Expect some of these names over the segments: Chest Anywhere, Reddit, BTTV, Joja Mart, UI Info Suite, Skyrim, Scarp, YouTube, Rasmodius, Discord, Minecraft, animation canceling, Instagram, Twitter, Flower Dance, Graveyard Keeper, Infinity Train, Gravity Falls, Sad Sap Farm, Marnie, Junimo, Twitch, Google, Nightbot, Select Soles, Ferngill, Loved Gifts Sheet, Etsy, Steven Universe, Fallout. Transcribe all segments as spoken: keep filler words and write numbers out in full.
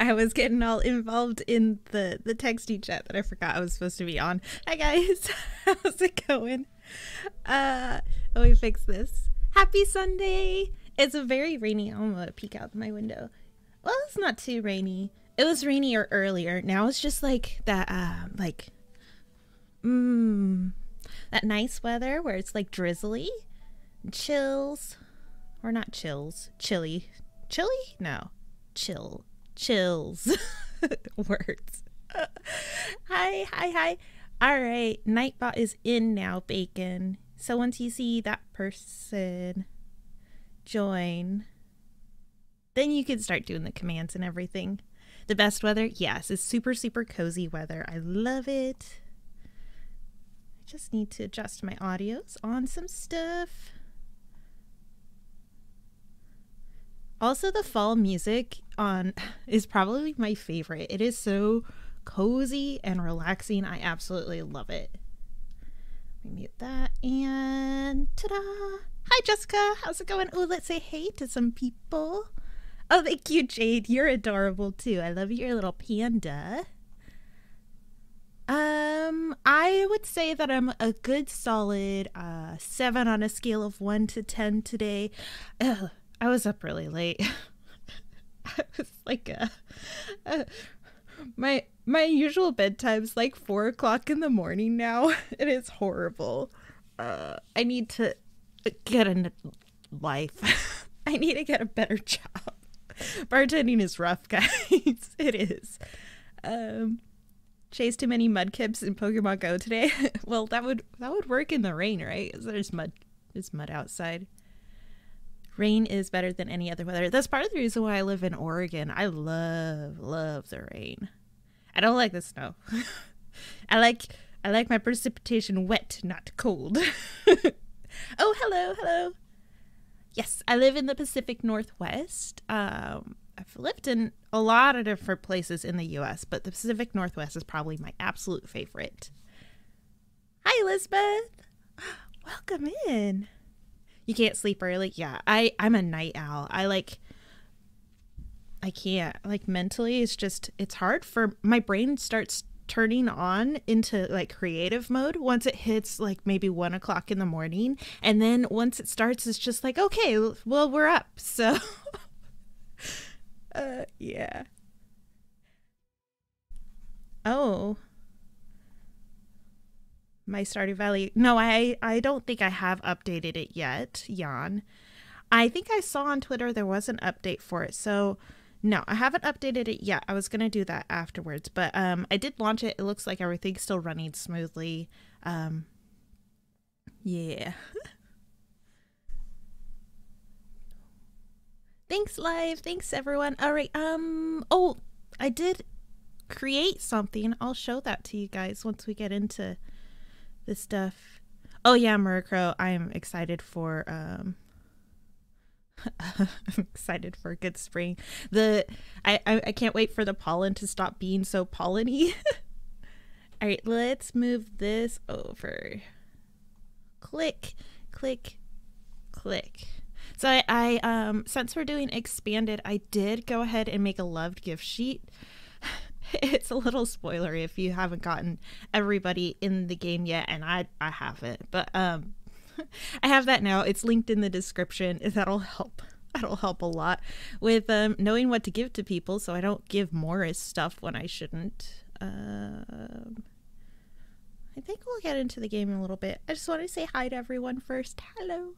I was getting all involved in the, the texting chat that I forgot I was supposed to be on. Hi guys, how's it going? Uh, let me fix this. Happy Sunday! It's a very rainy, I'm gonna peek out my window. Well, it's not too rainy. It was rainier earlier. Now it's just like that, uh, like, mmm, that nice weather where it's like drizzly, chills, or not chills, chilly. Chilly? No. Chill. Chills. Words. Uh, hi, hi, hi. All right. Nightbot is in now, Bacon. So once you see that person join, then you can start doing the commands and everything. The best weather? Yes, it's super, super cozy weather. I love it. I just need to adjust my audios on some stuff. Also, the fall music on is probably my favorite. It is so cozy and relaxing. I absolutely love it. Let me mute that and ta-da! Hi Jessica, how's it going? Oh, let's say hey to some people. Oh, thank you, Jade. You're adorable too. I love your little panda. Um, I would say that I'm a good solid uh, seven on a scale of one to ten today. Ugh. I was up really late. I was like, uh, uh, my my usual bedtime's like four o'clock in the morning now. It is horrible. Uh, I need to get a life. I need to get a better job. Bartending is rough, guys. It is. Um, chased too many mudkips in Pokemon Go today. Well, that would that would work in the rain, right? There's mud. There's mud outside. Rain is better than any other weather. That's part of the reason why I live in Oregon. I love, love the rain. I don't like the snow. I like I like my precipitation wet, not cold. Oh, hello, hello. Yes, I live in the Pacific Northwest. Um, I've lived in a lot of different places in the U S, but the Pacific Northwest is probably my absolute favorite. Hi, Elizabeth. Welcome in. You can't sleep early? Yeah, I, I'm a night owl. I like, I can't, like mentally, it's just, it's hard for, my brain starts turning on into like creative mode once it hits like maybe one o'clock in the morning. And then once it starts, it's just like, okay, well, we're up. So, uh, yeah. Oh. My Stardew Valley. No, I, I don't think I have updated it yet, Jan. I think I saw on Twitter there was an update for it. So no, I haven't updated it yet. I was going to do that afterwards, but um, I did launch it. It looks like everything's still running smoothly. Um, yeah. Thanks, Live. Thanks, everyone. All right. Um. Oh, I did create something. I'll show that to you guys once we get into this stuff. Oh yeah, Murkrow, I am excited for um I'm excited for a good spring. The I, I I can't wait for the pollen to stop being so polleny. All right, let's move this over. Click, click, click. So I, I um since we're doing expanded, I did go ahead and make a loved gift sheet. It's a little spoilery if you haven't gotten everybody in the game yet, and I, I haven't, but um, I have that now. It's linked in the description. That'll help. That'll help a lot with um, knowing what to give to people, so I don't give Morris stuff when I shouldn't. Um, I think we'll get into the game in a little bit. I just want to say hi to everyone first. Hello.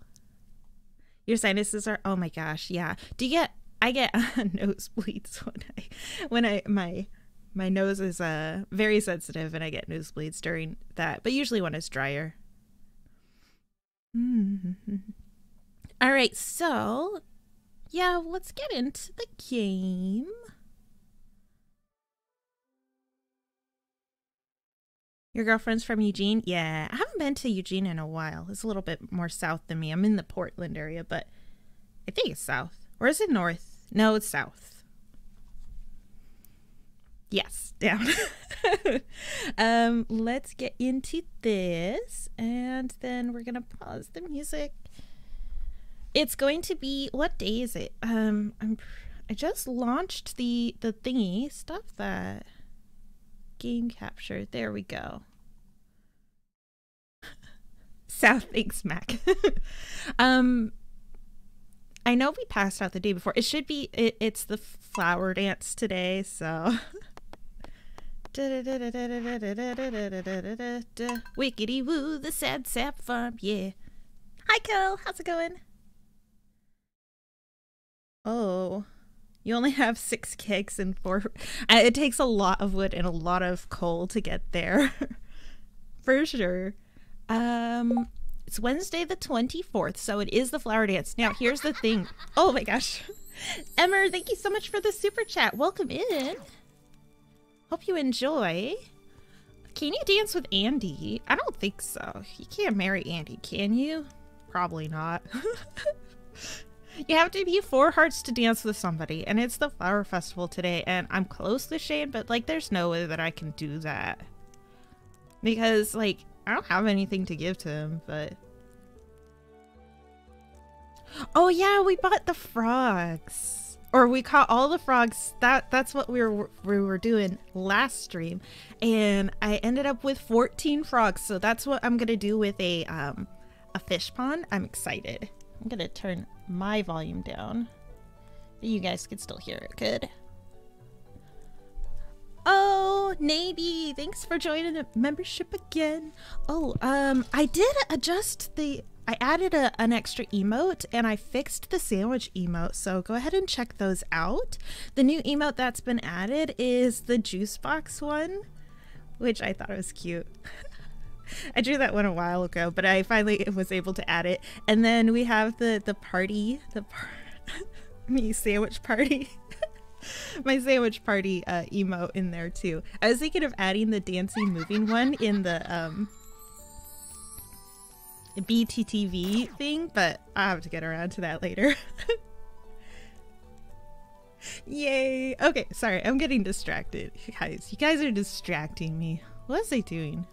Your sinuses are, oh my gosh, yeah. Do you get, I get nosebleeds when I, when I, my... My nose is uh, very sensitive and I get nosebleeds during that, but usually when it's drier. Mm-hmm. All right, so yeah, let's get into the game. Your girlfriend's from Eugene? Yeah, I haven't been to Eugene in a while. It's a little bit more south than me. I'm in the Portland area, but I think it's south. Or is it north? No, it's south. Yes, down. um, let's get into this, and then we're gonna pause the music. It's going to be, what day is it? Um, I'm, I just launched the the thingy stuff that game capture. There we go. South thanks, Mac. um, I know we passed out the day before. It should be. It, it's the flower dance today, so. Wickedy woo, the sad sap farm, yeah. Hi, Cole. How's it going? Oh. You only have six cakes and four. It takes a lot of wood and a lot of coal to get there. For sure. Um, it's Wednesday the twenty-fourth, so it is the flower dance. Now, here's the thing. Oh my gosh. Emmer, thank you so much for the super chat. Welcome in. Hope you enjoy. Can you dance with Andy? I don't think so. You can't marry Andy, can you? Probably not. You have to be four hearts to dance with somebody, and it's the flower festival today, and I'm close to Shane, but like there's no way that I can do that because like I don't have anything to give to him. But oh yeah, we bought the frogs, or we caught all the frogs. That that's what we were we were doing last stream, and I ended up with fourteen frogs, so that's what I'm gonna do with a um a fish pond. I'm excited. I'm gonna turn my volume down. You guys can still hear it good. Oh, Naby, thanks for joining the membership again. Oh, um, I did adjust the, I added a, an extra emote, and I fixed the sandwich emote, so go ahead and check those out. The new emote that's been added is the juice box one, which I thought was cute. I drew that one a while ago, but I finally was able to add it. And then we have the the party, the par me sandwich party, my sandwich party uh, emote in there too. I was thinking of adding the dancing moving one in the um, B T T V thing, but I'll have to get around to that later. Yay! Okay, sorry, I'm getting distracted, you guys. You guys are distracting me. What was I doing?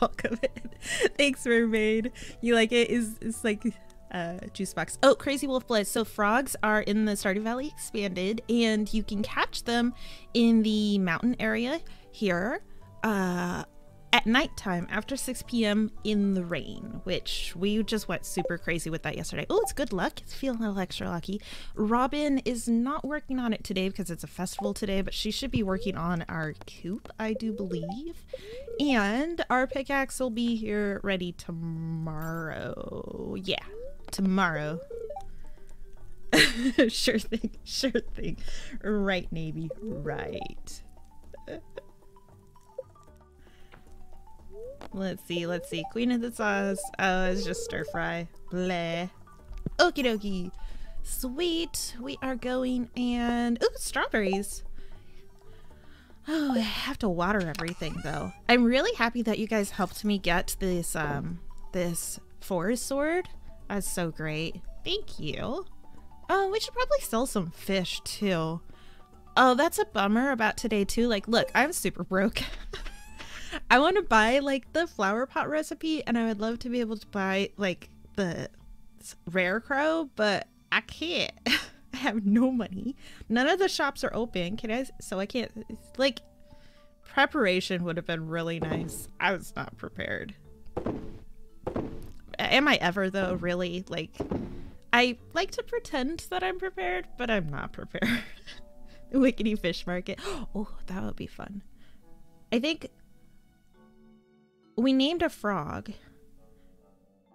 Welcome in. Thanks, mermaid. You like it? Is it's like uh juice box. Oh, crazy wolf blood. So frogs are in the Stardew Valley Expanded, and you can catch them in the mountain area here uh at nighttime after six p m in the rain, which we just went super crazy with that yesterday. Oh, it's good luck. It's feeling a little extra lucky. Robin is not working on it today because it's a festival today, but she should be working on our coop, I do believe. And our pickaxe will be here ready tomorrow. Yeah, tomorrow. Sure thing, sure thing. Right, Navy, right. Let's see, let's see. Queen of the sauce. Oh, it's just stir fry. Bleh. Okie dokie. Sweet. We are going and... Ooh, strawberries. Oh, I have to water everything, though. I'm really happy that you guys helped me get this, um, this forest sword. That's so great. Thank you. Oh, we should probably sell some fish, too. Oh, that's a bummer about today, too. Like, look, I'm super broke. I want to buy like the flower pot recipe, and I would love to be able to buy like the rare crow, but I can't. I have no money. None of the shops are open. Can I? So I can't. Like, preparation would have been really nice. I was not prepared. Am I ever though? Really? Like, I like to pretend that I'm prepared, but I'm not prepared. Wickedy fish market. Oh, that would be fun. I think. We named a frog.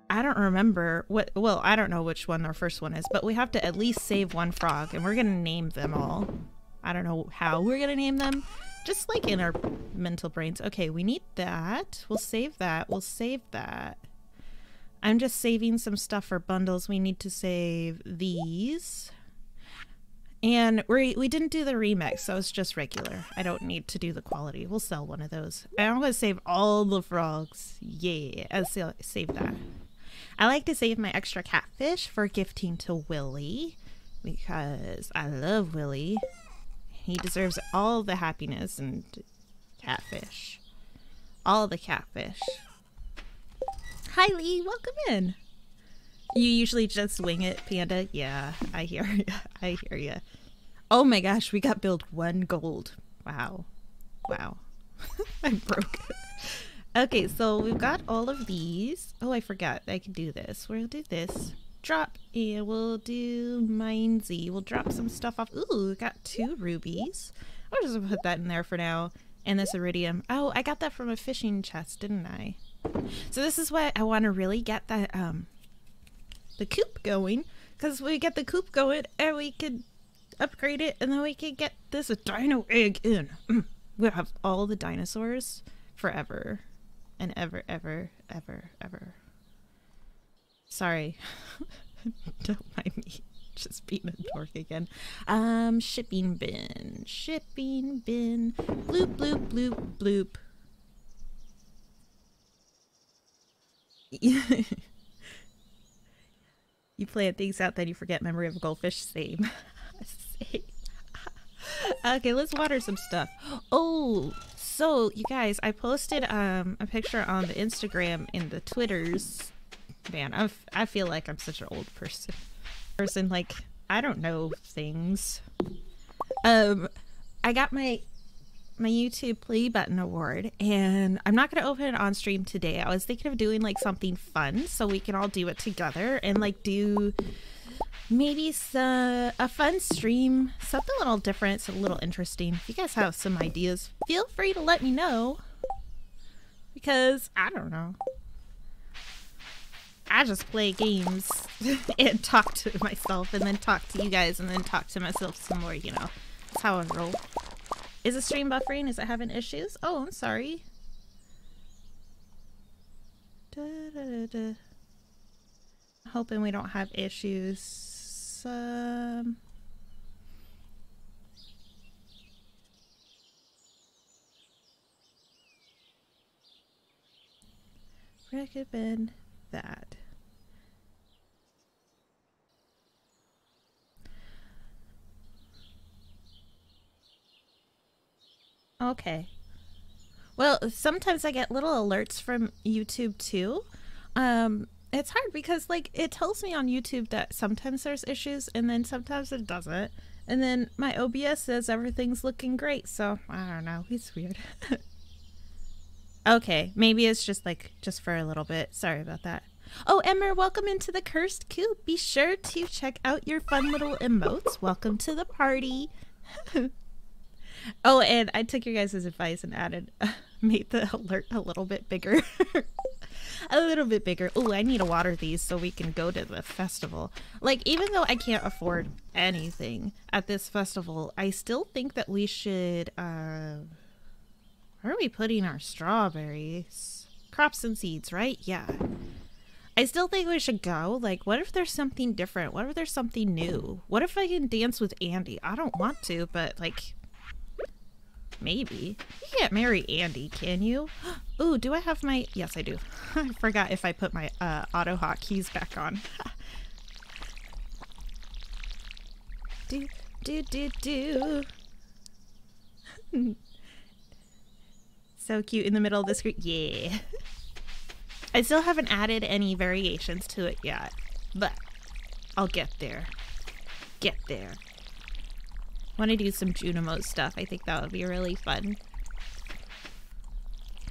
I don't remember what, well, I don't know which one our first one is, but we have to at least save one frog, and we're gonna name them all. I don't know how we're gonna name them, just like in our mental brains. Okay, we need that. We'll save that. We'll save that. I'm just saving some stuff for bundles. We need to save these. And we, we didn't do the remix, so it's just regular. I don't need to do the quality. We'll sell one of those. And I'm going to save all the frogs. Yeah, I'll save that. I like to save my extra catfish for gifting to Willy, because I love Willy. He deserves all the happiness and catfish. All the catfish. Hi, Lee. Welcome in. You usually just wing it, Panda. Yeah, I hear you. I hear you. Oh my gosh, we got billed one gold. Wow. Wow. I'm broke. Okay, so we've got all of these. Oh, I forgot. I can do this. We'll do this. Drop. And we'll do Minesy. We'll drop some stuff off. Ooh, we got two rubies. I'll just put that in there for now. And this iridium. Oh, I got that from a fishing chest, didn't I? So this is what I want to really get that um the coop going, because we get the coop going and we could upgrade it, and then we could get this dino egg in. We'll have all the dinosaurs forever and ever ever ever ever. Sorry. Don't mind me. Just being a dork again. Um, shipping bin. Shipping bin. Bloop, bloop, bloop, bloop. You plan things out, then you forget memory of a goldfish. Same. Same. Okay, let's water some stuff. Oh, so you guys, I posted um a picture on the Instagram and the Twitters. Man, I'm, I feel like I'm such an old person. person like I don't know things. um I got my my YouTube play button award, and I'm not gonna open it on stream today. I was thinking of doing like something fun so we can all do it together, and like do maybe some, a fun stream, something a little different, so a little interesting. If you guys have some ideas, feel free to let me know, because I don't know, I just play games and talk to myself, and then talk to you guys, and then talk to myself some more, you know. That's how I roll. Is the stream buffering? Is it having issues? Oh, I'm sorry. Da, da, da, da. Hoping we don't have issues. Um... Recommend that. Okay. Well, sometimes I get little alerts from YouTube too. Um, it's hard because like it tells me on YouTube that sometimes there's issues, and then sometimes it doesn't. And then my O B S says everything's looking great, so I don't know. It's weird. Okay, maybe it's just like just for a little bit. Sorry about that. Oh, Emmer, welcome into the Cursed Coop. Be sure to check out your fun little emotes. Welcome to the party. Oh, and I took your guys' advice and added, uh, made the alert a little bit bigger. A little bit bigger. Oh, I need to water these so we can go to the festival. Like, even though I can't afford anything at this festival, I still think that we should, uh, where are we putting our strawberries? Crops and seeds, right? Yeah. I still think we should go. Like, what if there's something different? What if there's something new? What if I can dance with Andy? I don't want to, but like... maybe. You can't marry Andy, can you? Ooh, do I have my... yes, I do. I forgot if I put my uh, auto hotkeys back on. Do, do, do, do. So cute in the middle of the screen. Yeah. I still haven't added any variations to it yet, but I'll get there. Get there. Want to do some Junimo stuff. I think that would be really fun.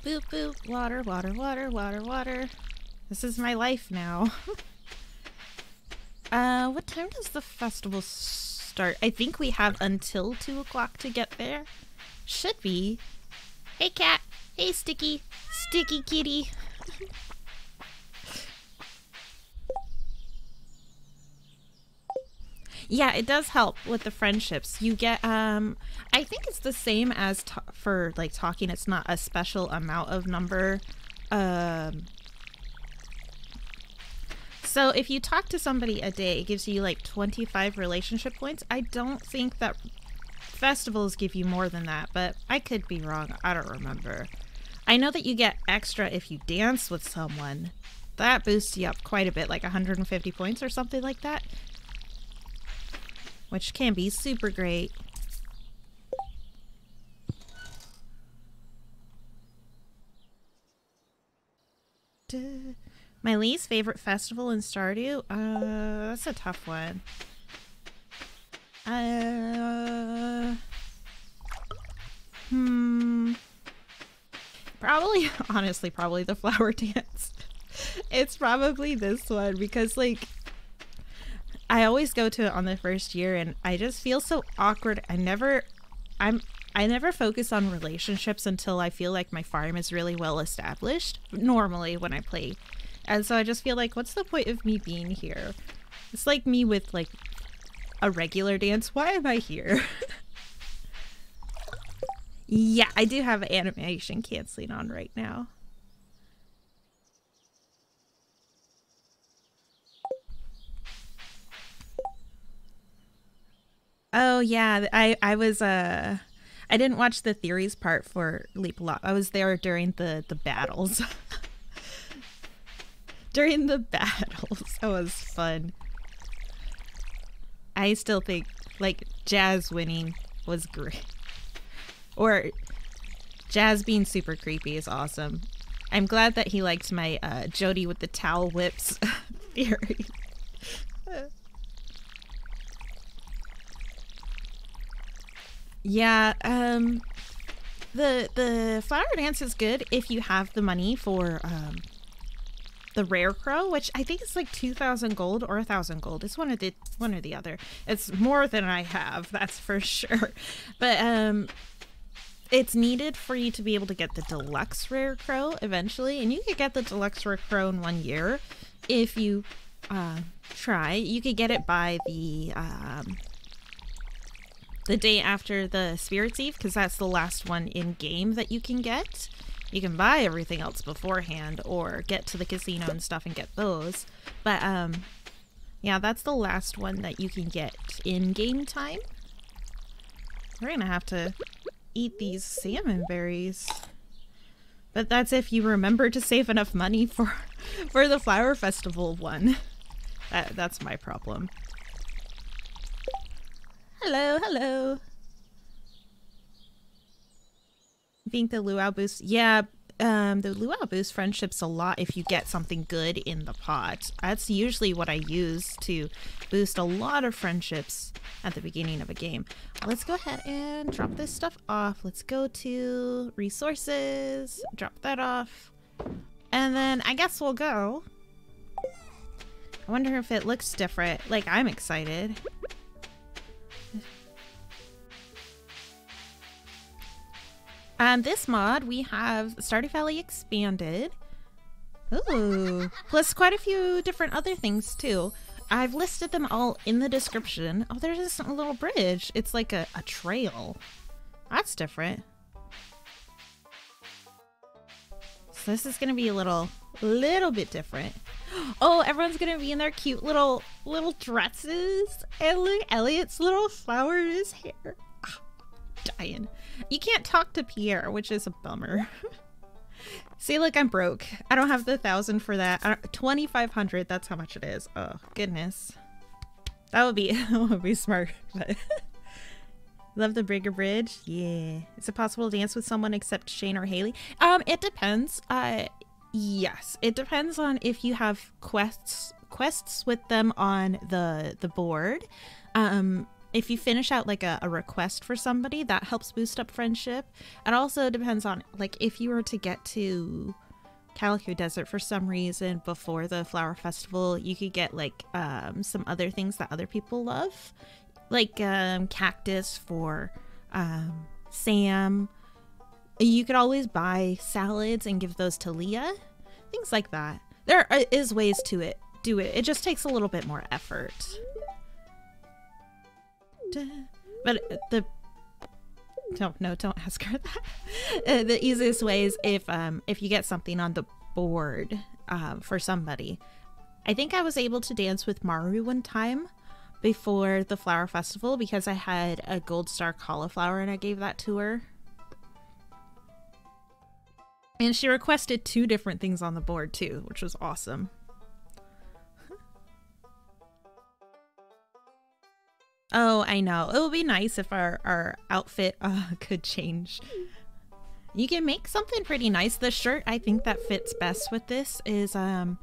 Boop, boop. Water, water, water, water, water. This is my life now. uh, what time does the festival start? I think we have until two o'clock to get there. Should be. Hey, cat. Hey, Sticky. Sticky kitty. Yeah, it does help with the friendships. You get, um, I think it's the same as t for like talking. It's not a special amount of number. Um, so if you talk to somebody a day, it gives you like twenty-five relationship points. I don't think that festivals give you more than that, but I could be wrong. I don't remember. I know that you get extra if you dance with someone. That boosts you up quite a bit, like one hundred fifty points or something like that. Which can be super great. Da, My least favorite festival in Stardew? Uh, that's a tough one. Uh, hmm. Probably, honestly, probably the flower dance. It's probably this one because, like, I always go to it on the first year and I just feel so awkward. I never, I'm, I never focus on relationships until I feel like my farm is really well established, normally when I play. And so I just feel like, what's the point of me being here? It's like me with, like, a regular dance. Why am I here? Yeah, I do have animation canceling on right now. Oh, yeah, I, I was, uh, I didn't watch the theories part for Leap a lot. I was there during the, the battles. During the battles. That was fun. I still think, like, Jazz winning was great. Or Jazz being super creepy is awesome. I'm glad that he liked my uh, Jody with the towel whips theory. Yeah, um, the the flower dance is good if you have the money for um, the rare crow, which I think is like two thousand gold or a thousand gold. It's one or the one or the other. It's more than I have, that's for sure. But um, it's needed for you to be able to get the deluxe rare crow eventually, and you could get the deluxe rare crow in one year if you uh, try. You could get it by the. Um, The day after the Spirit's Eve, because that's the last one in-game that you can get. You can buy everything else beforehand or get to the casino and stuff and get those. But, um, yeah, that's the last one that you can get in-game time. We're gonna have to eat these salmon berries. But that's if you remember to save enough money for, for the Flower Festival one. That, that's my problem. Hello, hello. I think the luau boosts, yeah, um, the luau boosts friendships a lot if you get something good in the pot. That's usually what I use to boost a lot of friendships at the beginning of a game. Let's go ahead and drop this stuff off. Let's go to resources, drop that off. And then I guess we'll go. I wonder if it looks different. Like, I'm excited. Um, this mod, we have Stardew Valley Expanded. Ooh. Plus quite a few different other things, too. I've listed them all in the description. Oh, there's this little bridge. It's like a, a trail. That's different. So this is going to be a little, little bit different. Oh, everyone's going to be in their cute little, little dresses. And look, Elliot's little flower in his hair. Dying. You can't talk to Pierre, which is a bummer. See, look, I'm broke. I don't have the thousand for that. twenty-five hundred, that's how much it is. Oh, goodness. That would be, that would be smart. But love the bigger bridge. Yeah. Is it possible to dance with someone except Shane or Haley? Um, it depends. Uh, yes, it depends on if you have quests quests with them on the the board. Um. If you finish out like a, a request for somebody, that helps boost up friendship. It also depends on, like, if you were to get to Calico Desert for some reason before the Flower Festival, you could get like um, some other things that other people love, like um, cactus for um, Sam. You could always buy salads and give those to Leah, things like that. There is ways to it. Do it. It just takes a little bit more effort. But the don't no don't ask her that. Uh, the easiest way is if um if you get something on the board um for somebody. I think I was able to dance with Maru one time before the Flower Festival because I had a gold star cauliflower and I gave that to her. And she requested two different things on the board too, which was awesome. Oh, I know. It would be nice if our, our outfit uh, could change. You can make something pretty nice. The shirt I think that fits best with this is um,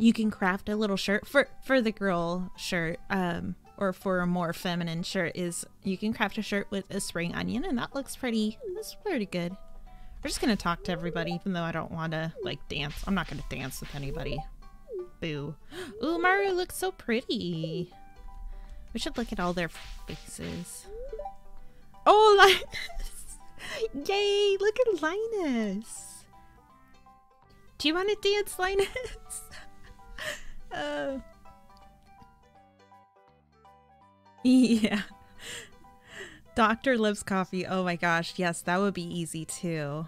you can craft a little shirt for for the girl shirt, um or for a more feminine shirt, is you can craft a shirt with a spring onion, and that looks pretty that's pretty good. We're just gonna talk to everybody, even though I don't want to like dance. I'm not gonna dance with anybody. Boo. Ooh, Maru looks so pretty. We should look at all their faces. Oh, Linus! Yay! Look at Linus. Do you want to dance, Linus? uh. Yeah. Doctor loves coffee. Oh my gosh, yes, that would be easy too.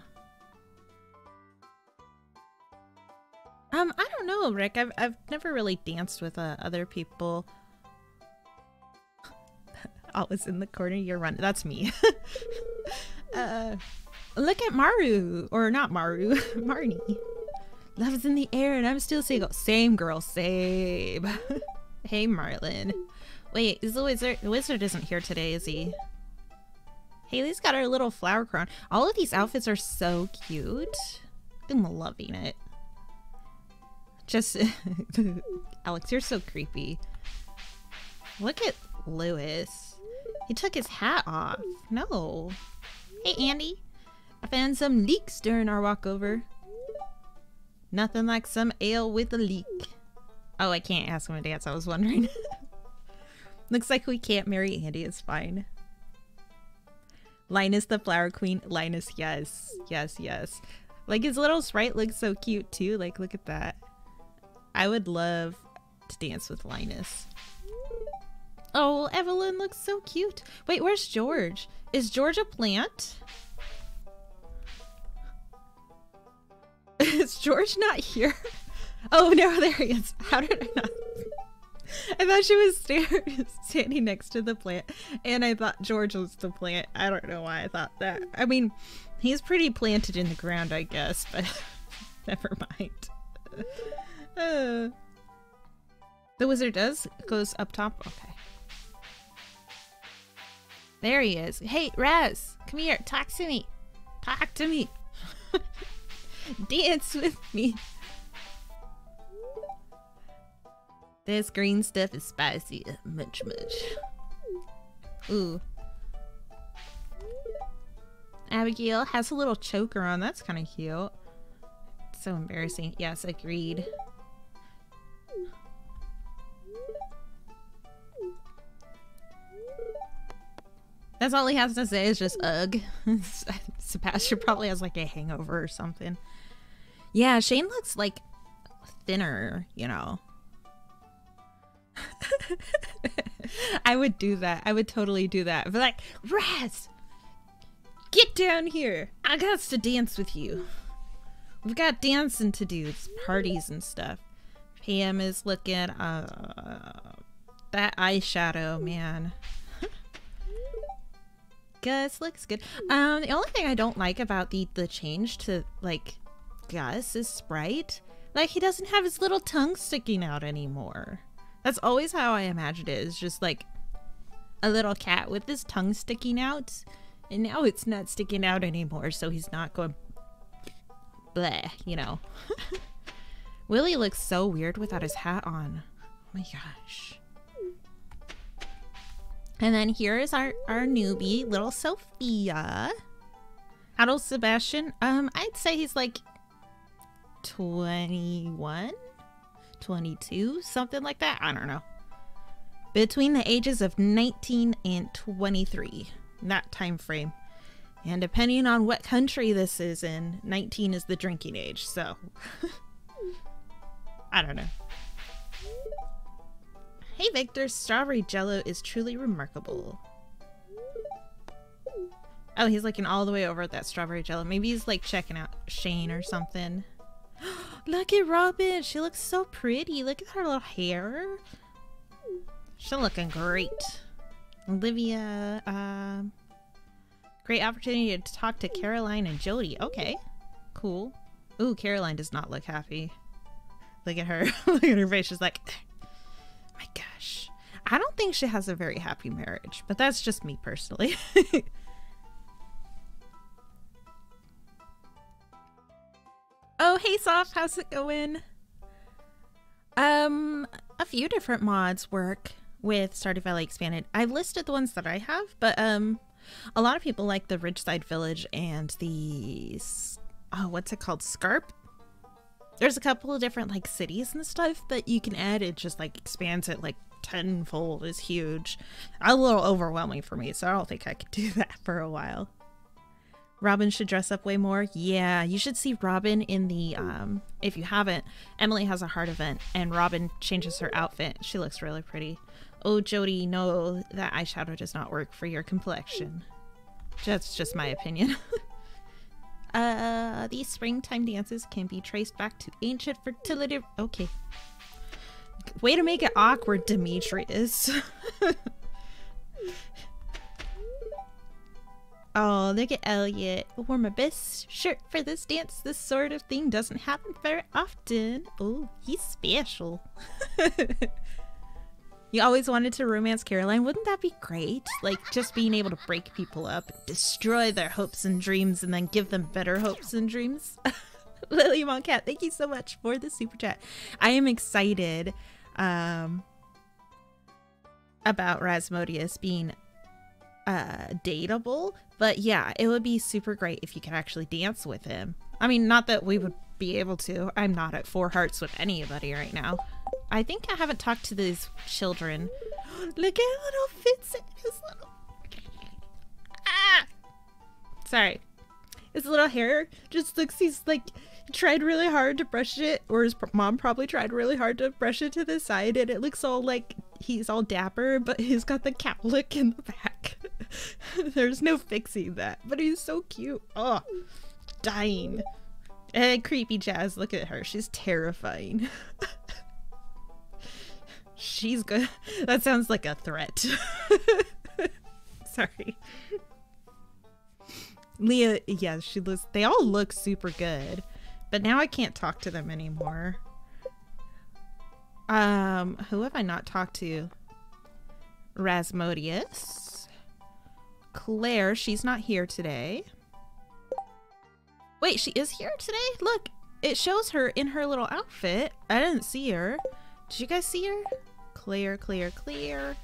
Um, I don't know, Rick. I've I've never really danced with uh, other people. Always in the corner, you're running. That's me. uh, look at Maru, or not Maru, Marnie. Love is in the air, and I'm still single. Same girl, same. Hey, Marlin. Wait, is the wizard? The wizard isn't here today, is he? Haley's got her little flower crown. All of these outfits are so cute. I'm loving it. Just, Alex, you're so creepy. Look at Lewis. He took his hat off. No. Hey, Andy. I found some leeks during our walkover. Nothing like some ale with a leek. Oh, I can't ask him to dance. I was wondering. Looks like we can't marry Andy, it's fine. Linus the flower queen. Linus, yes. Yes, yes. Like, his little sprite looks so cute too. Like, look at that. I would love to dance with Linus. Oh, Evelyn looks so cute. Wait, where's George? Is George a plant? Is George not here? Oh no, there he is. How did I not... I thought she was staring, standing next to the plant, and I thought George was the plant. I don't know why I thought that. I mean, he's pretty planted in the ground, I guess, but never mind. Uh, the wizard does goes up top. Okay. There he is. Hey, Raz, come here. Talk to me. Talk to me. Dance with me. This green stuff is spicy. Much, much. Ooh. Abigail has a little choker on. That's kind of cute. It's so embarrassing. Yes, agreed. That's all he has to say is just ugh. Sebastian probably has like a hangover or something. Yeah, Shane looks like thinner, you know. I would do that. I would totally do that. But like, Raz, get down here. I got to dance with you. We've got dancing to do. It's parties and stuff. Pam is looking. Uh, that eyeshadow, man. Gus looks good. Um, the only thing I don't like about the the change to like Gus is Sprite. Like, he doesn't have his little tongue sticking out anymore. That's always how I imagined it. It's just like a little cat with his tongue sticking out, and now it's not sticking out anymore, so he's not going bleh, you know. Willie looks so weird without his hat on. Oh my gosh. And then here is our, our newbie, little Sophia. How old Sebastian? Um, I'd say he's like twenty-one? twenty-two, something like that. I don't know. Between the ages of nineteen and twenty-three, that time frame. And depending on what country this is in, nineteen is the drinking age, so I don't know. Hey Victor's strawberry jello is truly remarkable. Oh, he's looking all the way over at that strawberry jello. Maybe he's like checking out Shane or something. Look at Robin. She looks so pretty. Look at her little hair. She's looking great. Olivia. Um, great opportunity to talk to Caroline and Jody. Okay. Cool. Ooh, Caroline does not look happy. Look at her. Look at her face. She's like, my gosh. I don't think she has a very happy marriage, but that's just me personally. Oh, hey, Soph, how's it going? Um, a few different mods work with Stardew Valley Expanded. I've listed the ones that I have, but um, a lot of people like the Ridgeside Village and the, oh, what's it called? Scarp? There's a couple of different like cities and stuff that you can add. It just like expands it like tenfold. Is huge. A little overwhelming for me, so I don't think I could do that for a while. Robin should dress up way more. Yeah, you should see Robin in the, um, if you haven't, Emily has a heart event and Robin changes her outfit. She looks really pretty. Oh, Jody, no, that eyeshadow does not work for your complexion. That's just my opinion. uh, these springtime dances can be traced back to ancient fertility. Okay. Way to make it awkward, Demetrius. Oh, look at Elliot. Wore my best shirt for this dance. This sort of thing doesn't happen very often. Oh, he's special. You always wanted to romance Caroline. Wouldn't that be great? Like, just being able to break people up, destroy their hopes and dreams, and then give them better hopes and dreams. Lily Moncat, thank you so much for the super chat. I am excited um, about Rasmodius being uh dateable, but yeah, it would be super great if you could actually dance with him. I mean, not that we would be able to. I'm not at four hearts with anybody right now. I think I haven't talked to these children. Look at little Fitz and his little ah sorry his little hair just looks, he's like tried really hard to brush it, or his mom probably tried really hard to brush it to the side, and it looks all like he's all dapper, but he's got the cowlick in the back. There's no fixing that, but he's so cute. Oh, dying. And creepy Jazz, look at her. She's terrifying. She's good. That sounds like a threat. Sorry. Leah, yeah, she looks, they all look super good, but now I can't talk to them anymore. Um, who have I not talked to? Rasmodius. Claire, she's not here today. Wait, she is here today? Look, it shows her in her little outfit. I didn't see her. Did you guys see her? Claire, Claire, Claire.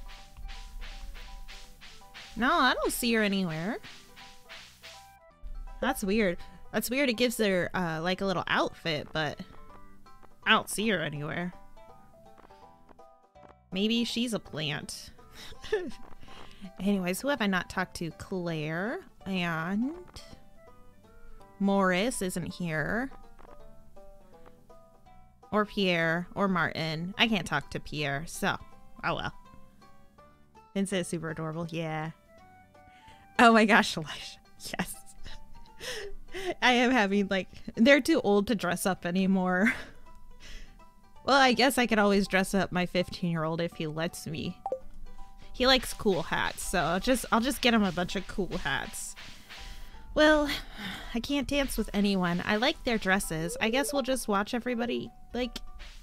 No, I don't see her anywhere. That's weird. That's weird. It gives her, uh, like a little outfit, but I don't see her anywhere. Maybe she's a plant. Anyways, who have I not talked to? Claire and Morris isn't here. Or Pierre or Martin. I can't talk to Pierre, so oh well. Vincent is super adorable. Yeah. Oh my gosh, Elisha. Yes. I am having like, they're too old to dress up anymore. Well, I guess I could always dress up my fifteen-year-old if he lets me. He likes cool hats, so I'll just I'll just get him a bunch of cool hats. Well, I can't dance with anyone. I like their dresses. I guess we'll just watch everybody. Like,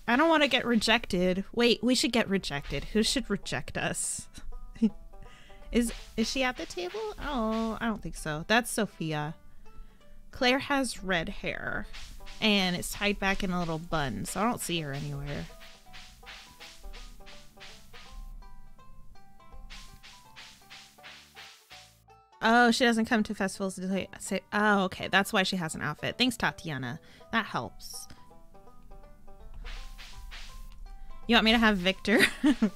I don't want to get rejected. Wait, we should get rejected. Who should reject us? is is she at the table? Oh, I don't think so. That's Sophia. Claire has red hair. And it's tied back in a little bun, so I don't see her anywhere. Oh, she doesn't come to festivals to say. Oh, okay, that's why she has an outfit. Thanks, Tatiana. That helps. You want me to have Victor?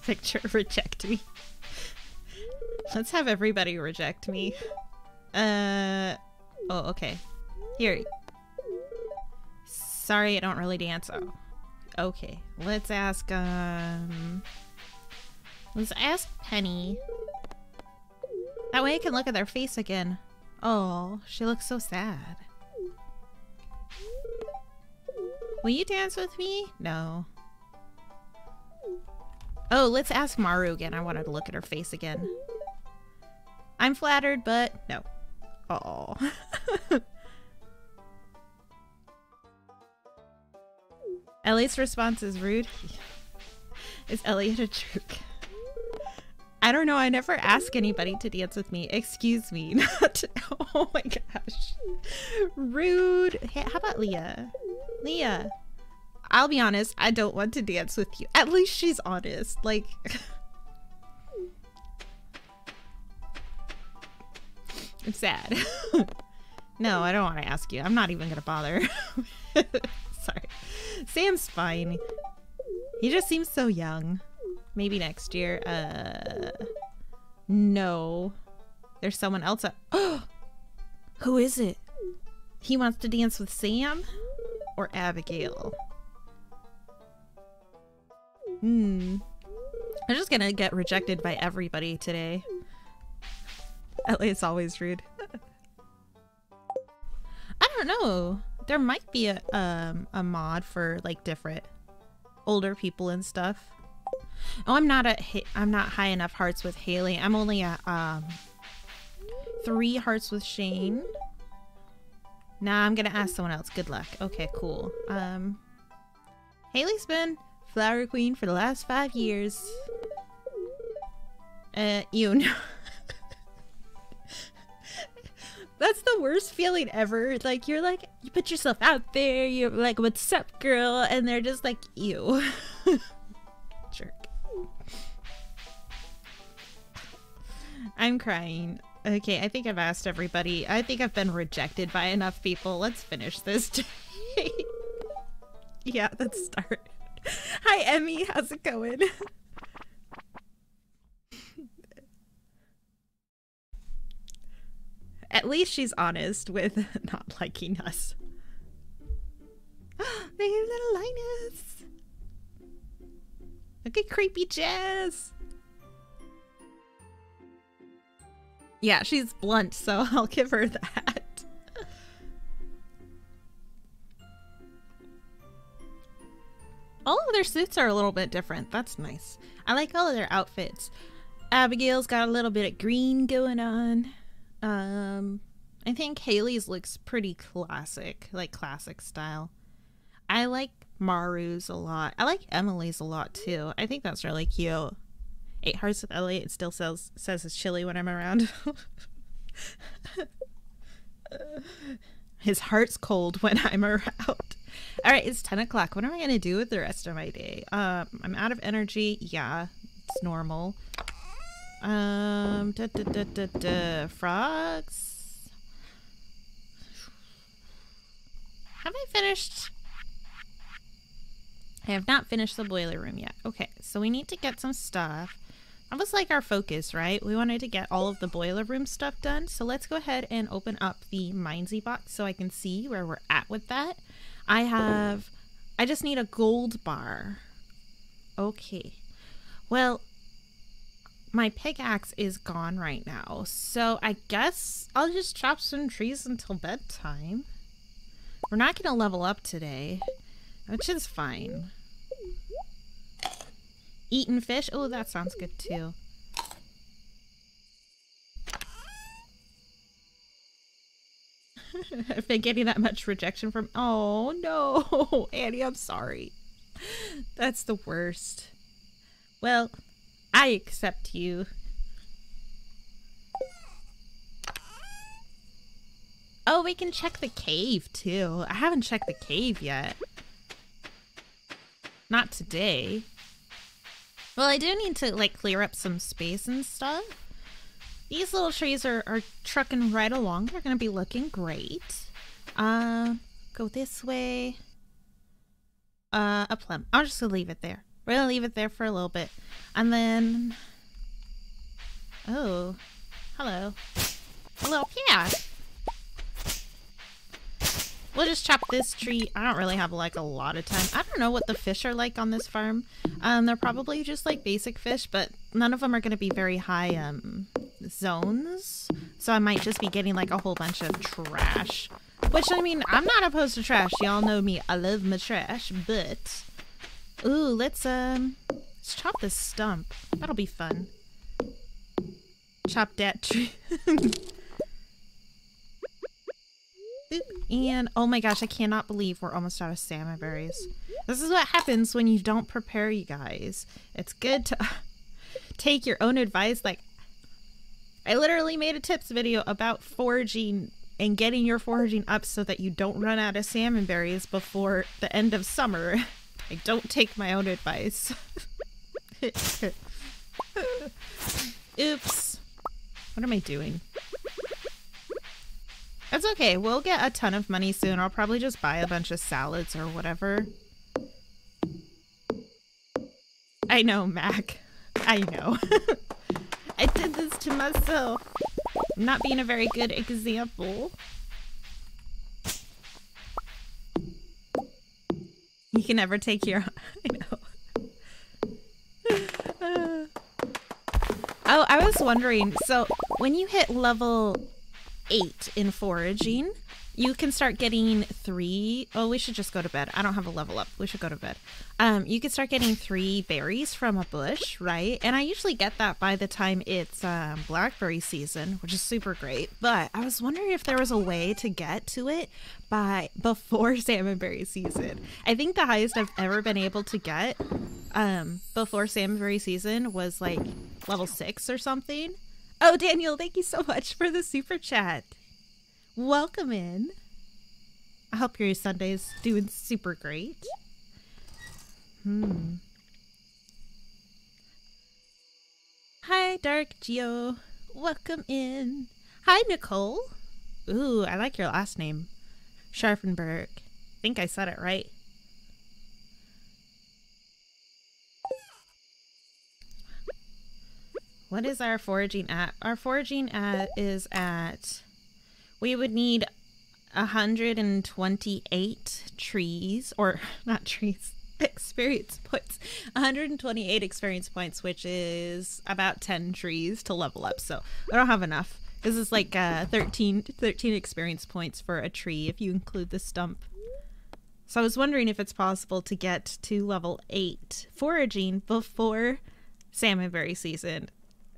Victor, reject me. Let's have everybody reject me. Uh. Oh, okay. Here. Sorry, I don't really dance. Oh. Okay, let's ask, um... let's ask Penny. That way I can look at their face again. Oh, she looks so sad. Will you dance with me? No. Oh, let's ask Maru again. I wanted to look at her face again. I'm flattered, but no. Oh. Ellie's response is rude. Is Elliot a jerk? I don't know. I never ask anybody to dance with me. Excuse me. Not. Oh my gosh. Rude. Hey, how about Leah? Leah. I'll be honest, I don't want to dance with you. At least she's honest. Like... it's sad. No, I don't want to ask you. I'm not even gonna bother. Sorry. Sam's fine. He just seems so young. Maybe next year. Uh... No. There's someone else. Oh! Who is it? He wants to dance with Sam? Or Abigail? Hmm. I'm just gonna get rejected by everybody today. L A's always rude. I don't know. There might be a, um, a mod for like different older people and stuff. Oh, I'm not at I'm not high enough hearts with Haley. I'm only at um three hearts with Shane. Nah, I'm gonna ask someone else. Good luck. Okay, cool. Um, Haley's been Flower Queen for the last five years. Uh, you know. That's the worst feeling ever. Like, you're like, you put yourself out there. You're like, what's up, girl? And they're just like, ew. Jerk. I'm crying. Okay, I think I've asked everybody. I think I've been rejected by enough people. Let's finish this day. Yeah, let's start. Hi, Emmy. How's it going? At least she's honest with not liking us. They have little Linus. Look at creepy Jazz. Yeah, she's blunt, so I'll give her that. All of their suits are a little bit different. That's nice. I like all of their outfits. Abigail's got a little bit of green going on. Um, I think Haley's looks pretty classic, like classic style. I like Maru's a lot. I like Emily's a lot too. I think that's really cute. Eight Hearts with Elliot, it still sells, says it's chilly when I'm around. His heart's cold when I'm around. All right, it's ten o'clock. What am I going to do with the rest of my day? Um, I'm out of energy. Yeah, it's normal. Um, da, da, da, da, da. Frogs? Have I finished? I have not finished the boiler room yet. Okay, so we need to get some stuff. That was like our focus, right? We wanted to get all of the boiler room stuff done. So let's go ahead and open up the Mindsy box so I can see where we're at with that. I have... I just need a gold bar. Okay. Well, my pickaxe is gone right now. So I guess I'll just chop some trees until bedtime. We're not going to level up today. Which is fine. Eaten fish? Oh, that sounds good too. I've been getting that much rejection from... Oh no, Annie, I'm sorry. That's the worst. Well, I accept you. Oh, we can check the cave too. I haven't checked the cave yet. Not today. Well, I do need to like clear up some space and stuff. These little trees are, are trucking right along. They're gonna be looking great. Uh, go this way. Uh, a plum. I'll just leave it there. We're gonna leave it there for a little bit. And then... Oh, hello. Hello, yeah. We'll just chop this tree. I don't really have like a lot of time. I don't know what the fish are like on this farm. Um, they're probably just like basic fish, but none of them are going to be very high um, zones. So I might just be getting like a whole bunch of trash. Which, I mean, I'm not opposed to trash. Y'all know me. I love my trash, but... Ooh, let's, um, let's chop this stump. That'll be fun. Chop that tree. And oh my gosh, I cannot believe we're almost out of salmon berries. This is what happens when you don't prepare, you guys. It's good to take your own advice. Like, I literally made a tips video about foraging and getting your foraging up so that you don't run out of salmon berries before the end of summer. I don't take my own advice. Oops. What am I doing? That's okay. We'll get a ton of money soon. I'll probably just buy a bunch of salads or whatever. I know, Mac. I know. I did this to myself. I'm not being a very good example. You can never take your... I know. Oh, I was wondering, so when you hit level eight in foraging, you can start getting three... Oh, we should just go to bed. I don't have a level up. We should go to bed. Um, you can start getting three berries from a bush, right? And I usually get that by the time it's um, blackberry season, which is super great. But I was wondering if there was a way to get to it by before salmonberry season. I think the highest I've ever been able to get um, before salmonberry season was like level six or something. Oh, Daniel, thank you so much for the super chat. Welcome in. I hope your Sunday's doing super great. Hmm. Hi, Dark Geo. Welcome in. Hi, Nicole. Ooh, I like your last name. Scharfenberg. I think I said it right. What is our foraging at? Our foraging at is at... We would need one hundred twenty-eight trees, or not trees, experience points. one hundred twenty-eight experience points, which is about ten trees to level up. So I don't have enough. This is like uh, thirteen experience points for a tree if you include the stump. So I was wondering if it's possible to get to level eight foraging before salmonberry season.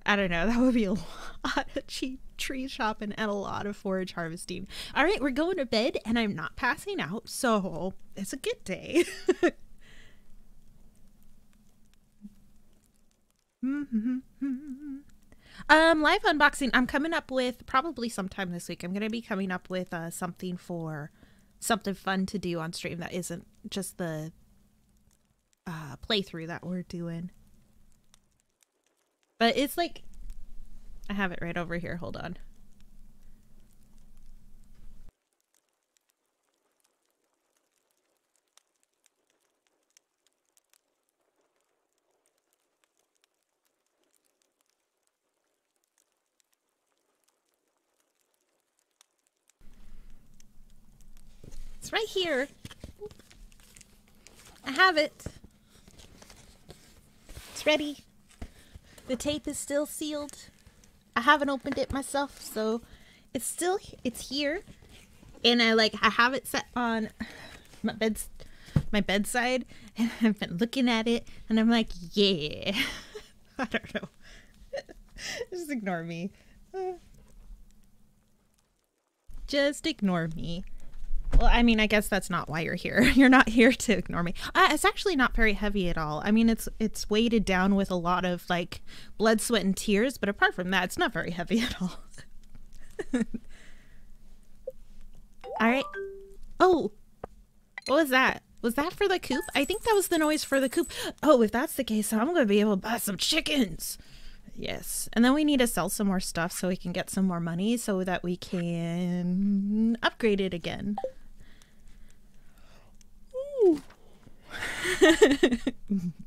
I don't know. That would be a lot of cheap tree shopping and a lot of forage harvesting. All right, we're going to bed and I'm not passing out, so it's a good day. um, live unboxing. I'm coming up with probably sometime this week. I'm going to be coming up with uh, something for something fun to do on stream that isn't just the uh, playthrough that we're doing. But it's like, I have it right over here. Hold on. It's right here. I have it. It's ready. The tape is still sealed. I haven't opened it myself, so it's still, it's here. And I like, I have it set on my bed, my bedside, and I've been looking at it, and I'm like, yeah. I don't know. Just ignore me. Just ignore me. Well, I mean, I guess that's not why you're here. You're not here to ignore me. Uh, it's actually not very heavy at all. I mean, it's it's weighted down with a lot of, like, blood, sweat, and tears. But apart from that, it's not very heavy at all. All right. Oh, what was that? Was that for the coop? I think that was the noise for the coop. Oh, if that's the case, I'm going to be able to buy some chickens. Yes. And then we need to sell some more stuff so we can get some more money so that we can upgrade it again.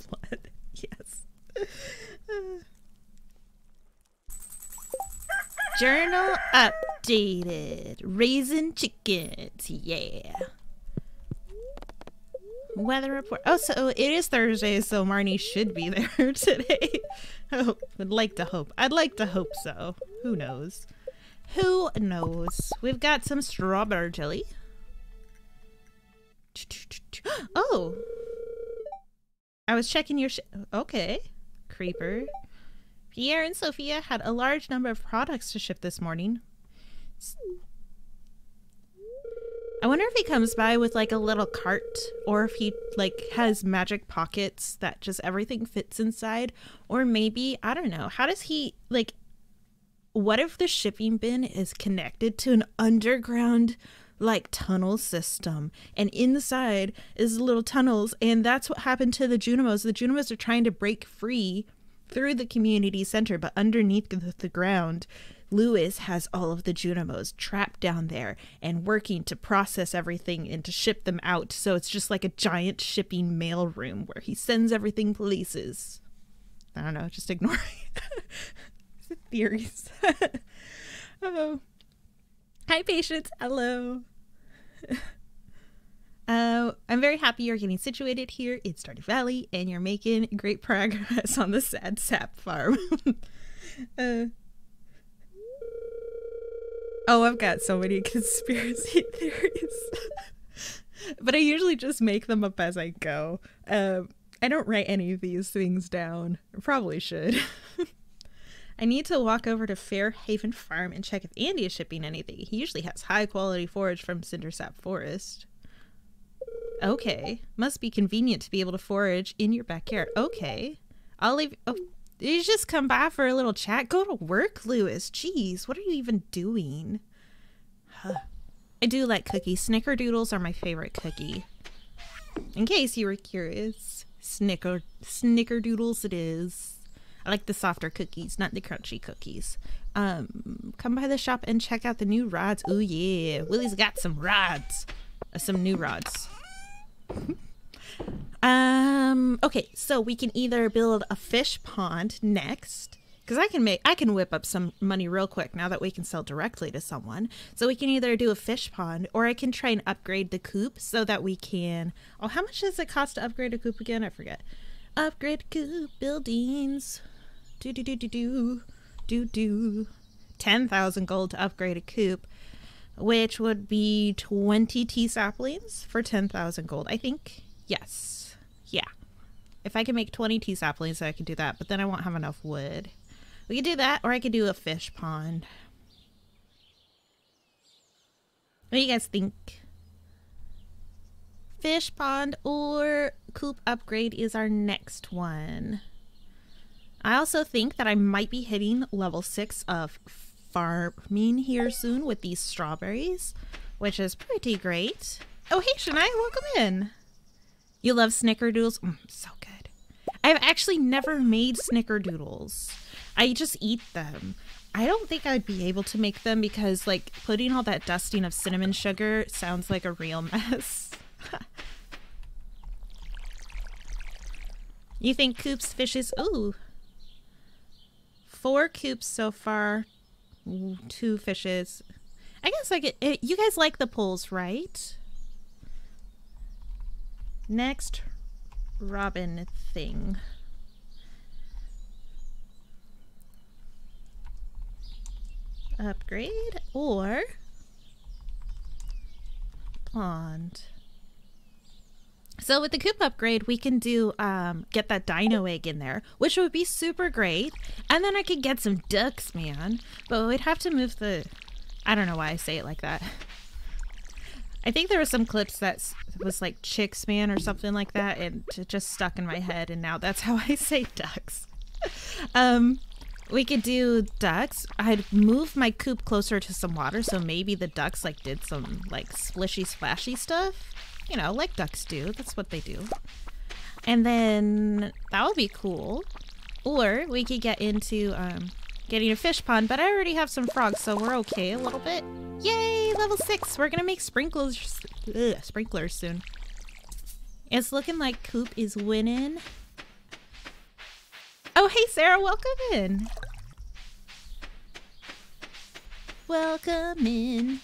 Blood. Yes. Journal updated. Raising chickens. Yeah. Weather report. Oh, so it is Thursday, so Marnie should be there today. I would like to hope. I'd like to hope so. Who knows? Who knows? We've got some strawberry jelly. Oh! I was checking your sh- Okay. Creeper. Pierre and Sophia had a large number of products to ship this morning. I wonder if he comes by with like a little cart, or if he like has magic pockets that just everything fits inside, or maybe, I don't know, how does he, like, what if the shipping bin is connected to an underground like tunnel system, and inside is little tunnels, and that's what happened to the Junimos. The Junimos are trying to break free through the community center, but underneath the, the ground, Lewis has all of the Junimos trapped down there and working to process everything and to ship them out. So it's just like a giant shipping mail room where he sends everything places. I don't know, just ignore it. Theories. Oh. Hi, Patience. Hello. Uh, I'm very happy you're getting situated here in Stardew Valley, and you're making great progress on the Sad Sap Farm. uh, oh, I've got so many conspiracy theories. But I usually just make them up as I go. Uh, I don't write any of these things down. I probably should. I need to walk over to Fairhaven Farm and check if Andy is shipping anything. He usually has high-quality forage from Cindersap Forest. Okay. Must be convenient to be able to forage in your backyard. Okay. I'll leave... Oh, you just come by for a little chat? Go to work, Lewis. Jeez, what are you even doing? Huh. I do like cookies. Snickerdoodles are my favorite cookie. In case you were curious. Snicker... Snickerdoodles it is. I like the softer cookies, not the crunchy cookies. Um, come by the shop and check out the new rods. Oh yeah, Willie's got some rods. Uh, some new rods. um, okay, so we can either build a fish pond next, because I can make, I can whip up some money real quick now that we can sell directly to someone. So we can either do a fish pond, or I can try and upgrade the coop so that we can. Oh, how much does it cost to upgrade a coop again? I forget. Upgrade coop buildings. Do do do do do do do. Ten thousand gold to upgrade a coop, which would be twenty tea saplings for ten thousand gold. I think yes, yeah. If I can make twenty tea saplings, I can do that. But then I won't have enough wood. We could do that, or I could do a fish pond. What do you guys think? Fish pond or coop upgrade is our next one. I also think that I might be hitting level six of farming here soon with these strawberries, which is pretty great. Oh, hey, Shania, welcome in. You love snickerdoodles? Mm, so good. I've actually never made snickerdoodles. I just eat them. I don't think I'd be able to make them because, like, putting all that dusting of cinnamon sugar sounds like a real mess. You think Coop's fishes? Ooh, four Coops so far, ooh, two fishes. I guess I get it. You guys like the polls, right? Next Robin thing. Upgrade or pond. So with the coop upgrade, we can do, um, get that dino egg in there, which would be super great. And then I could get some ducks, man. But we'd have to move the... I don't know why I say it like that. I think there were some clips that was like chicks, man, or something like that. And it just stuck in my head. And now that's how I say ducks. um, we could do ducks. I'd move my coop closer to some water. So maybe the ducks like did some like splishy splashy stuff. You know, like ducks do. That's what they do. And then that would be cool. Or we could get into um, getting a fish pond, but I already have some frogs, so we're okay a little bit. Yay, level six. We're going to make sprinklers, ugh, sprinklers soon. It's looking like Coop is winning. Oh, hey, Sarah, welcome in. Welcome in.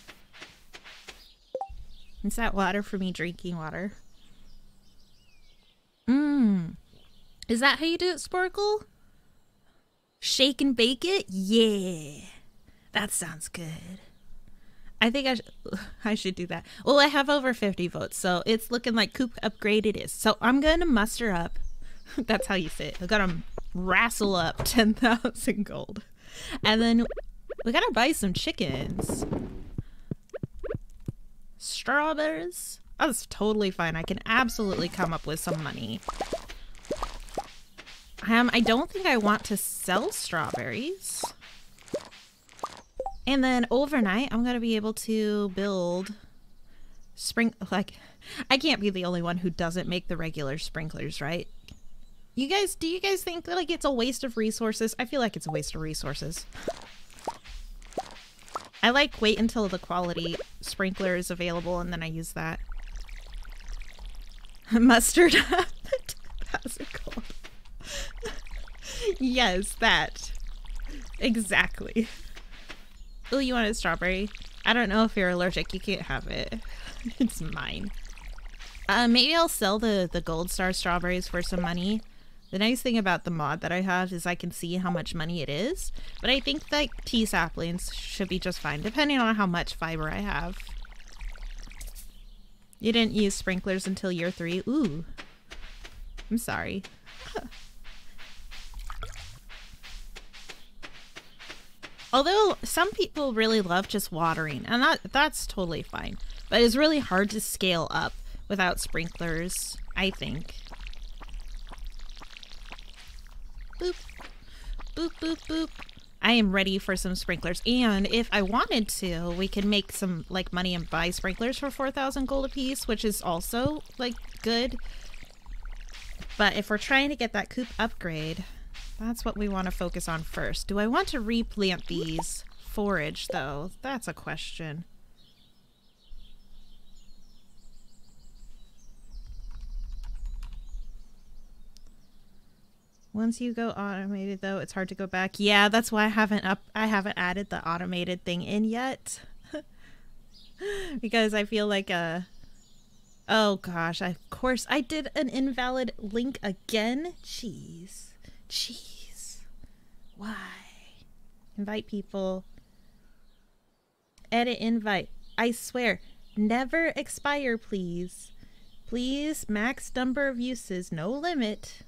Is that water for me drinking water? Mmm. Is that how you do it, Sparkle? Shake and bake it? Yeah. That sounds good. I think I, sh I should do that. Well, I have over fifty votes, so it's looking like Coop upgrade it is. So I'm going to muster up. That's how you say it. I'm going to wrestle up ten thousand gold. And then we got to buy some chickens. Strawberries? That's totally fine. I can absolutely come up with some money. Um, I don't think I want to sell strawberries. And then overnight, I'm going to be able to build Spring, like, I can't be the only one who doesn't make the regular sprinklers, right? You guys, do you guys think that, like, it's a waste of resources? I feel like it's a waste of resources. I, like, wait until the quality sprinkler is available and then I use that. Mustard. How's it called? Yes, that. Exactly. Oh, you want a strawberry? I don't know if you're allergic. You can't have it. It's mine. Uh, maybe I'll sell the, the gold star strawberries for some money. The nice thing about the mod that I have is I can see how much money it is, but I think like tea saplings should be just fine, depending on how much fiber I have. You didn't use sprinklers until year three. Ooh. I'm sorry. Huh. Although some people really love just watering, and that that's totally fine. But it's really hard to scale up without sprinklers, I think. Boop. Boop, boop, boop. I am ready for some sprinklers. And if I wanted to, we could make some, like, money and buy sprinklers for four thousand gold apiece, which is also, like, good. But if we're trying to get that coop upgrade, that's what we want to focus on first. Do I want to replant these? Forage, though. That's a question. Once you go automated, though, it's hard to go back. Yeah, that's why I haven't up I haven't added the automated thing in yet. Because I feel like a... Oh gosh, of course I did an invalid link again. Jeez. Jeez. Why? Invite people. Edit invite. I swear. Never expire, please. Please, max number of uses, no limit.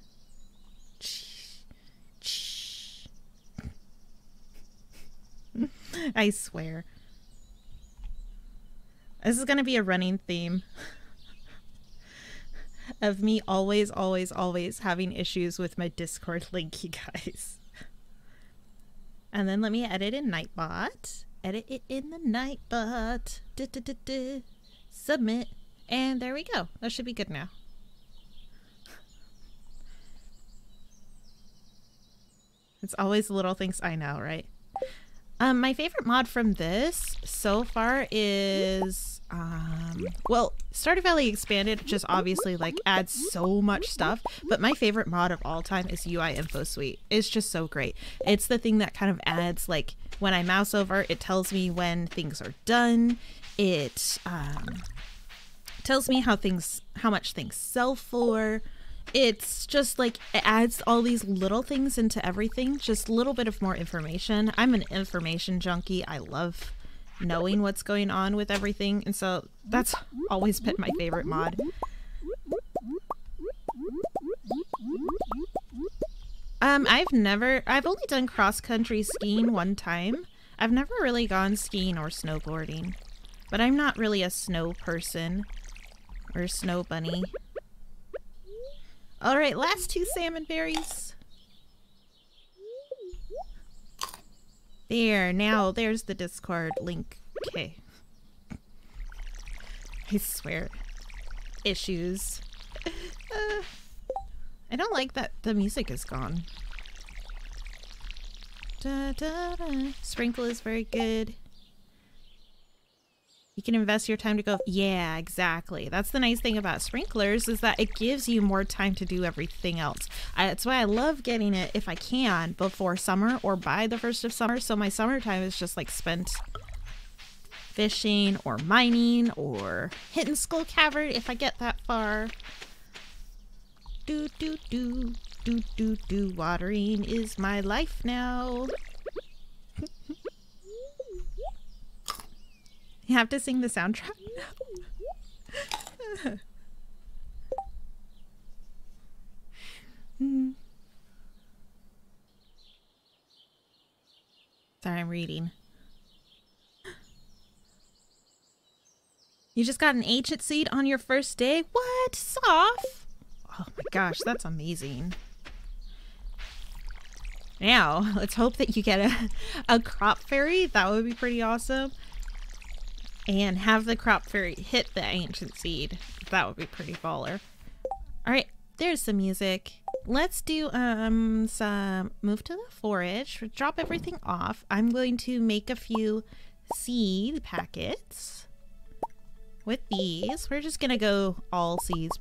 I swear. This is going to be a running theme of me always, always, always having issues with my Discord link, you guys. And then let me edit in Nightbot. Edit it in the Nightbot. Du -du -du -du. Submit. And there we go. That should be good now. It's always the little things, I know, right? Um, my favorite mod from this so far is, um, well, Stardew Valley Expanded just obviously like adds so much stuff, but my favorite mod of all time is U I Info Suite. It's just so great. It's the thing that kind of adds, like, when I mouse over, it tells me when things are done. It um, tells me how things, how much things sell for. It's just like it adds all these little things into everything, just a little bit of more information. I'm an information junkie. I love knowing what's going on with everything, and so that's always been my favorite mod. Um, I've never, I've only done cross-country skiing one time. I've never really gone skiing or snowboarding, but I'm not really a snow person or snow bunny. All right, last two salmon berries. There, now there's the Discord link. Okay. I swear. Issues. Uh, I don't like that the music is gone. Da, da, da. Sprinkle is very good. You can invest your time to go. Yeah, exactly. That's the nice thing about sprinklers is that it gives you more time to do everything else. I, that's why I love getting it if I can before summer or by the first of summer. So my summertime is just like spent fishing or mining or hitting Skull Cavern if I get that far. Do, do, do, do, do, do. Watering is my life now. You have to sing the soundtrack? No. mm. Sorry, I'm reading. You just got an ancient seed on your first day? What? Soft? Oh my gosh, that's amazing. Now, let's hope that you get a, a crop fairy. That would be pretty awesome. and have the crop fairy hit the ancient seed. That would be pretty baller. All right, there's some music. Let's do um some move to the forage, drop everything off. I'm going to make a few seed packets with these. We're just gonna go all seeds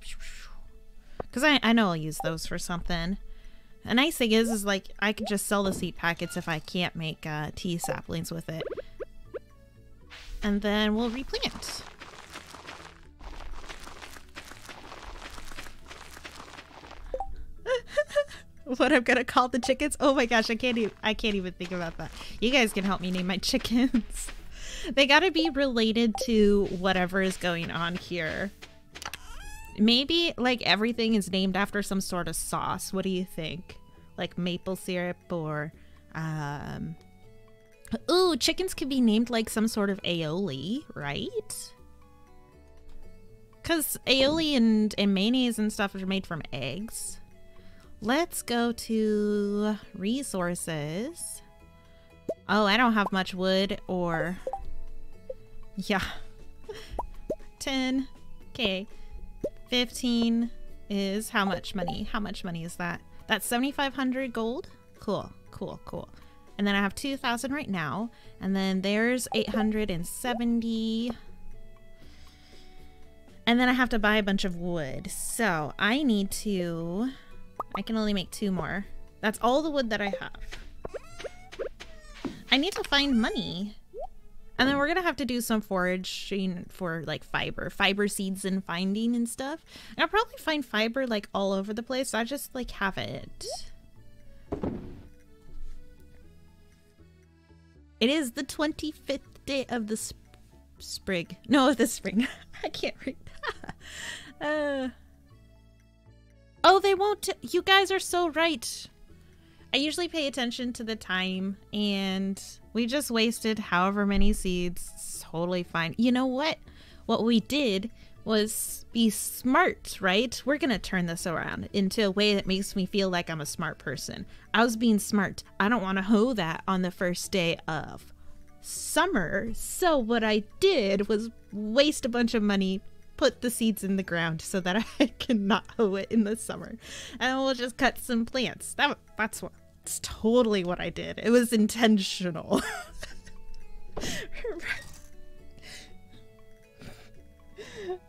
because I, I know I'll use those for something. The nice thing is is like I could just sell the seed packets if I can't make uh, tea saplings with it. And then we'll replant. What I'm gonna call the chickens? Oh my gosh, I can't even I can't even think about that. You guys can help me name my chickens. They gotta be related to whatever is going on here. Maybe like everything is named after some sort of sauce. What do you think? Like maple syrup or um ooh, chickens could be named like some sort of aioli, right? Because aioli and, and mayonnaise and stuff are made from eggs. Let's go to resources. Oh, I don't have much wood or... Yeah. ten. Okay. fifteen is how much money? How much money is that? That's seventy-five hundred gold. Cool, cool, cool. And then I have two thousand right now. And then there's eight hundred seventy. And then I have to buy a bunch of wood. So I need to... I can only make two more. That's all the wood that I have. I need to find money. And then we're gonna have to do some foraging for like fiber. Fiber seeds and finding and stuff. And I'll probably find fiber like all over the place. So I just like have it. It is the twenty-fifth day of the sp sprig. No, of the spring. I can't read that. Uh... Oh, they won't. T you guys are so right. I usually pay attention to the time, and we just wasted however many seeds. It's totally fine. You know what? What we did was be smart, right? We're going to turn this around into a way that makes me feel like I'm a smart person. I was being smart. I don't want to hoe that on the first day of summer. So what I did was waste a bunch of money, put the seeds in the ground so that I cannot hoe it in the summer. And we'll just cut some plants. That, that's what, that's totally what I did. It was intentional.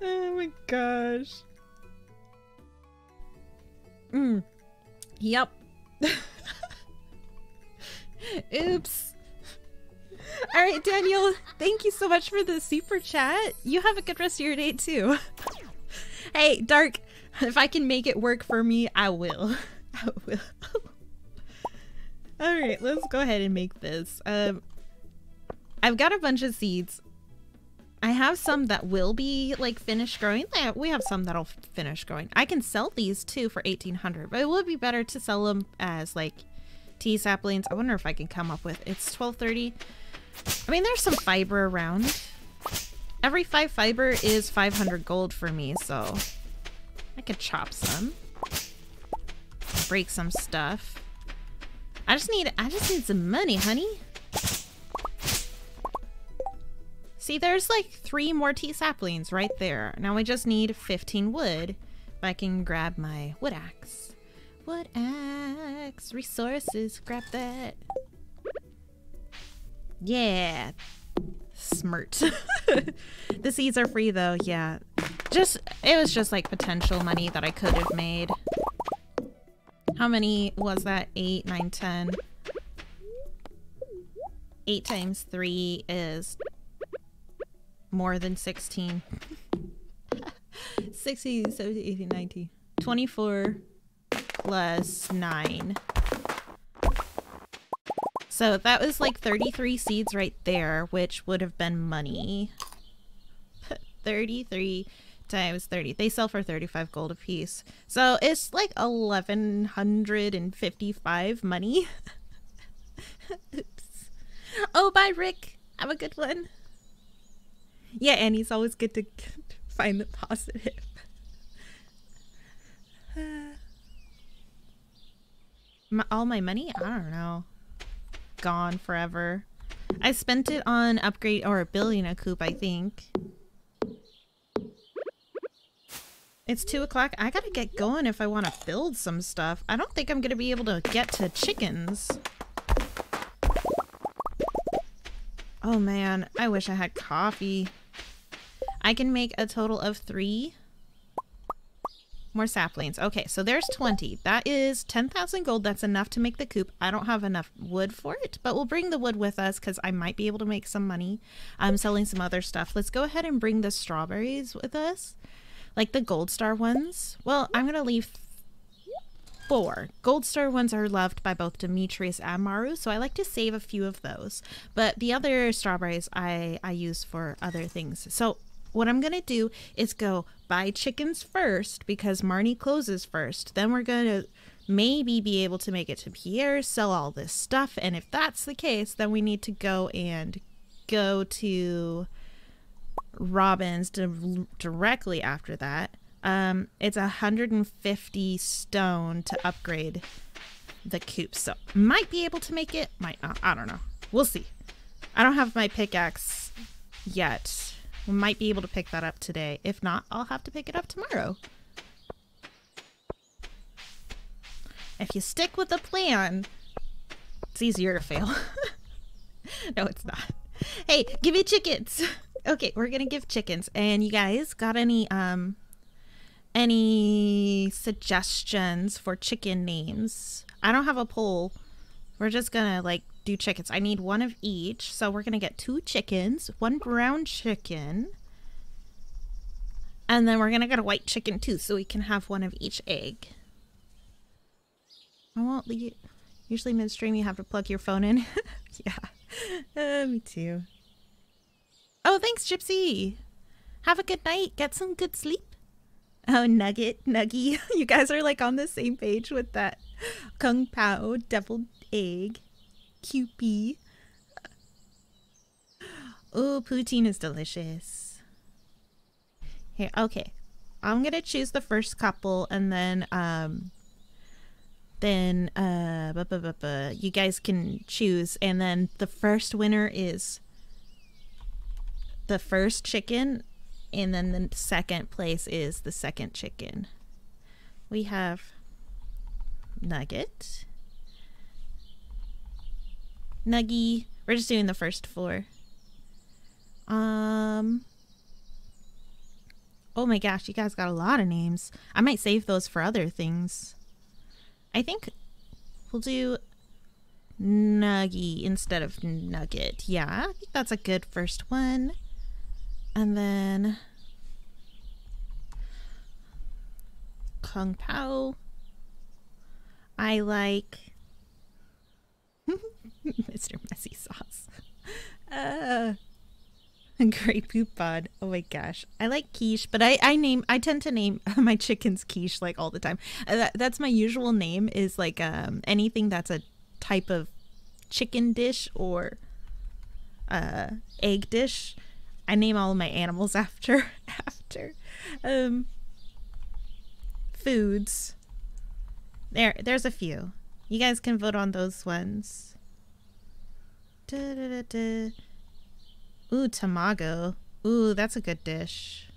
Oh my gosh. Mm. Yep. Oops. All right, Daniel, thank you so much for the super chat. You have a good rest of your day, too. Hey, Dark, if I can make it work for me, I will. I will. All right, let's go ahead and make this. Um, I've got a bunch of seeds. I have some that will be, like, finished growing. We have some that'll finish growing. I can sell these, too, for eighteen hundred, but it would be better to sell them as, like, tea saplings. I wonder if I can come up with... It's twelve thirty. I mean, there's some fiber around. Every five fiber is five hundred gold for me, so I could chop some, break some stuff. I just need, I just need some money, honey. See, there's like three more tea saplings right there. Now we just need fifteen wood. If I can grab my wood axe, wood axe resources, grab that. Yeah, smart. The seeds are free though. Yeah, just it was just like potential money that I could have made. How many was that? Eight nine ten. Eight times three is more than sixteen. sixty seventy eighty ninety. Twenty-four plus nine. So that was like thirty-three seeds right there, which would have been money. thirty-three times thirty. They sell for thirty-five gold a piece. So it's like eleven fifty-five money. Oops. Oh, bye, Rick. Have a good one. Yeah, and it's always good to find the positive. uh, my, all my money? I don't know. Gone forever. I spent it on upgrade or building a coop, I think. It's two o'clock. I gotta get going if I want to build some stuff. I don't think I'm gonna be able to get to chickens. Oh man, I wish I had coffee. I can make a total of three more saplings. Okay, so there's twenty. That is ten thousand gold. That's enough to make the coop. I don't have enough wood for it, but we'll bring the wood with us because I might be able to make some money. I'm selling some other stuff. Let's go ahead and bring the strawberries with us, like the gold star ones. Well, I'm gonna leave four. Gold star ones are loved by both Demetrius and Maru, so I like to save a few of those. But the other strawberries I, I use for other things. So what I'm gonna do is go buy chickens first because Marnie closes first. Then we're gonna maybe be able to make it to Pierre, sell all this stuff. And if that's the case, then we need to go and go to Robin's di- directly after that. Um, it's one hundred fifty stone to upgrade the coop, so might be able to make it, might not. I don't know. We'll see. I don't have my pickaxe yet. We might be able to pick that up today. If not, I'll have to pick it up tomorrow. If you stick with the plan, it's easier to fail. No, it's not. Hey, give me chickens. Okay, we're gonna give chickens. And you guys got any, um... any suggestions for chicken names? I don't have a poll. We're just gonna like do chickens. I need one of each, so we're gonna get two chickens, one brown chicken, and then we're gonna get a white chicken too, so we can have one of each egg. I won't leave. Usually midstream you have to plug your phone in. Yeah, uh, me too. Oh, thanks, Gypsy. Have a good night. Get some good sleep. Oh, Nugget, Nuggy. You guys are like on the same page with that. Kung Pao, Deviled Egg, Q P. Oh, poutine is delicious. Here, okay. I'm gonna choose the first couple and then, um, then, uh, buh, buh, buh, buh, you guys can choose. And then the first winner is the first chicken. And then the second place is the second chicken. We have Nugget, Nuggy. We're just doing the first four. Um. Oh my gosh, you guys got a lot of names. I might save those for other things. I think we'll do Nuggy instead of Nugget. Yeah, I think that's a good first one. And then Kung Pao. I like Mister Messy Sauce. Uh, Grey Poop Pod. Oh my gosh. I like quiche, but I, I name I tend to name my chickens quiche like all the time. That, that's my usual name, is like um anything that's a type of chicken dish or uh egg dish. I name all of my animals after after um, foods. There, there's a few. You guys can vote on those ones. Da, da, da, da. Ooh, tamago. Ooh, that's a good dish.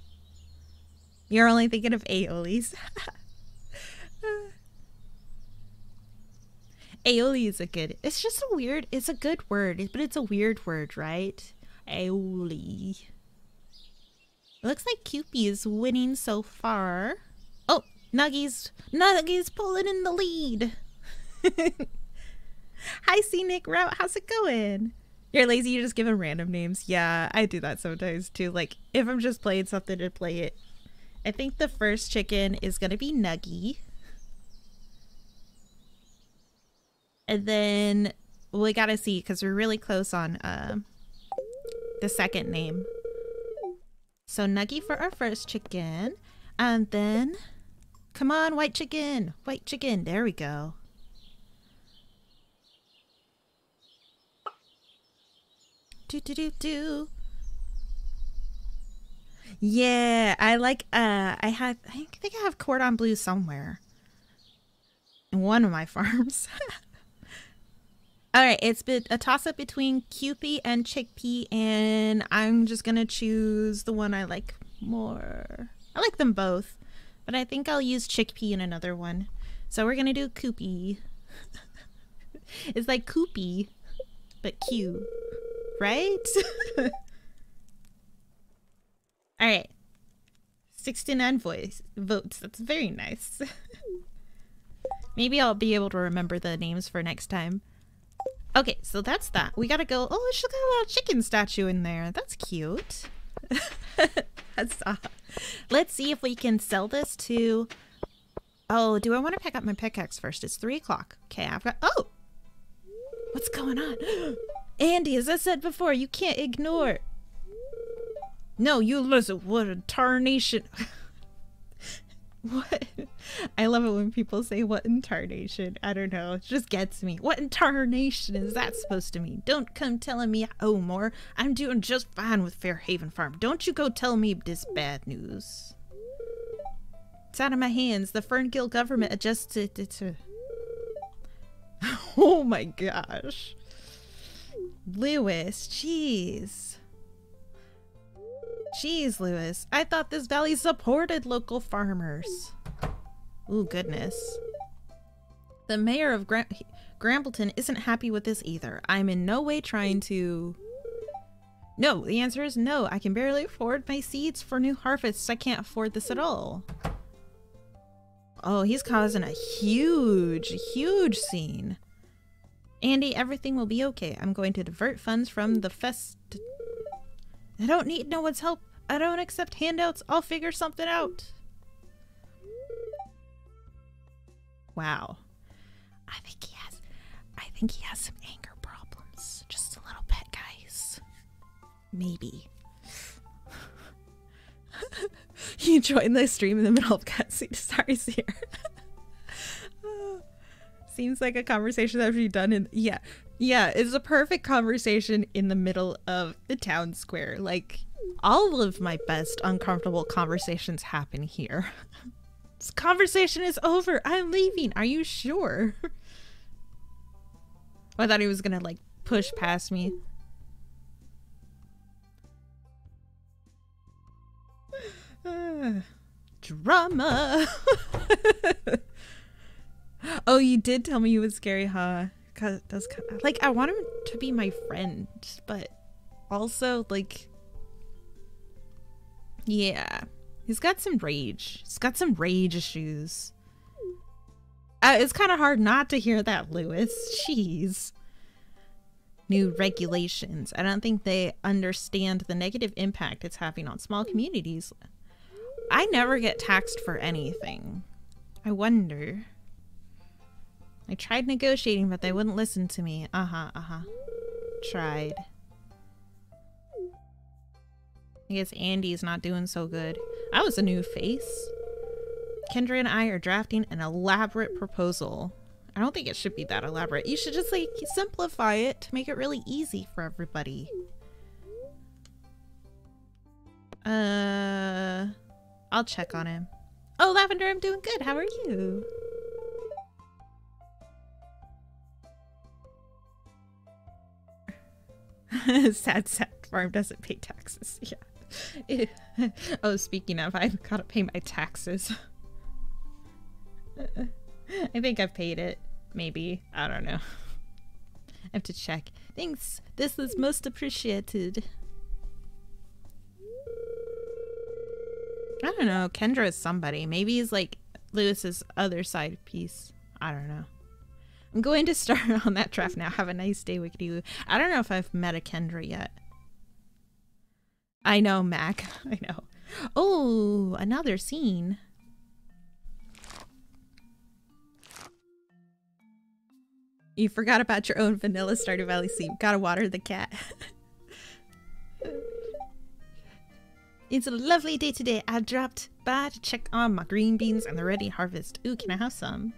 You're only thinking of aiolis. Aioli is a good. It's just a weird. It's a good word, but it's a weird word, right? Aioli. It looks like Kewpie is winning so far. Oh, Nuggy's Nuggy's pulling in the lead. Hi, Scenic Route. How's it going? You're lazy. You just give him random names. Yeah, I do that sometimes too. Like if I'm just playing something to play it. I think the first chicken is gonna be Nuggy, and then we gotta see because we're really close on. Uh, the second name. So Nuggy for our first chicken, and then come on white chicken, white chicken, there we go. Do do do do. Yeah, I like uh I have I think I have cordon bleu somewhere in one of my farms. All right, it's been a toss-up between Cupie and Chickpea, and I'm just gonna choose the one I like more. I like them both, but I think I'll use Chickpea in another one. So we're gonna do Cupie. It's like Cupie, but Q, right? All right, sixty-nine voice votes. That's very nice. Maybe I'll be able to remember the names for next time. Okay, so that's that. We gotta go. Oh, she's got a little chicken statue in there. That's cute. That's uh, let's see if we can sell this to... Oh, do I want to pick up my pickaxe first? It's three o'clock. Okay, I've got... Oh! What's going on? Andy, as I said before, you can't ignore... No, you listen. What a tarnation. What? I love it when people say, what in tarnation? I don't know. It just gets me. What in tarnation is that supposed to mean? Don't come telling me I owe more. I'm doing just fine with Fairhaven Farm. Don't you go tell me this bad news. It's out of my hands. The Ferngill government adjusted it to... Oh my gosh. Lewis, jeez. Jeez, Lewis. I thought this valley supported local farmers. Oh, goodness. The mayor of Gra Grambleton isn't happy with this either. I'm in no way trying to... No, the answer is no. I can barely afford my seeds for new harvests. I can't afford this at all. Oh, he's causing a huge, huge scene. Andy, everything will be okay. I'm going to divert funds from the fest... I don't need no one's help. I don't accept handouts. I'll figure something out. Wow. I think he has I think he has some anger problems. Just a little bit, guys. Maybe. You joined the stream in the middle of cutscene. Sorry, Sierra. Seems like a conversation that would be done in yeah. Yeah, it's a perfect conversation in the middle of the town square. Like, all of my best uncomfortable conversations happen here. This conversation is over. I'm leaving. Are you sure? I thought he was gonna, like, push past me. Uh, drama! Oh, you did tell me you was scary, huh? It does kind of, like, I want him to be my friend, but also, like, yeah, he's got some rage. He's got some rage issues. Uh, it's kind of hard not to hear that, Lewis. Jeez. New regulations. I don't think they understand the negative impact it's having on small communities. I never get taxed for anything. I wonder... I tried negotiating, but they wouldn't listen to me. Uh-huh, uh-huh. Tried. I guess Andy's not doing so good. I was a new face. Kendra and I are drafting an elaborate proposal. I don't think it should be that elaborate. You should just, like, simplify it to make it really easy for everybody. Uh, I'll check on him. Oh, Lavender, I'm doing good. How are you? Sad Sap Farm doesn't pay taxes. Yeah. Oh, speaking of, I've got to pay my taxes. I think I've paid it. Maybe. I don't know. I have to check. Thanks. This is most appreciated. I don't know. Kendra is somebody. Maybe he's like Lewis's other side piece. I don't know. I'm going to start on that draft now. Have a nice day, Wickedy. I don't know if I've met a Kendra yet. I know, Mac. I know. Oh, another scene. You forgot about your own vanilla Stardew Valley scene. Gotta water the cat. It's a lovely day today. I dropped by to check on my green beans and the ready harvest. Ooh, can I have some?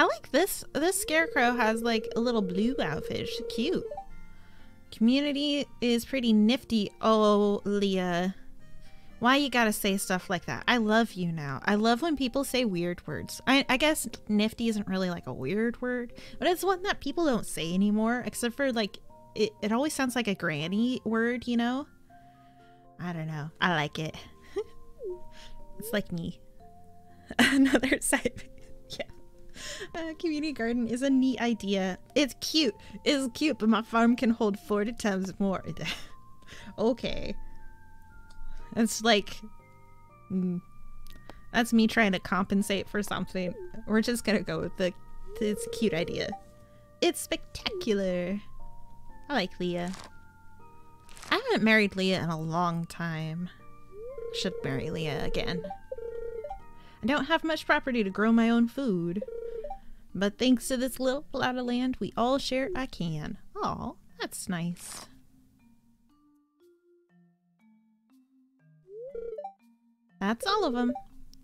I like this. This scarecrow has, like, a little blue outfit. She's cute. Community is pretty nifty. Oh, Leah. Why you gotta say stuff like that? I love you now. I love when people say weird words. I, I guess nifty isn't really like a weird word, but it's one that people don't say anymore, except for like, it, it always sounds like a granny word, you know? I don't know. I like it. It's like me. Another side. Yeah. Uh, community garden is a neat idea. It's cute. It's cute, but my farm can hold forty times more. Okay. It's like, mm, that's me trying to compensate for something. We're just gonna go with the, it's a cute idea. It's spectacular. I like Leah. I haven't married Leah in a long time. Should marry Leah again. I don't have much property to grow my own food. But thanks to this little plot of land we all share, I can. Aw, that's nice. That's all of them.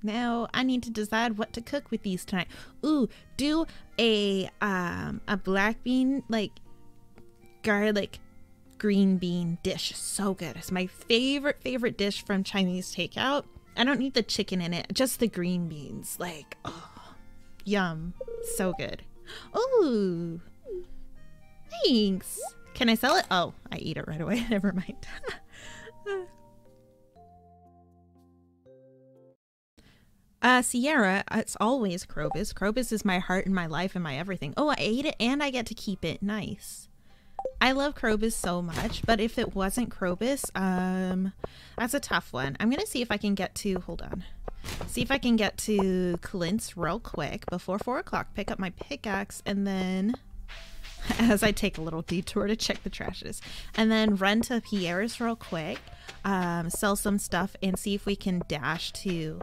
Now I need to decide what to cook with these tonight. Ooh, do a um a black bean like garlic green bean dish. So good. It's my favorite favorite dish from Chinese takeout. I don't need the chicken in it, just the green beans. Like, oh, yum. So good. Ooh, thanks. Can I sell it? Oh, I eat it right away. Never mind. Uh, Sierra, it's always Krobus. Krobus is my heart and my life and my everything. Oh, I ate it and I get to keep it. Nice. I love Krobus so much, but if it wasn't Krobus, um, that's a tough one. I'm gonna see if I can get to, hold on. See if I can get to Clint's real quick before four o'clock, pick up my pickaxe, and then, as I take a little detour to check the trashes, and then run to Pierre's real quick, um, sell some stuff and see if we can dash to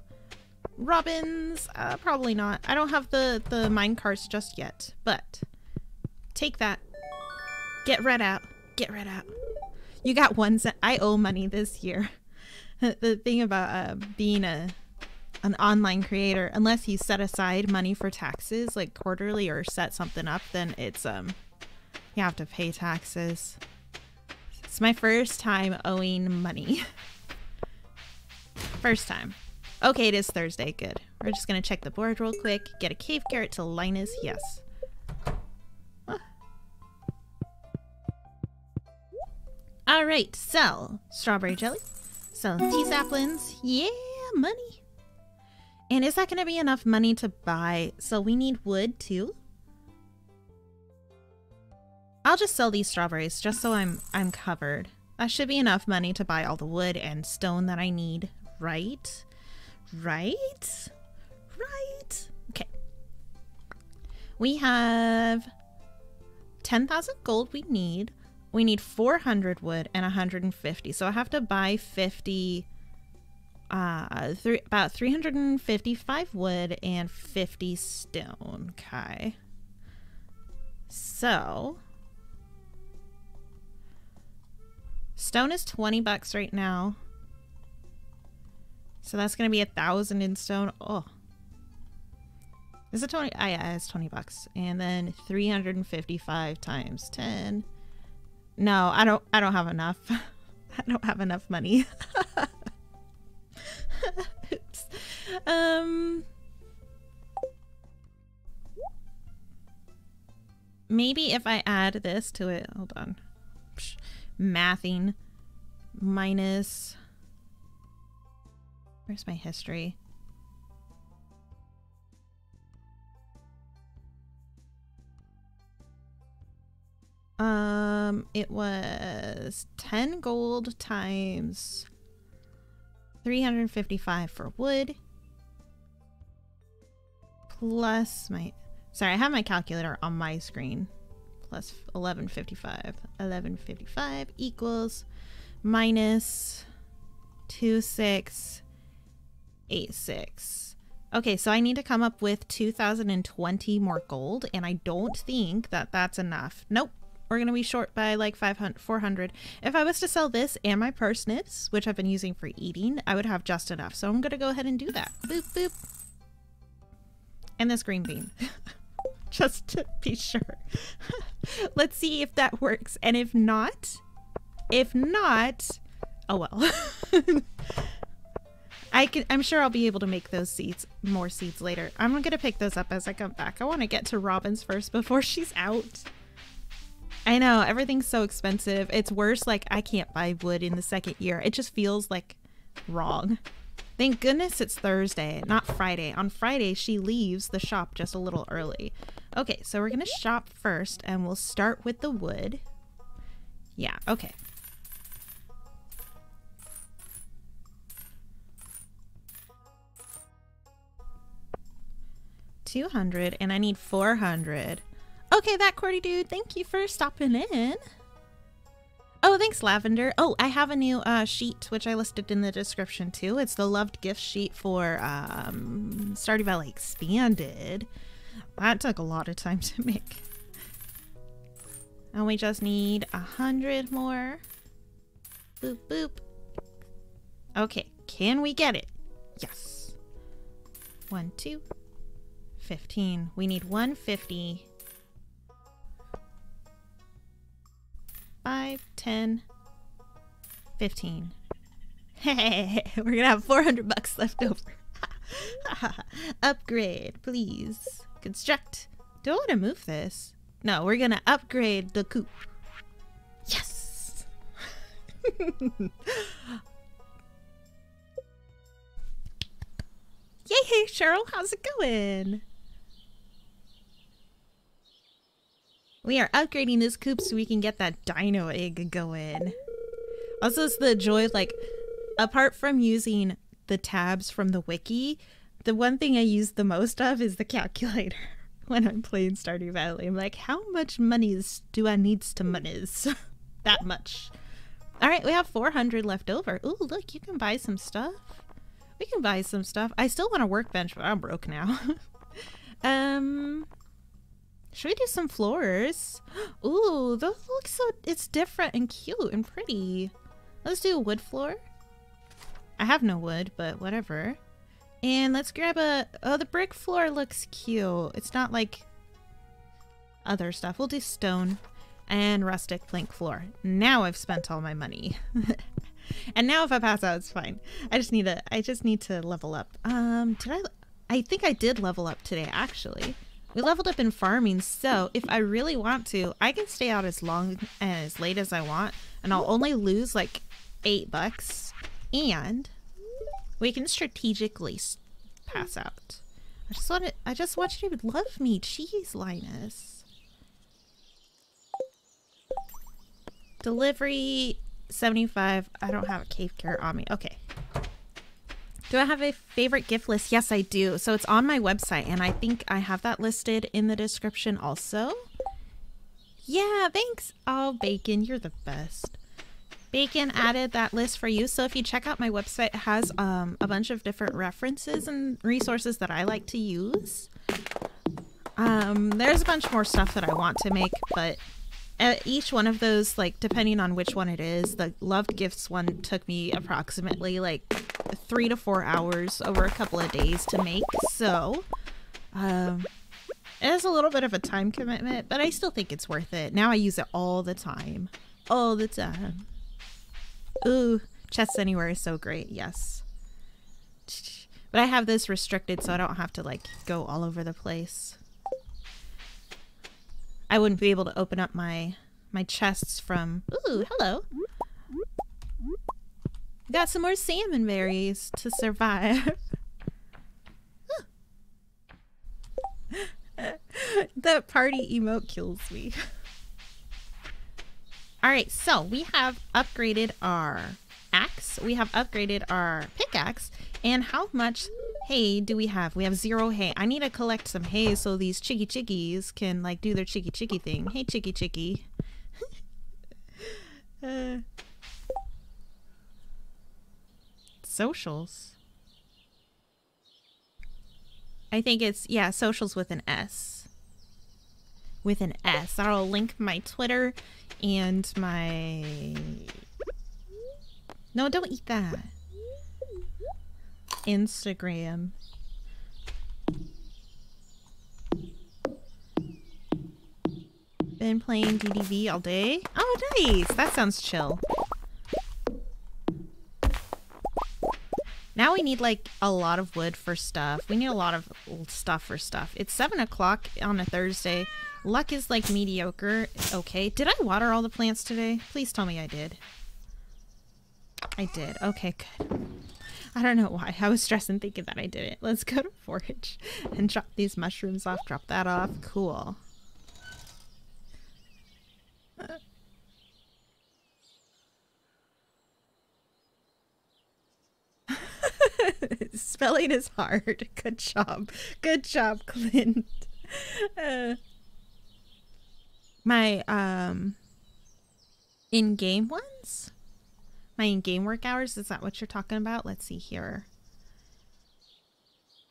Robin's. Uh, probably not. I don't have the, the mine carts just yet, but take that. Get red out. Get red out. You got one cent. I owe money this year. The thing about uh, being a an online creator, unless you set aside money for taxes, like quarterly or set something up, then it's, um, you have to pay taxes. It's my first time owing money. First time. Okay, it is Thursday. Good. We're just gonna check the board real quick. Get a cave carrot to Linus. Yes. Huh. All right. Sell strawberry jelly. Sell tea saplings. Yeah, money. And is that gonna be enough money to buy? So we need wood too. I'll just sell these strawberries just so I'm I'm covered. That should be enough money to buy all the wood and stone that I need. Right. Right? Right? Okay. We have ten thousand gold we need. We need four hundred wood and one hundred fifty. So I have to buy fifty, uh, th about three hundred fifty-five wood and fifty stone. Okay. So stone is twenty bucks right now. So that's going to be a thousand in stone. Oh, is it twenty? Ah, yeah, it's twenty bucks. And then three hundred fifty-five times ten. No, I don't, I don't have enough. I don't have enough money. Oops. Um, maybe if I add this to it, hold on. Psh, mathing minus. Where's my history? Um, it was ten gold times three hundred fifty-five for wood. Plus my, sorry, I have my calculator on my screen. Plus eleven fifty-five. eleven fifty-five equals minus two six eight six. Okay, so I need to come up with two thousand twenty more gold, and I don't think that that's enough. Nope, we're gonna be short by like five hundred, four hundred. If I was to sell this and my parsnips, which I've been using for eating, I would have just enough. So I'm gonna go ahead and do that. Boop, boop. And this green bean. Just to be sure. Let's see if that works. And if not, if not, oh well. I can, I'm sure I'll be able to make those seeds, more seeds later. I'm gonna pick those up as I come back. I want to get to Robin's first before she's out. I know, everything's so expensive. It's worse, like, I can't buy wood in the second year. It just feels, like, wrong. Thank goodness it's Thursday, not Friday. On Friday, she leaves the shop just a little early. Okay, so we're gonna shop first, and we'll start with the wood. Yeah, okay. two hundred, and I need four hundred. Okay, that Cordy dude, thank you for stopping in. Oh, thanks, Lavender. Oh, I have a new uh, sheet, which I listed in the description too. It's the Loved Gift Sheet for um, Stardew Valley Expanded. That took a lot of time to make. And we just need a hundred more. Boop, boop. Okay, can we get it? Yes. One, two, fifteen. We need one fifty. five, ten, fifteen. Hey, we're gonna have four hundred bucks left over. Upgrade, please. Construct. Do I want to move this? No, we're gonna upgrade the coop. Yes! Yay, hey, Cheryl, how's it going? We are upgrading this coop so we can get that dino egg going. Also, it's the joy of, like, apart from using the tabs from the wiki, the one thing I use the most of is the calculator when I'm playing Stardew Valley. I'm like, how much monies do I needs to monies? That much. All right, we have four hundred left over. Ooh, look, you can buy some stuff. We can buy some stuff. I still want a workbench, but I'm broke now. um... Should we do some floors? Ooh, those look so... It's different and cute and pretty. Let's do a wood floor. I have no wood, but whatever. And let's grab a... Oh, the brick floor looks cute. It's not like other stuff. We'll do stone and rustic plank floor. Now I've spent all my money. And now if I pass out, it's fine. I just need to... I just need to level up. Um, did I... I think I did level up today, actually. We leveled up in farming, so if I really want to, I can stay out as long and as late as I want, and I'll only lose like eight bucks, and we can strategically pass out. I just want to—I just want you to love me, jeez, Linus. Delivery seventy-five. I don't have a cave carrot on me. Okay. Do I have a favorite gift list? Yes, I do. So it's on my website, and I think I have that listed in the description also. Yeah, thanks. Oh, Bacon, you're the best. Bacon added that list for you. So if you check out my website, it has um, a bunch of different references and resources that I like to use. Um, there's a bunch more stuff that I want to make, but each one of those, like, depending on which one it is, the Loved Gifts one took me approximately, like, three to four hours over a couple of days to make, so um, it is a little bit of a time commitment, but I still think it's worth it. Now I use it all the time. All the time. Ooh, Chest Anywhere is so great, yes. But I have this restricted so I don't have to, like, go all over the place. I wouldn't be able to open up my my chests from... Ooh, hello. Got some more salmon berries to survive. That party emote kills me. Alright, so we have upgraded our axe. We have upgraded our pickaxe. And how much hay do we have? We have zero hay. I need to collect some hay so these chicky chickies can, like, do their chicky chicky thing. Hey, chicky chicky. uh... Socials. I think it's, yeah, socials with an S. With an S. I'll link my Twitter and my... No, don't eat that. Instagram. Been playing D D V all day. Oh, nice. That sounds chill. Now we need like a lot of wood for stuff. We need a lot of stuff for stuff. It's seven o'clock on a Thursday. Luck is like mediocre. Okay. Did I water all the plants today? Please tell me I did. I did. Okay, good. I don't know why. I was stressing thinking that I didn't. Let's go to forage and drop these mushrooms off. Drop that off. Cool. Uh. Spelling is hard. Good job. Good job, Clint. Uh, my um in-game ones? My in-game work hours? Is that what you're talking about? Let's see here.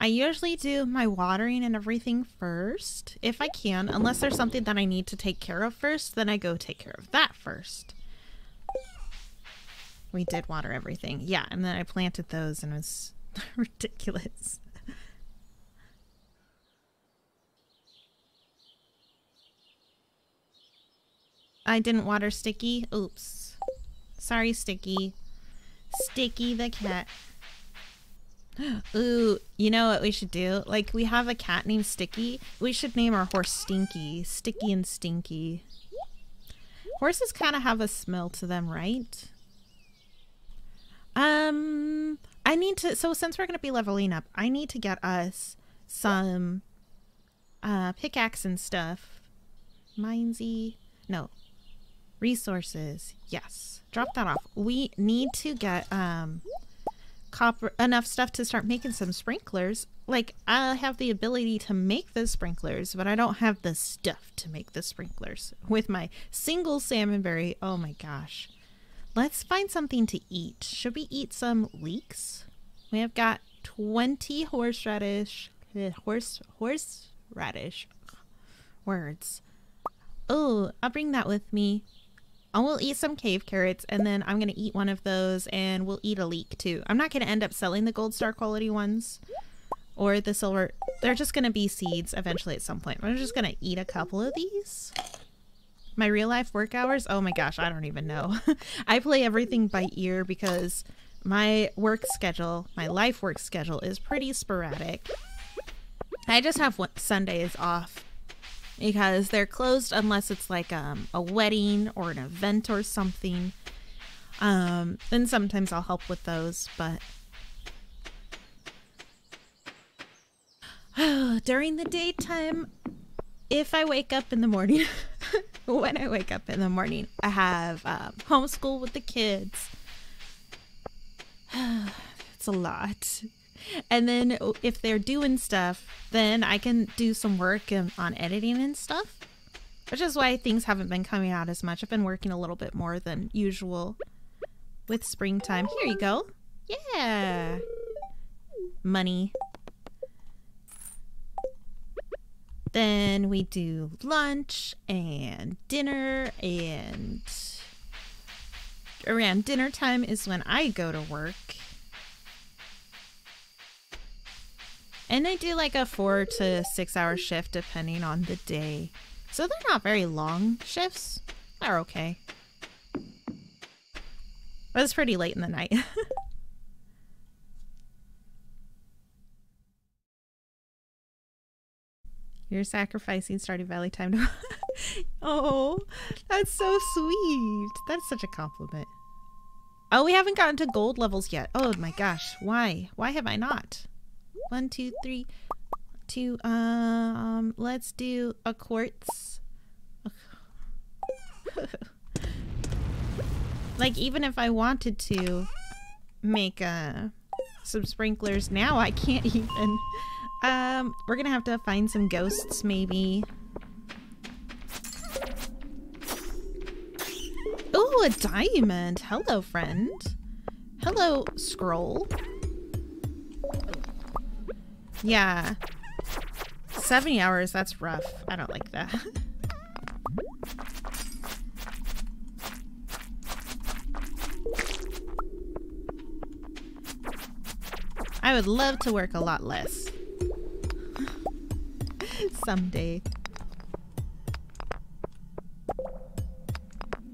I usually do my watering and everything first, if I can. Unless there's something that I need to take care of first, then I go take care of that first. We did water everything. Yeah, and then I planted those and it was ridiculous. I didn't water Sticky. Oops. Sorry, Sticky. Sticky the cat. Ooh, you know what we should do? Like, we have a cat named Sticky. We should name our horse Stinky. Sticky and Stinky. Horses kind of have a smell to them, right? Um, I need to, so since we're going to be leveling up, I need to get us some, uh, pickaxe and stuff. Minesy. No. Resources. Yes. Drop that off. We need to get, um, copper, enough stuff to start making some sprinklers. Like, I have the ability to make the sprinklers, but I don't have the stuff to make the sprinklers with my single salmonberry. Oh my gosh. Let's find something to eat. Should we eat some leeks? We have got twenty horseradish. Horse, horseradish. Words. Oh, I'll bring that with me. And we'll eat some cave carrots, and then I'm going to eat one of those, and we'll eat a leek too. I'm not going to end up selling the gold star quality ones or the silver. They're just going to be seeds eventually at some point. I'm just going to eat a couple of these. My real life work hours? Oh my gosh, I don't even know. I play everything by ear because my work schedule, my life work schedule is pretty sporadic. I just have Sundays off because they're closed unless it's like um, a wedding or an event or something. Um, and sometimes I'll help with those, but... During the daytime, if I wake up in the morning... When I wake up in the morning, I have um, homeschool with the kids. It's a lot. And then if they're doing stuff, then I can do some work on editing and stuff, which is why things haven't been coming out as much. I've been working a little bit more than usual with springtime. Here you go. Yeah. Money. Then we do lunch and dinner, and around dinner time is when I go to work. And I do like a four to six hour shift depending on the day. So they're not very long shifts. They're okay. But it's pretty late in the night. You're sacrificing Stardew Valley time to... Oh, that's so sweet. That's such a compliment. Oh, we haven't gotten to gold levels yet. Oh my gosh, why? Why have I not? One, two, three, two, um, let's do a quartz. Like, even if I wanted to make uh, some sprinklers now, I can't even... Um, we're gonna have to find some ghosts, maybe. Ooh, a diamond! Hello, friend. Hello, scroll. Yeah. seventy hours, that's rough. I don't like that. I would love to work a lot less. Someday.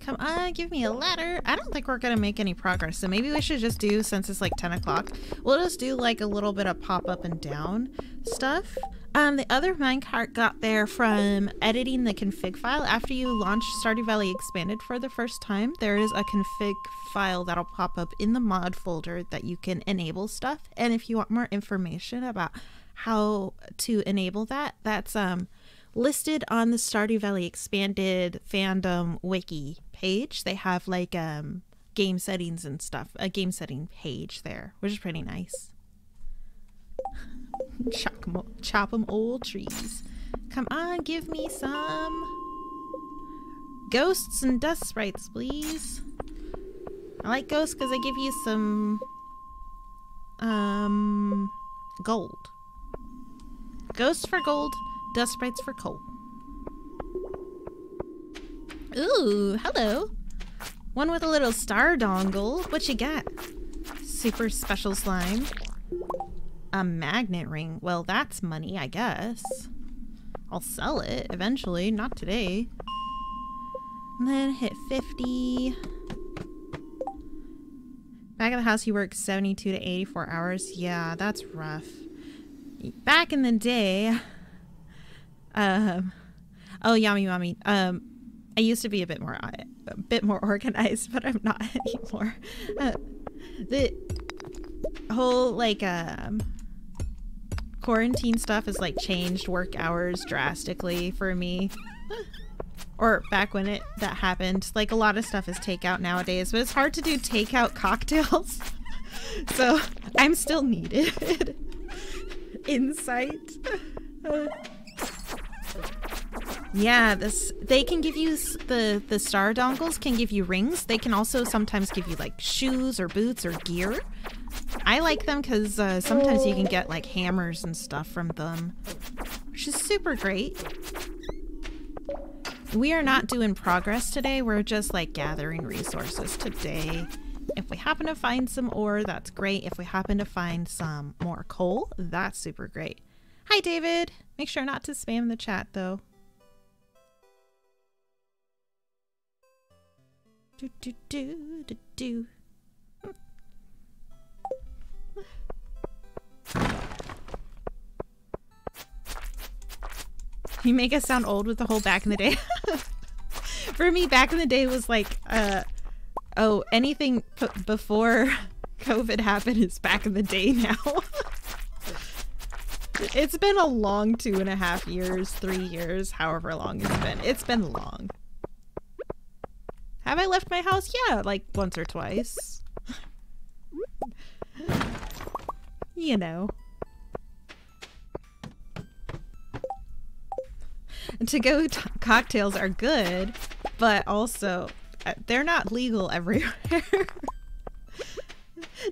Come Uh, give me a ladder. I don't think we're gonna make any progress, so maybe we should just do, since it's like ten o'clock, we'll just do like a little bit of pop up and down stuff. Um, the other minecart got there from editing the config file. After you launch Stardew Valley Expanded for the first time, there is a config file that'll pop up in the mod folder that you can enable stuff. And if you want more information about how to enable that, that's um, listed on the Stardew Valley Expanded fandom wiki page. They have like um, game settings and stuff, a game setting page there, which is pretty nice. Chop them, chop them old trees. Come on, give me some ghosts and dust sprites, please. I like ghosts because they give you some um gold. Ghosts for gold, dust sprites for coal. Ooh, hello. One with a little star dongle. What you got? Super special slime. A magnet ring. Well, that's money, I guess. I'll sell it eventually, not today. And then hit fifty. Back at the house, you work seventy-two to eighty-four hours. Yeah, that's rough. Back in the day, um, oh, yummy, yummy. Um, I used to be a bit more, a bit more organized, but I'm not anymore. Uh, the whole like um. quarantine stuff has like changed work hours drastically for me. Or back when it that happened, like a lot of stuff is takeout nowadays, but it's hard to do takeout cocktails. So I'm still needed. Insight. Yeah, this they can give you the the star dongles can give you rings. They can also sometimes give you like shoes or boots or gear. I like them because uh, sometimes you can get like hammers and stuff from them, which is super great. We are not doing progress today. We're just like gathering resources today. If we happen to find some ore, that's great. If we happen to find some more coal, that's super great. Hi, David. Make sure not to spam the chat though. Do, do, do, do, do. You make us sound old with the whole back in the day. For me, back in the day was like, uh, oh, anything p before COVID happened is back in the day now. It's been a long two and a half years, three years, however long it's been. It's been long. Have I left my house? Yeah, like once or twice. You know. To-go cocktails are good, but also uh, they're not legal everywhere.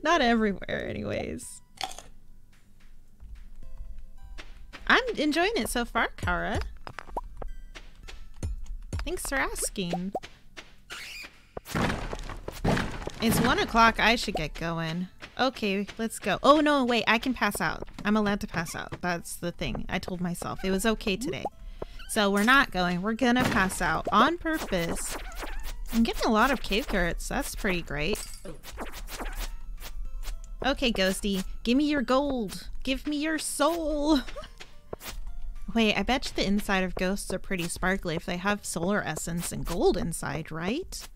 Not everywhere, anyways. I'm enjoying it so far, Kara. Thanks for asking. It's one o'clock. I should get going. Okay, let's go. Oh no, wait, I can pass out. I'm allowed to pass out. That's the thing. I told myself it was okay today. So we're not going. We're gonna pass out on purpose. I'm getting a lot of cave carrots. That's pretty great. Okay, Ghosty. Give me your gold. Give me your soul. Wait, I bet you the inside of ghosts are pretty sparkly if they have solar essence and gold inside, right?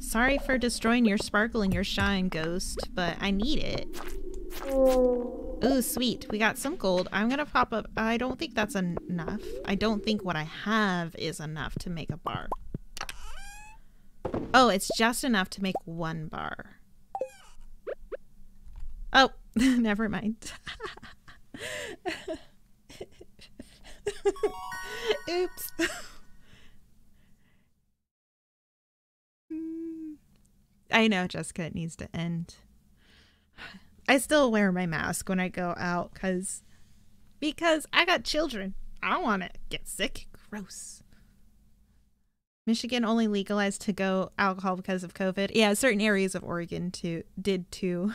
Sorry for destroying your sparkle and your shine, ghost, but I need it. Ooh, sweet. We got some gold. I'm gonna pop up. I don't think that's en enough. I don't think what I have is enough to make a bar. Oh, it's just enough to make one bar. Oh, never mind. Oops. I know, Jessica, it needs to end. I still wear my mask when I go out because because I got children. I don't want to get sick. Gross. Michigan only legalized to-go alcohol because of COVID. Yeah, certain areas of Oregon too did too.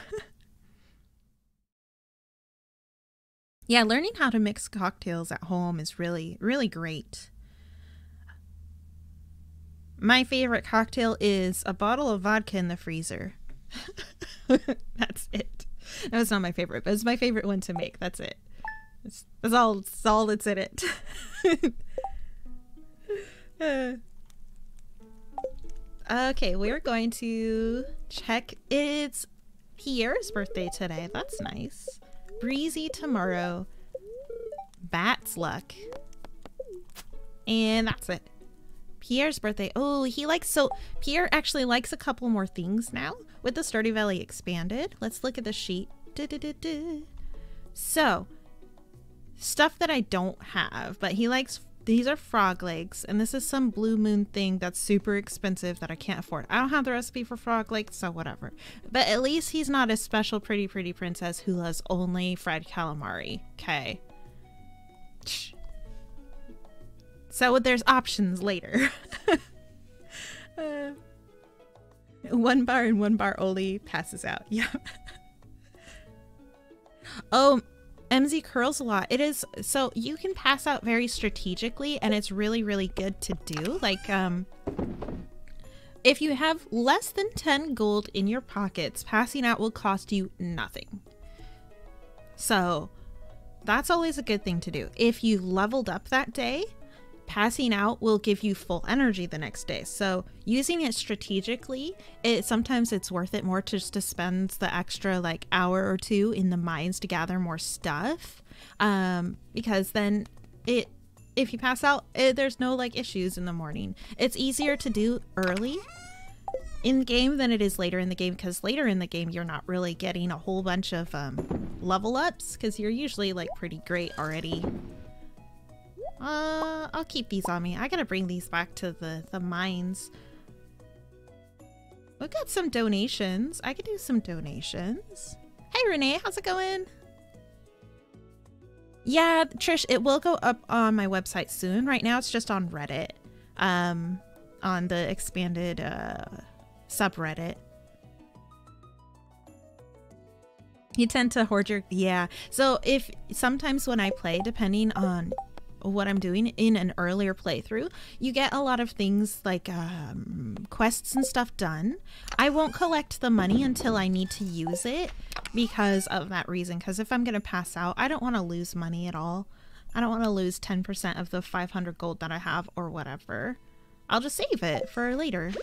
Yeah, learning how to mix cocktails at home is really, really great. My favorite cocktail is a bottle of vodka in the freezer. That's it. That was not my favorite, but it's my favorite one to make. That's it. That's, that's all. That's all that's in it. uh. Okay, we're going to check. It's Pierre's birthday today. That's nice. Breezy tomorrow. Bat's luck. And that's it. Pierre's birthday. Oh, he likes... So, Pierre actually likes a couple more things now with the Stardew Valley Expanded. Let's look at the sheet. Du -du -du -du. So, stuff that I don't have, but he likes... These are frog legs, and this is some blue moon thing that's super expensive that I can't afford. I don't have the recipe for frog legs, so whatever. But at least he's not a special pretty pretty princess who loves only fried calamari. Okay. So there's options later. uh, one bar and one bar only passes out. Yeah. Oh. M Z curls a lot. It is, so you can pass out very strategically, and it's really, really good to do. Like, um, if you have less than ten gold in your pockets, passing out will cost you nothing. So that's always a good thing to do. If you leveled up that day, passing out will give you full energy the next day. So using it strategically, it sometimes it's worth it more to just to spend the extra like hour or two in the mines to gather more stuff, um, because then it if you pass out, it, there's no like issues in the morning. It's easier to do early in game than it is later in the game, because later in the game you're not really getting a whole bunch of um, level ups because you're usually like pretty great already. Uh, I'll keep these on me. I gotta bring these back to the, the mines. We got some donations. I could do some donations. Hey, Renee, how's it going? Yeah, Trish, it will go up on my website soon. Right now it's just on Reddit. Um, on the expanded, uh, subreddit. You tend to hoard your... Yeah. So if... Sometimes when I play, depending on... what I'm doing in an earlier playthrough, you get a lot of things like um, quests and stuff done. I won't collect the money until I need to use it because of that reason, because if I'm gonna pass out, I don't want to lose money at all. I don't want to lose ten percent of the five hundred gold that I have or whatever. I'll just save it for later.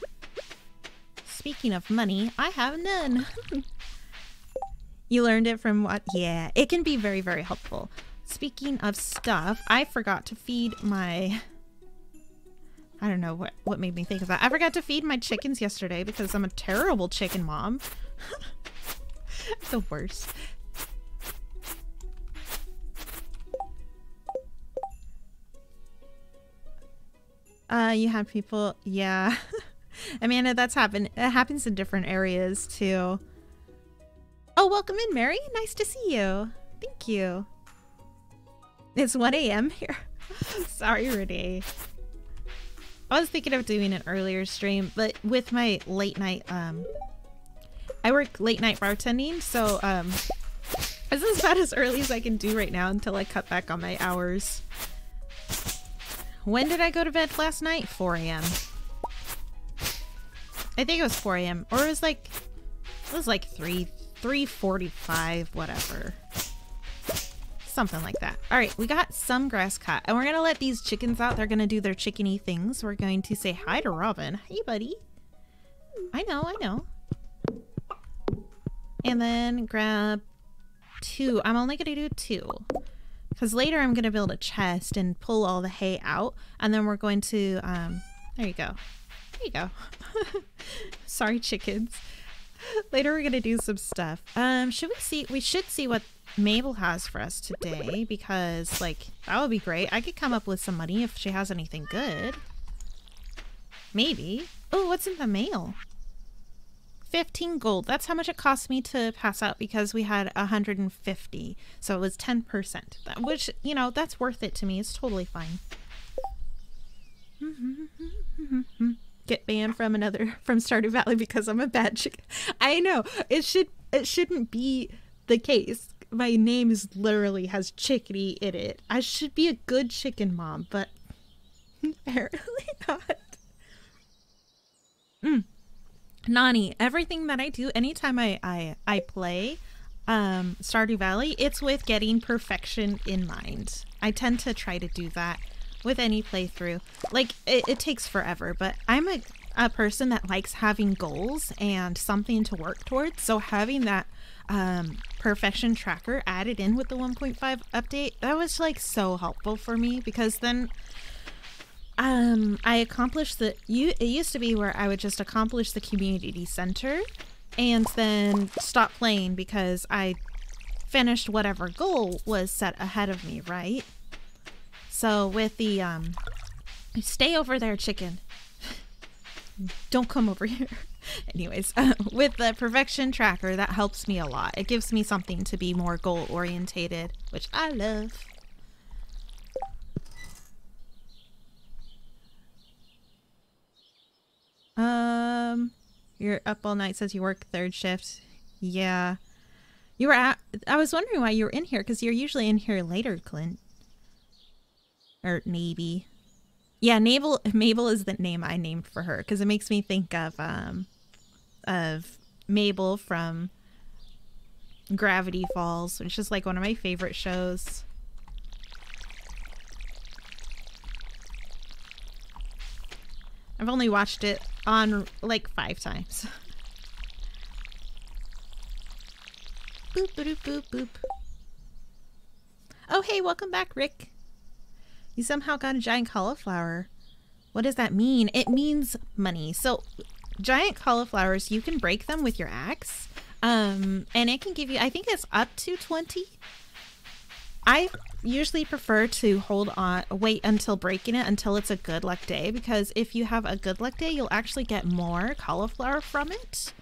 Speaking of money, I have none. You learned it from what? Yeah, it can be very, very helpful. Speaking of stuff, I forgot to feed my... I don't know what, what made me think of that. I forgot to feed my chickens yesterday because I'm a terrible chicken mom. The worst. Uh, you had people... Yeah. Amanda, that's happened. It happens in different areas too. Oh, welcome in, Mary. Nice to see you. Thank you. It's one A M here. Sorry, Renee. I was thinking of doing an earlier stream, but with my late night, um, I work late night bartending, so um, this is about as early as I can do right now until I cut back on my hours. When did I go to bed last night? four A M I think it was four A M or it was like it was like three, three forty-five, whatever. Something like that. All right, we got some grass cut, and we're gonna let these chickens out. They're gonna do their chickeny things. We're going to say hi to Robin. Hey, buddy. I know, I know. And then grab two. I'm only gonna do two, because later I'm gonna build a chest and pull all the hay out, and then we're going to. Um, there you go. There you go. Sorry, chickens. Later we're gonna do some stuff. Um, should we see? We should see what Mabel has for us today, because like that would be great. I could come up with some money if she has anything good. Maybe. Oh, what's in the mail? fifteen gold. That's how much it cost me to pass out because we had one hundred fifty, so it was ten percent. That, which, you know, that's worth it to me. It's totally fine. Get banned from another from Stardew Valley because I'm a bad chick. I know it should it shouldn't be the case. My name is literally has chickadee in it. I should be a good chicken mom, but apparently not. Mm. Nani, everything that I do, anytime I, I, I play um, Stardew Valley, it's with getting perfection in mind. I tend to try to do that with any playthrough. Like, it, it takes forever, but I'm a, a person that likes having goals and something to work towards, so having that um, perfection tracker added in with the one point five update, that was, like, so helpful for me, because then... Um, I accomplished the, you, it used to be where I would just accomplish the community center and then stop playing because I finished whatever goal was set ahead of me, right? So with the, um, stay over there, chicken. Don't come over here. Anyways, uh, with the perfection tracker, that helps me a lot. It gives me something to be more goal orientated, which I love. Um, you're up all night, says you work third shift. Yeah. You were at, I was wondering why you were in here, because you're usually in here later, Clint. Or maybe. Yeah, Mabel, Mabel is the name I named for her, because it makes me think of, um, of Mabel from Gravity Falls, which is like one of my favorite shows. I've only watched it on like five times. Boop, boop, boop, boop. Oh, hey, welcome back, Rick. You somehow got a giant cauliflower. What does that mean? It means money. So giant cauliflowers, you can break them with your axe. Um, and it can give you, I think it's up to twenty. I usually prefer to hold on, wait until breaking it until it's a good luck day, because if you have a good luck day, you'll actually get more cauliflower from it.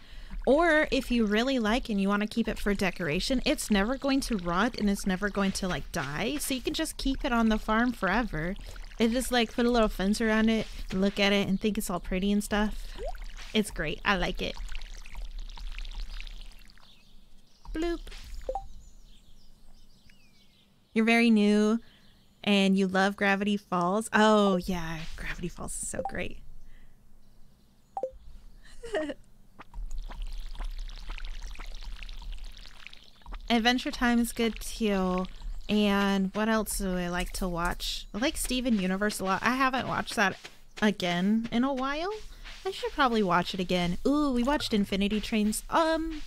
Or if you really like and you want to keep it for decoration, it's never going to rot and it's never going to like die. So you can just keep it on the farm forever. It just like put a little fence around it, look at it and think it's all pretty and stuff. It's great. I like it. Bloop. You're very new and you love Gravity Falls. Oh yeah, Gravity Falls is so great. Adventure Time is good too. And what else do I like to watch? I like Steven Universe a lot. I haven't watched that again in a while. I should probably watch it again. Ooh, we watched Infinity Trains. Um,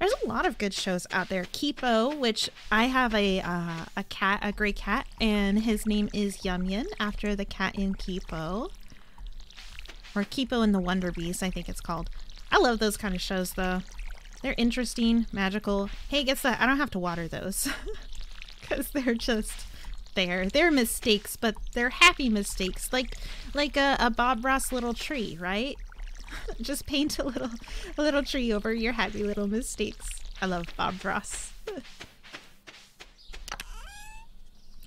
There's a lot of good shows out there. Kipo, which I have a uh, a cat, a gray cat, and his name is Yum Yum after the cat in Kipo, or Kipo and the Wonder Beast, I think it's called. I love those kind of shows though; they're interesting, magical. Hey, guess that I don't have to water those because they're just there. They're mistakes, but they're happy mistakes, like like a, a Bob Ross little tree, right? Just paint a little a little tree over your happy little mistakes. I love Bob Ross.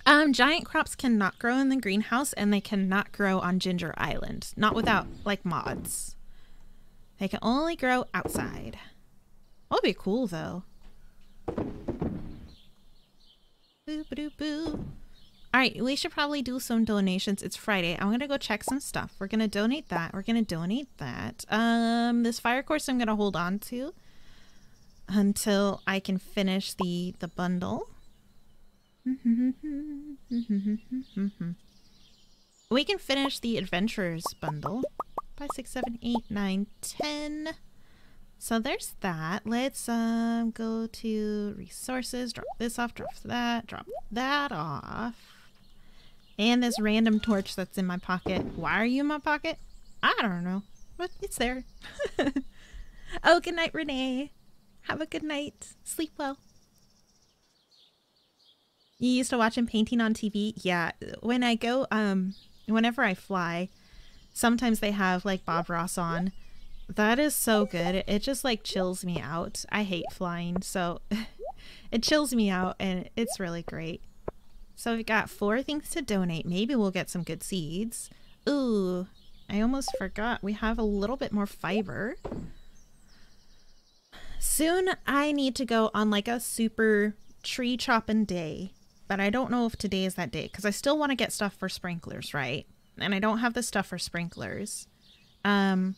um, giant crops cannot grow in the greenhouse and they cannot grow on Ginger Island. Not without, like, mods. They can only grow outside. That would be cool, though. Boo-ba-doo-boo. Alright, we should probably do some donations. It's Friday. I'm gonna go check some stuff. We're gonna donate that. We're gonna donate that. Um, this fire course I'm gonna hold on to until I can finish the, the bundle. We can finish the Adventurers bundle. five, six, seven, eight, nine, ten. So there's that. Let's um, go to resources. Drop this off, drop that, drop that off. And this random torch that's in my pocket. Why are you in my pocket? I don't know, but it's there. Oh, good night, Renee. Have a good night. Sleep well. You used to watch him painting on T V? Yeah, when I go, um, whenever I fly, sometimes they have like Bob Ross on. That is so good. It just like chills me out. I hate flying, so it chills me out and it's really great. So we got four things to donate. Maybe we'll get some good seeds. Ooh, I almost forgot. We have a little bit more fiber. Soon I need to go on like a super tree chopping day, but I don't know if today is that day because I still want to get stuff for sprinklers, right? And I don't have the stuff for sprinklers. Um,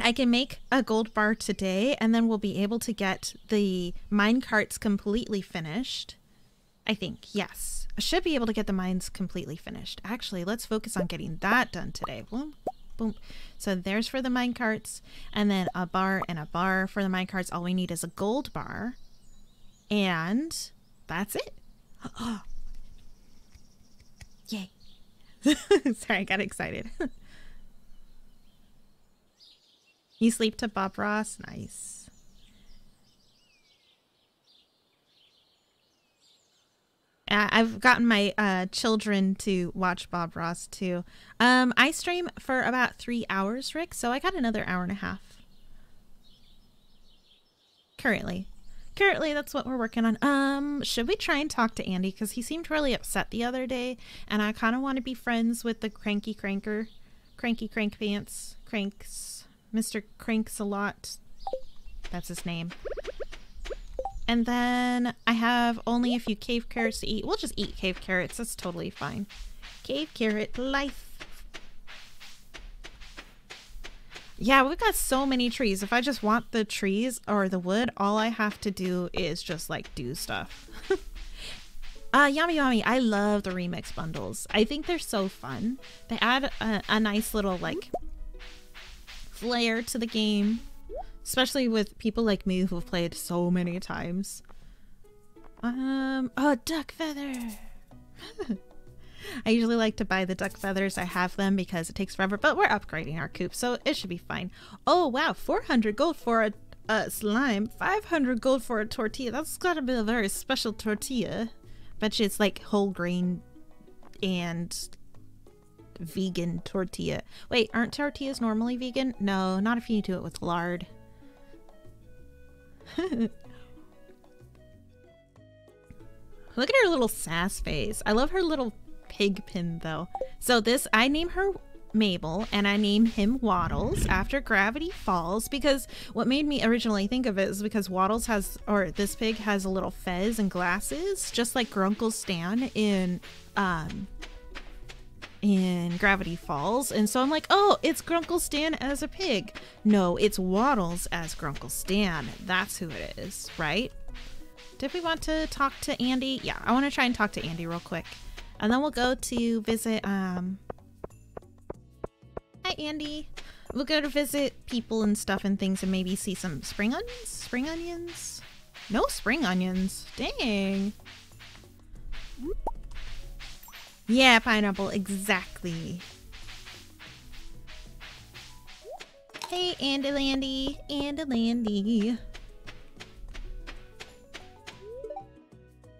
I can make a gold bar today, and then we'll be able to get the mine carts completely finished. I think, yes. I should be able to get the mines completely finished. Actually, let's focus on getting that done today. Boom, boom. So there's for the mine carts, and then a bar and a bar for the mine carts. All we need is a gold bar, and that's it. Oh. Yay. Sorry, I got excited. You sleep to Bob Ross? Nice. I've gotten my uh, children to watch Bob Ross too. Um, I stream for about three hours, Rick, so I got another hour and a half. Currently. Currently, that's what we're working on. Um, should we try and talk to Andy? Because he seemed really upset the other day, and I kind of want to be friends with the cranky cranker. Cranky crank pants. Cranks. Mister Cranks-a-Lot, that's his name. And then I have only a few cave carrots to eat. We'll just eat cave carrots, that's totally fine. Cave carrot life. Yeah, we've got so many trees. If I just want the trees or the wood, all I have to do is just like do stuff. Uh, Yummy Yummy, I love the remix bundles. I think they're so fun. They add a, a nice little like flair to the game, especially with people like me who've played so many times. Um, oh, duck feather. I usually like to buy the duck feathers. I have them because it takes forever, but we're upgrading our coop, so it should be fine. Oh wow, four hundred gold for a uh, slime, five hundred gold for a tortilla. That's gotta be a very special tortilla. Bet you it's like whole grain and vegan tortilla. Wait, aren't tortillas normally vegan? No, not if you do it with lard. Look at her little sass face. I love her little pig pin though. So this, I name her Mabel and I name him Waddles after Gravity Falls, because what made me originally think of it is because Waddles has, or this pig has a little fez and glasses, just like Grunkle Stan in um in Gravity Falls, and so I'm like, oh, it's Grunkle Stan as a pig. No, it's Waddles as Grunkle Stan. That's who it is, right? Did we want to talk to Andy? Yeah, I want to try and talk to Andy real quick, and then we'll go to visit. Um, hi, Andy. We'll go to visit people and stuff and things, and maybe see some spring onions. Spring onions? No spring onions. Dang. Yeah, pineapple, exactly. Hey, Andy Landy, Andy Landy.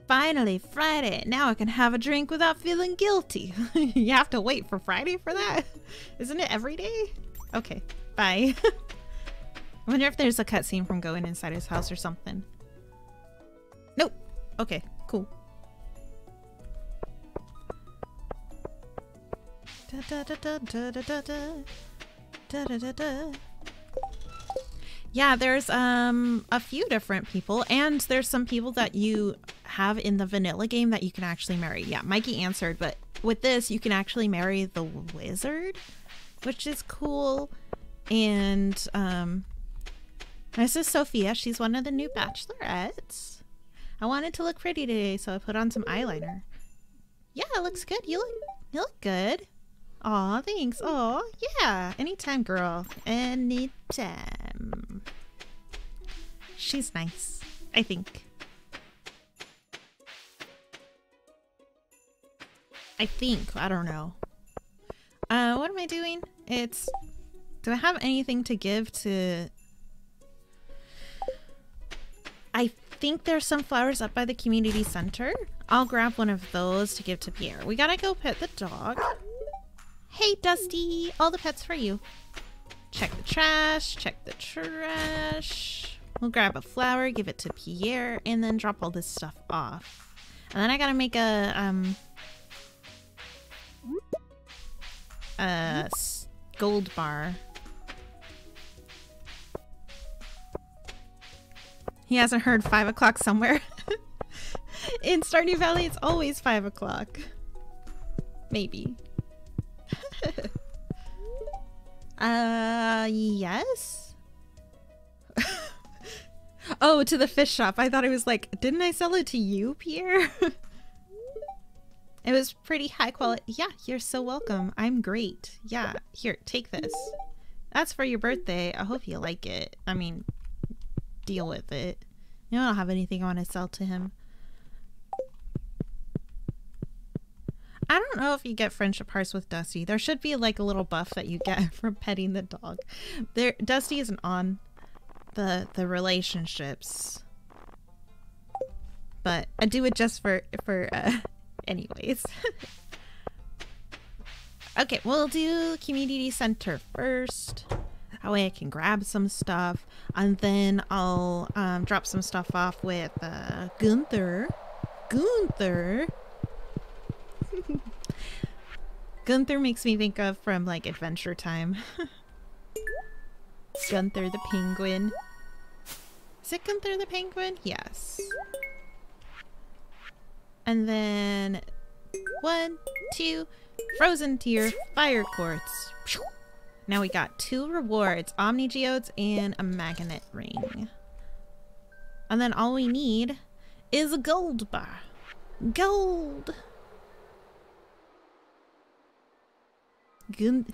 Finally, Friday. Now I can have a drink without feeling guilty. You have to wait for Friday for that? Isn't it every day? Okay, bye. I wonder if there's a cutscene from going inside his house or something. Nope. Okay, cool. Yeah, there's um a few different people, and there's some people that you have in the vanilla game that you can actually marry. Yeah, Mikey answered, but with this you can actually marry the wizard, which is cool. And um this is Sophia, she's one of the new bachelorettes. I wanted to look pretty today, so I put on some eyeliner. Yeah, it looks good. You look you look good. Aw, thanks. Aw, yeah. Anytime, girl. Anytime. She's nice, I think. I think. I don't know. Uh, what am I doing? It's... Do I have anything to give to... I think there's some flowers up by the community center. I'll grab one of those to give to Pierre. We gotta go pet the dog. Hey, Dusty! All the pets for you. Check the trash, check the trash. We'll grab a flower, give it to Pierre, and then drop all this stuff off. And then I gotta make a, um... a gold bar. He hasn't heard five o'clock somewhere. In Stardew Valley, it's always five o'clock. Maybe. Uh, yes? Oh, to the fish shop. I thought it was like, didn't I sell it to you, Pierre? It was pretty high quality. Yeah, you're so welcome. I'm great. Yeah, here, take this. That's for your birthday. I hope you like it. I mean, deal with it. You know, I don't have anything I want to sell to him. I don't know if you get friendship hearts with Dusty. There should be like a little buff that you get from petting the dog. There, Dusty isn't on the the relationships, but I do it just for for uh, anyways. Okay, we'll do community center first. That way I can grab some stuff, and then I'll um, drop some stuff off with uh, Gunther. Gunther. Gunther makes me think of from like Adventure Time. Gunther the Penguin. Is it Gunther the Penguin? Yes. And then one, two, frozen tier, fire quartz. Now we got two rewards, Omni Geodes and a magnet ring. And then all we need is a gold bar. Gold! Gun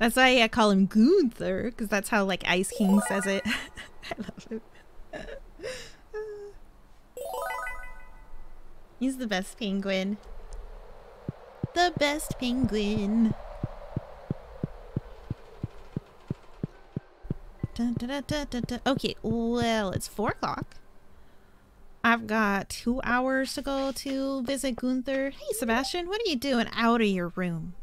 that's why I call him Gunther, because that's how like Ice King says it. I love him. He's the best penguin. The best penguin. Dun, dun, dun, dun, dun, dun. Okay, well, it's four o'clock. I've got two hours to go to visit Gunther. Hey, Sebastian, what are you doing out of your room?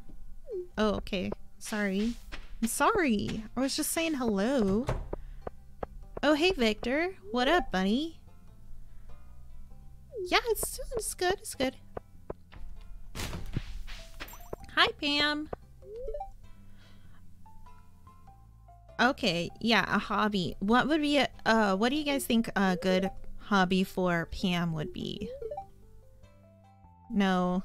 Oh, okay. Sorry. I'm sorry. I was just saying hello. Oh, hey, Victor. What up, bunny? Yeah, it's, it's good. It's good. Hi, Pam. Okay. Yeah, a hobby. What would be a, uh, what do you guys think a good hobby for Pam would be? No.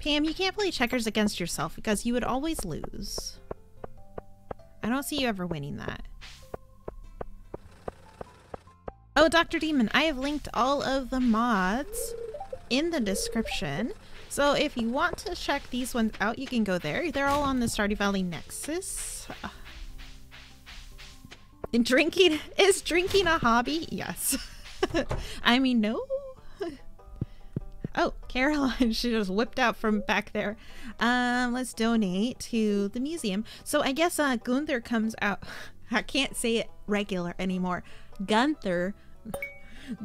Pam, you can't play checkers against yourself because you would always lose. I don't see you ever winning that. Oh, Doctor Demon, I have linked all of the mods in the description. So if you want to check these ones out, you can go there. They're all on the Stardew Valley Nexus. And drinking, is drinking a hobby? Yes. I mean, no. Oh, Caroline, she just whipped out from back there. Um, let's donate to the museum. So I guess uh, Gunther comes out. I can't say it regular anymore. Gunther.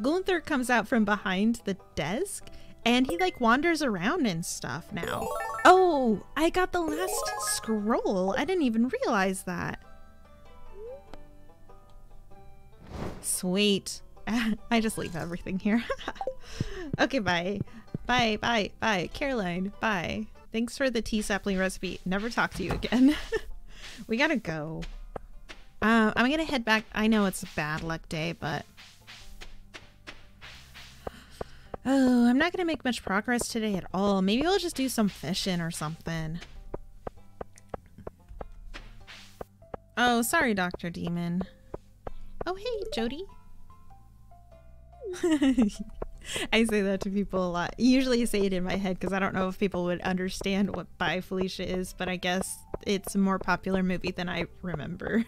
Gunther comes out from behind the desk and he like wanders around and stuff now. Oh, I got the last scroll. I didn't even realize that. Sweet. I just leave everything here. Okay, bye. Bye, bye, bye. Caroline, bye. Thanks for the tea sapling recipe. Never talk to you again. We gotta go. Uh, I'm gonna head back. I know it's a bad luck day, but... Oh, I'm not gonna make much progress today at all. Maybe we'll just do some fishing or something. Oh, sorry, Doctor Demon. Oh, hey, Jody. I say that to people a lot. Usually I say it in my head because I don't know if people would understand what Bye Felicia is, but I guess it's a more popular movie than I remember.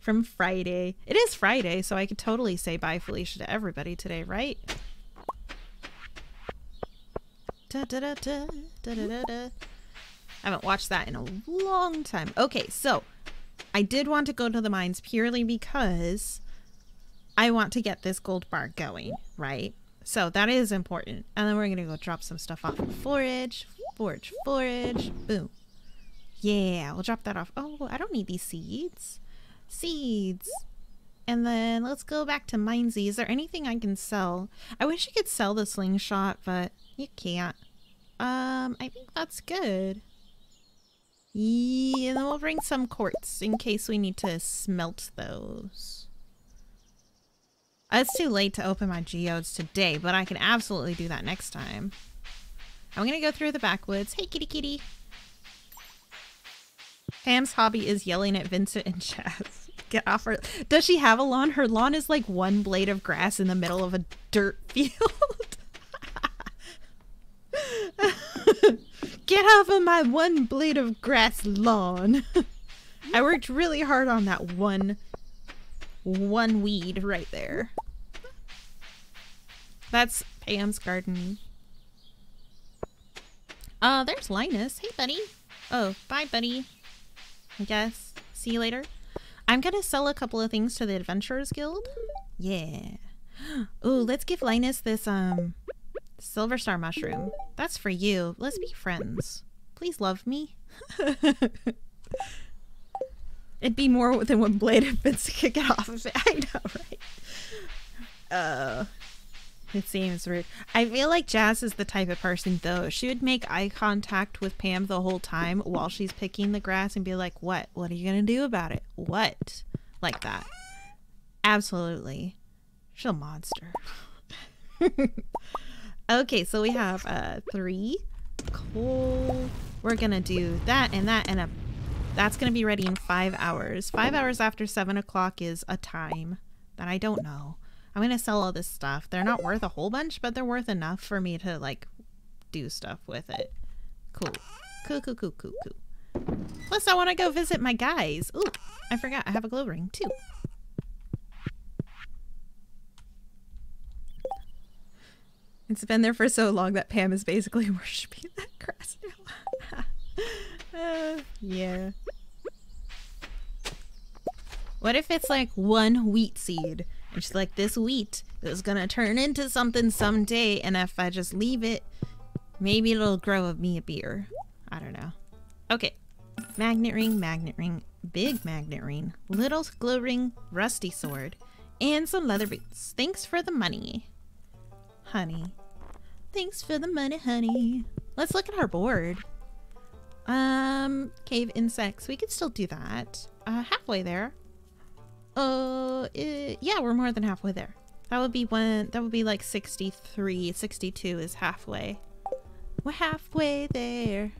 From Friday. It is Friday, so I could totally say Bye Felicia to everybody today, right? Da, da, da, da, da, da, da. I haven't watched that in a long time. Okay, so I did want to go to the mines purely because I want to get this gold bar going, right? So that is important. And then we're gonna go drop some stuff off. Forage, forage, forage, boom. Yeah, we'll drop that off. Oh, I don't need these seeds. Seeds. And then let's go back to Minesy. Is there anything I can sell? I wish you could sell the slingshot, but you can't. Um, I think that's good. Yeah, and then we'll bring some quartz in case we need to smelt those. It's too late to open my geodes today, but I can absolutely do that next time. I'm gonna go through the backwoods. Hey, kitty kitty. Pam's hobby is yelling at Vincent and Chaz. Get off her. Does she have a lawn? Her lawn is like one blade of grass in the middle of a dirt field. Get off of my one blade of grass lawn. I worked really hard on that one one weed right there. That's Pam's garden. Uh, there's Linus. Hey, buddy. Oh, bye, buddy. I guess. See you later. I'm gonna sell a couple of things to the Adventurers Guild. Yeah. Ooh, let's give Linus this, um, Silver Star Mushroom. That's for you. Let's be friends. Please love me. It'd be more than one blade if Vince could get off of it. I know, right? Uh, it seems rude. I feel like Jazz is the type of person, though. She would make eye contact with Pam the whole time while she's picking the grass and be like, what? What are you going to do about it? What? Like that. Absolutely. She's a monster. Okay, so we have uh, three coal. We're going to do that and that and a... That's going to be ready in five hours. Five hours after seven o'clock is a time that I don't know. I'm going to sell all this stuff. They're not worth a whole bunch, but they're worth enough for me to, like, do stuff with it. Cool. Cool, cool, cool, cool, cool. Plus, I want to go visit my guys. Ooh, I forgot. I have a glow ring, too. It's been there for so long that Pam is basically worshipping that grass now. Uh, yeah. What if it's like one wheat seed? And she's like, this wheat is gonna turn into something someday, and if I just leave it, maybe it'll grow me a beer. I don't know. Okay. Magnet ring, magnet ring, big magnet ring, little glow ring, rusty sword, and some leather boots. Thanks for the money, honey. Thanks for the money, honey. Let's look at our board. Um, cave insects. We could still do that. Uh, halfway there. Uh, it, yeah, we're more than halfway there. That would be one, that would be like sixty-three, sixty-two is halfway. We're halfway there.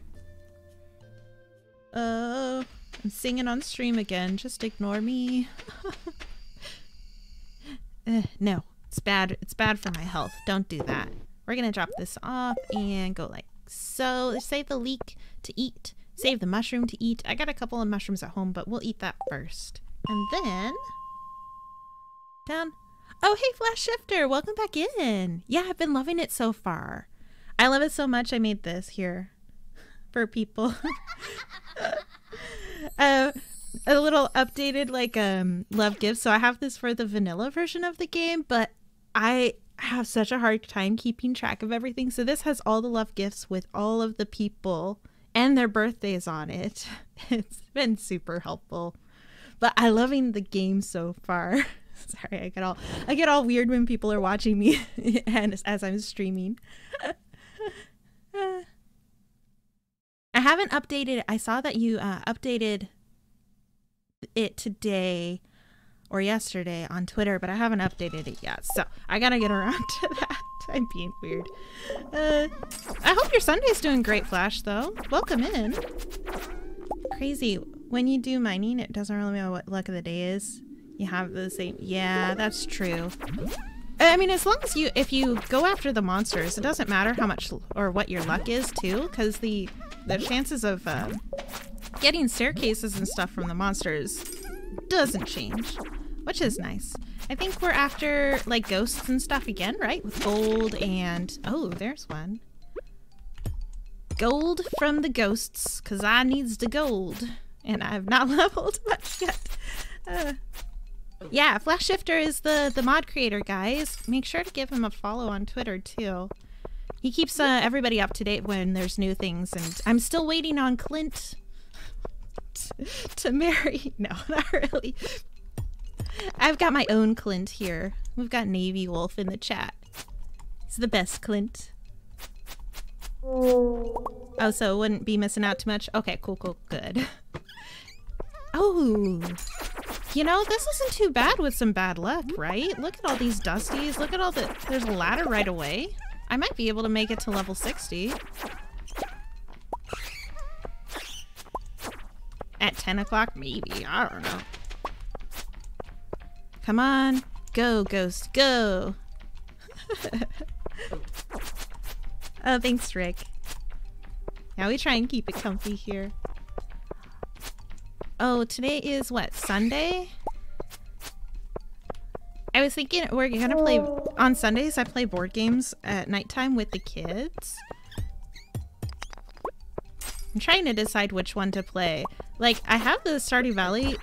Oh, I'm singing on stream again. Just ignore me. uh, no, it's bad. It's bad for my health. Don't do that. We're gonna drop this off and go like so. Save the leek to eat. Save the mushroom to eat. I got a couple of mushrooms at home, but we'll eat that first. And then... down. Oh, hey, Flash Shifter! Welcome back in! Yeah, I've been loving it so far. I love it so much I made this here. For people. uh, a little updated, like, um, love gift. So I have this for the vanilla version of the game, but I... I have such a hard time keeping track of everything. So this has all the love gifts with all of the people and their birthdays on it. It's been super helpful, but I'm loving the game so far. Sorry, I get all I get all weird when people are watching me and as I'm streaming. I haven't updated. I saw that you uh, updated it today. Or yesterday on Twitter, but I haven't updated it yet, so I gotta get around to that. I'm being weird. Uh, I hope your Sunday's doing great, Flash, though. Welcome in. Crazy. When you do mining, it doesn't really matter what luck of the day is. You have the same... Yeah, that's true. I mean, as long as you... If you go after the monsters, it doesn't matter how much or what your luck is, too, because the, the chances of uh, getting staircases and stuff from the monsters doesn't change. Which is nice. I think we're after, like, ghosts and stuff again, right? With gold and... Oh, there's one. Gold from the ghosts, because I needs the gold. And I have not leveled much yet. Uh, yeah, Flash Shifter is the, the mod creator, guys. Make sure to give him a follow on Twitter, too. He keeps uh, everybody up to date when there's new things, and I'm still waiting on Clint to marry. No, not really. I've got my own Clint here. We've got Navy Wolf in the chat. He's the best Clint. Oh, so wouldn't be missing out too much? Okay, cool, cool, good. Oh, you know, this isn't too bad with some bad luck, right? Look at all these dusties. Look at all the... There's a ladder right away. I might be able to make it to level sixty. At ten o'clock? Maybe. I don't know. Come on. Go, ghost. Go. Oh, thanks, Rick. Now we try and keep it comfy here. Oh, today is what? Sunday? I was thinking we're gonna play on Sundays. I play board games at nighttime with the kids. I'm trying to decide which one to play. Like, I have the Stardew Valley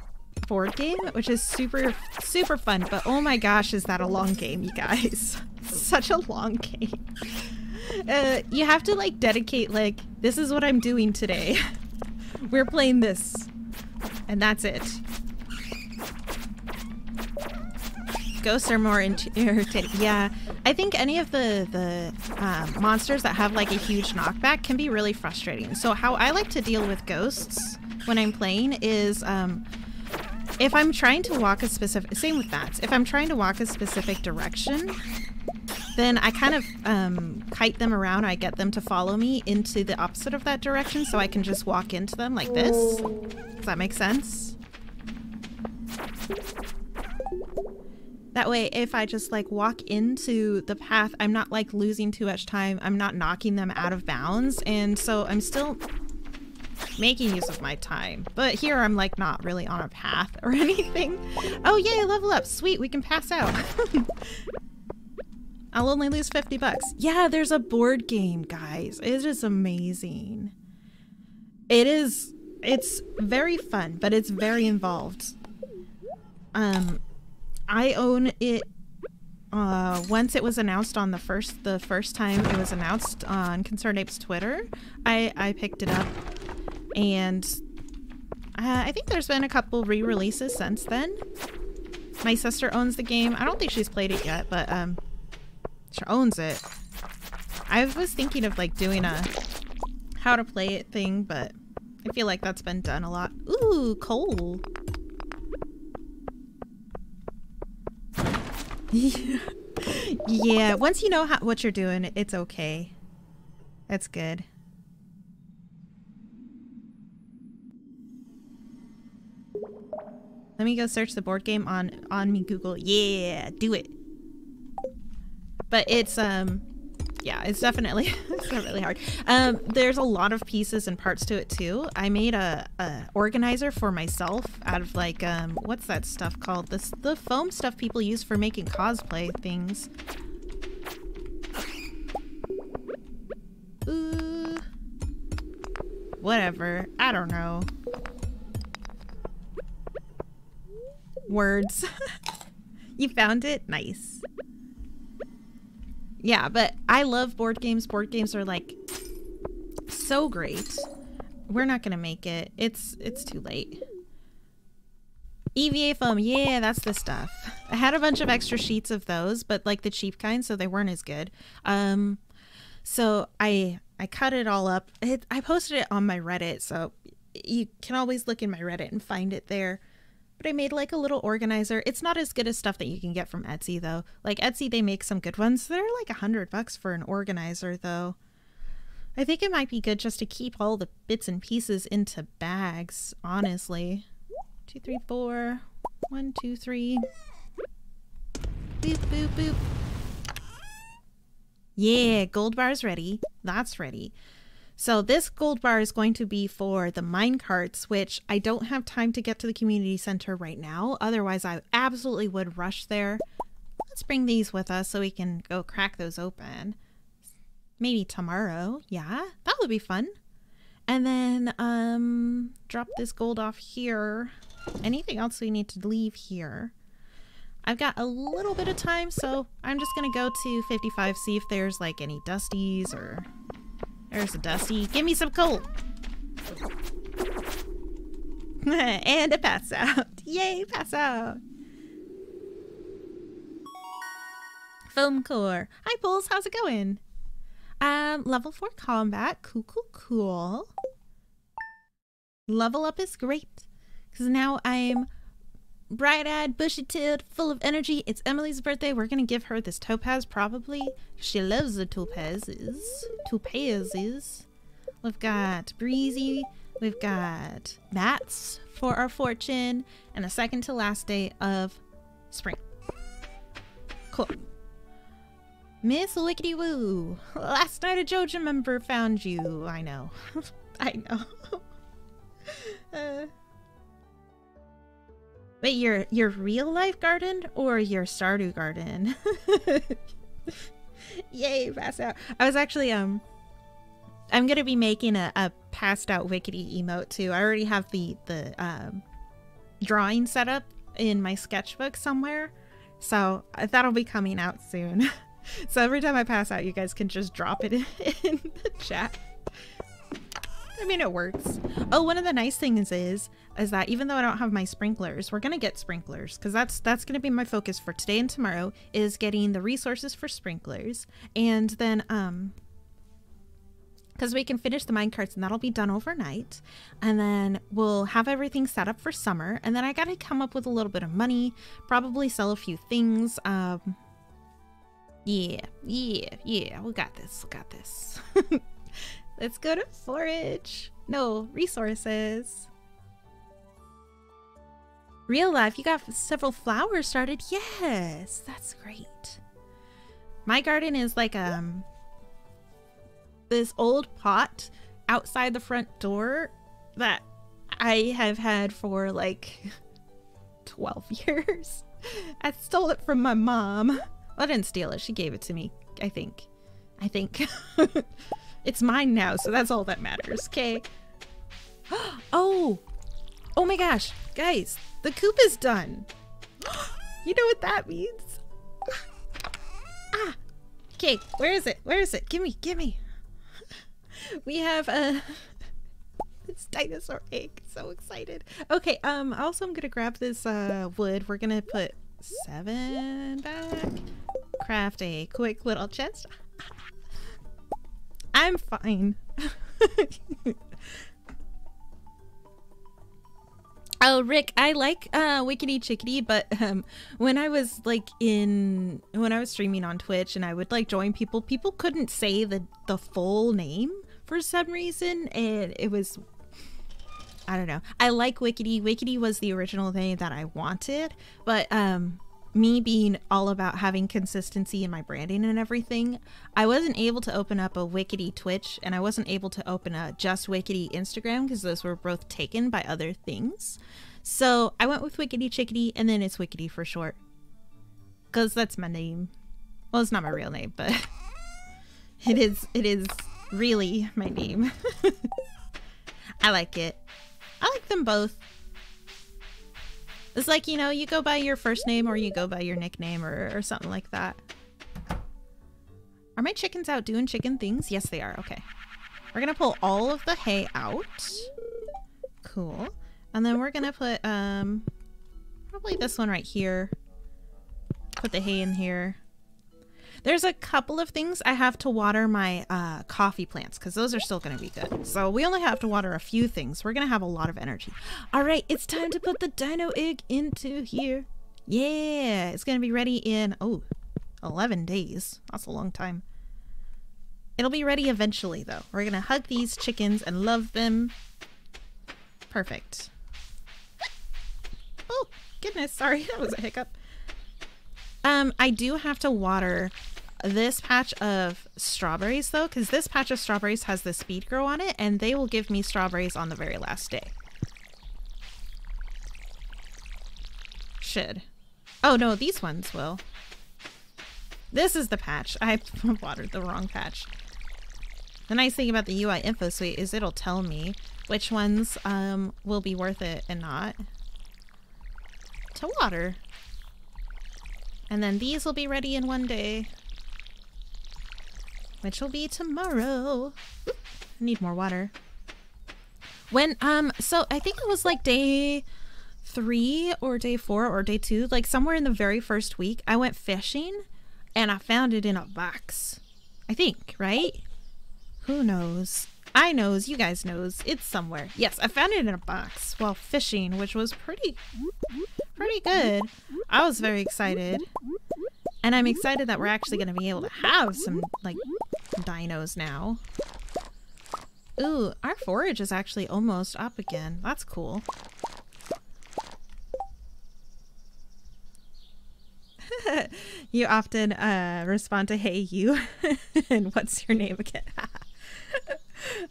board game, which is super, super fun, but oh my gosh, is that a long game, you guys. Such a long game. Uh, you have to, like, dedicate, like, this is what I'm doing today. We're playing this. And that's it. Ghosts are more irritating. Yeah, I think any of the the um, monsters that have like a huge knockback can be really frustrating. So how I like to deal with ghosts when I'm playing is um, if I'm trying to walk a specific, same with bats, if I'm trying to walk a specific direction, then I kind of um, kite them around. I get them to follow me into the opposite of that direction so I can just walk into them like this. Does that make sense? That way, if I just like walk into the path, I'm not like losing too much time. I'm not knocking them out of bounds. And so I'm still making use of my time. But here I'm like not really on a path or anything. Oh yay, level up. Sweet, we can pass out. I'll only lose fifty bucks. Yeah, there's a board game, guys. It is amazing. It is, it's very fun, but it's very involved. Um, I own it. Uh, once it was announced on the first, the first time it was announced on Concerned Ape's Twitter, I, I picked it up, and uh, I think there's been a couple re-releases since then. My sister owns the game. I don't think she's played it yet, but um, she owns it. I was thinking of like doing a how to play it thing, but I feel like that's been done a lot. Ooh, coal. Yeah, once you know how, what you're doing, it's okay. That's good. Let me go search the board game on on me Google. Yeah, do it. But it's um yeah, it's definitely it's not really hard. Um there's a lot of pieces and parts to it too. I made a, a organizer for myself out of like um what's that stuff called? This the foam stuff people use for making cosplay things. Ooh. Whatever. I don't know. Words. You found it? Nice. Yeah, but I love board games. Board games are like so great. We're not gonna make it. It's it's too late. E V A foam, yeah, that's the stuff. I had a bunch of extra sheets of those, but like the cheap kind, so they weren't as good. Um, so I I cut it all up. It, I posted it on my Reddit, so you can always look in my Reddit and find it there. But I made like a little organizer. It's not as good as stuff that you can get from Etsy though. Like Etsy, they make some good ones. They're like a hundred bucks for an organizer though. I think it might be good just to keep all the bits and pieces into bags, honestly. Two, three, four. One, two, three. Boop, boop, boop. Yeah, gold bar's ready. That's ready. So this gold bar is going to be for the mine carts, which I don't have time to get to the community center right now. Otherwise, I absolutely would rush there. Let's bring these with us so we can go crack those open. Maybe tomorrow. Yeah, that would be fun. And then um, drop this gold off here. Anything else we need to leave here? I've got a little bit of time, so I'm just going to go to fifty-five, see if there's like any dusties or... There's a dusty. Give me some coal. And a pass out. Yay, pass out. Foam core. Hi, Pulse. How's it going? Um, level four combat. Cool, cool, cool. Level up is great. Because now I'm bright-eyed, bushy-tailed, full of energy. It's Emily's birthday. We're gonna give her this topaz, probably. She loves the topazes. Topazes. We've got Breezy, We've got bats for our fortune and the second to last day of spring. Cool. Miss Wickedy Woo, last night a Joja member found you. I know. I know. uh, wait, your your real life garden or your Stardew garden? Yay, pass out. I was actually um I'm gonna be making a, a passed out Wickedy emote too. I already have the the um drawing set up in my sketchbook somewhere, so that'll be coming out soon. So every time I pass out, you guys can just drop it in, in the chat. I mean, it works. Oh, one of the nice things is is that even though I don't have my sprinklers, we're gonna get sprinklers, because that's that's gonna be my focus for today and tomorrow, is getting the resources for sprinklers, and then um because we can finish the minecarts and that'll be done overnight, and then we'll have everything set up for summer. And then I gotta come up with a little bit of money, probably sell a few things. um yeah yeah yeah we got this, we got this. Let's go to forage. No, resources. Real life, you got several flowers started. Yes, that's great. My garden is like um this old pot outside the front door that I have had for like twelve years. I stole it from my mom. Well, I didn't steal it. She gave it to me, I think. I think. It's mine now, so that's all that matters. Okay. Oh! Oh my gosh! Guys, the coop is done! You know what that means? Ah! Okay, where is it? Where is it? Gimme, gimme! We have a... It's dinosaur egg. So excited. Okay, um, also I'm gonna grab this uh, wood. We're gonna put seven back. Craft a quick little chest. I'm fine. Oh, Rick, I like uh, Wickedy Chickedy, but um, when I was like in, when I was streaming on Twitch and I would like join people, people couldn't say the, the full name for some reason. And it was, I don't know. I like Wickedy. Wickedy was the original thing that I wanted, but um, me being all about having consistency in my branding and everything, I wasn't able to open up a Wickedy Twitch, and I wasn't able to open a just Wickedy Instagram, because those were both taken by other things. So I went with Wickedy Chickedy, and then it's Wickedy for short, because that's my name. Well, it's not my real name, but it is, it is really my name. I like it. I like them both. It's like, you know, you go by your first name or you go by your nickname, or, or something like that. Are my chickens out doing chicken things? Yes, they are. Okay. We're going to pull all of the hay out. Cool. And then we're going to put um, probably this one right here. Put the hay in here. There's a couple of things I have to water my uh, coffee plants, because those are still going to be good. So we only have to water a few things. We're going to have a lot of energy. All right, it's time to put the dino egg into here. Yeah, it's going to be ready in, oh, eleven days. That's a long time. It'll be ready eventually, though. We're going to hug these chickens and love them. Perfect. Oh, goodness. Sorry, that was a hiccup. Um, I do have to water this patch of strawberries, though, because this patch of strawberries has the speed grow on it, and they will give me strawberries on the very last day. Should. Oh, no, these ones will. This is the patch. I watered the wrong patch. The nice thing about the U I Info Suite is it'll tell me which ones um, will be worth it and not to water. And then these will be ready in one day, which will be tomorrow. Oop, I need more water. When, um, so I think it was like day three or day four or day two, like somewhere in the very first week, I went fishing and I found it in a box. I think, right? Who knows? I knows, you guys knows, it's somewhere. Yes, I found it in a box while fishing, which was pretty, pretty good. I was very excited. And I'm excited that we're actually going to be able to have some, like, dinos now. Ooh, our forage is actually almost up again. That's cool. You often uh, respond to hey you and what's your name again?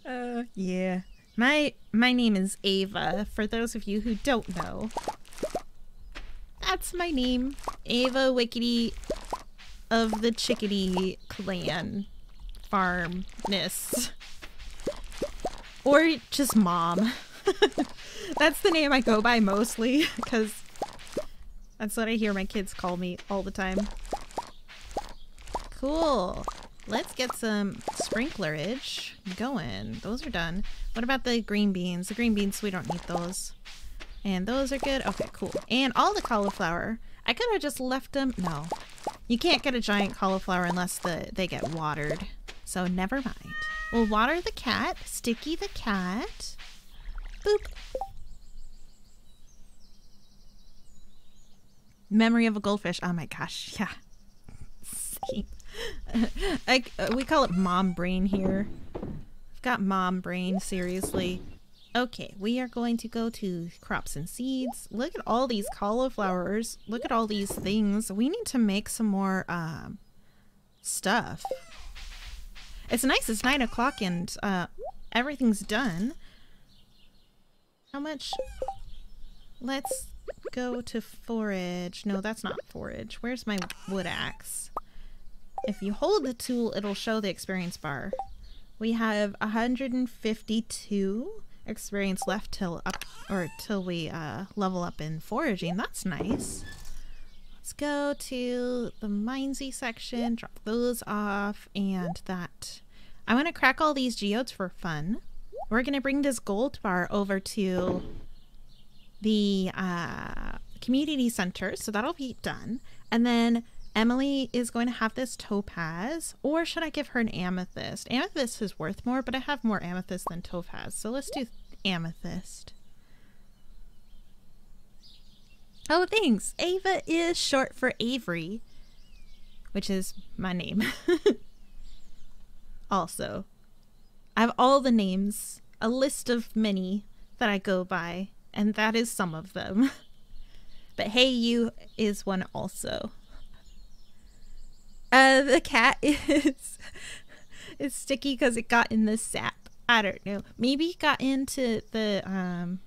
uh, yeah. My my name is Ava, for those of you who don't know. That's my name. Ava Wickedy of the Chickadee Clan Farmness. Or just Mom. That's the name I go by mostly, because that's what I hear my kids call me all the time. Cool. Let's get some sprinklerage going. Those are done. What about the green beans? The green beans, we don't need those. And those are good. Okay, cool. And all the cauliflower. I could have just left them. No. You can't get a giant cauliflower unless the, they get watered. So never mind. We'll water the cat. Sticky the cat. Boop. Memory of a goldfish. Oh my gosh. Yeah. Same. I, uh, we call it mom brain here. I've got mom brain, seriously. Okay, we are going to go to crops and seeds. Look at all these cauliflowers. Look at all these things. We need to make some more um, stuff. It's nice, it's nine o'clock and uh, everything's done. How much? Let's go to forage. No, that's not forage. Where's my wood axe? If you hold the tool, it'll show the experience bar. We have one hundred fifty-two experience left till up or till we uh, level up in foraging. That's nice. Let's go to the Minesy section, drop those off, and that. I want to crack all these geodes for fun. We're going to bring this gold bar over to the uh, community center, so that'll be done. And then Emily is going to have this topaz, or should I give her an amethyst? Amethyst is worth more, but I have more amethyst than topaz, so let's do amethyst. Oh, thanks! Ava is short for Avery, which is my name. Also, I have all the names, a list of many that I go by, and that is some of them. But hey you is one also. Uh, the cat is, is sticky because it got in the sap. I don't know. Maybe it got into the, um...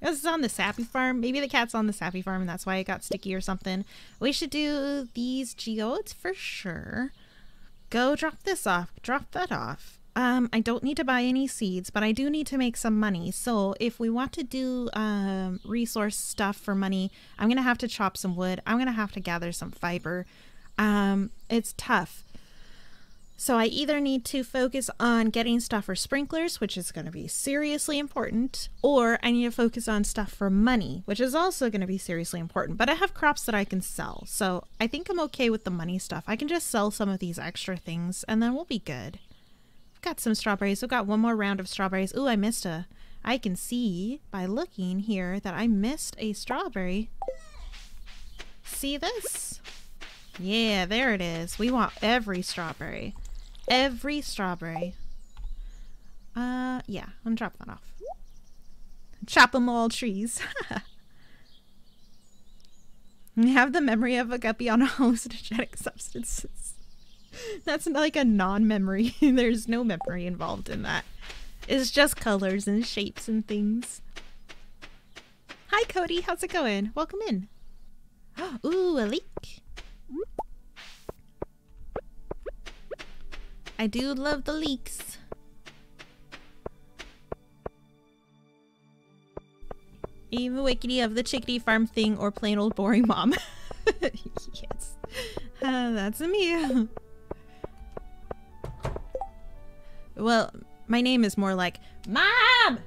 this is on the sappy farm. Maybe the cat's on the sappy farm and that's why it got sticky or something. We should do these geodes for sure. Go drop this off. Drop that off. Um, I don't need to buy any seeds, but I do need to make some money. So if we want to do um, resource stuff for money, I'm going to have to chop some wood. I'm going to have to gather some fiber. Um, it's tough. So I either need to focus on getting stuff for sprinklers, which is going to be seriously important, or I need to focus on stuff for money, which is also going to be seriously important. But I have crops that I can sell, so I think I'm okay with the money stuff. I can just sell some of these extra things and then we'll be good. Got some strawberries. We've got one more round of strawberries. Ooh, I missed a... I can see by looking here that I missed a strawberry. See this? Yeah, there it is. We want every strawberry. Every strawberry. Uh, yeah. I'm gonna drop that off. Chop them all trees. We have the memory of a guppy on hallucinogenic substances. That's like a non-memory. There's no memory involved in that. It's just colors and shapes and things. Hi, Cody. How's it going? Welcome in. Ooh, a leek. I do love the leeks. Ava Wickedy of the Chickadee Farm thing or plain old boring mom. Yes. Uh, that's me. Well, my name is more like Mom!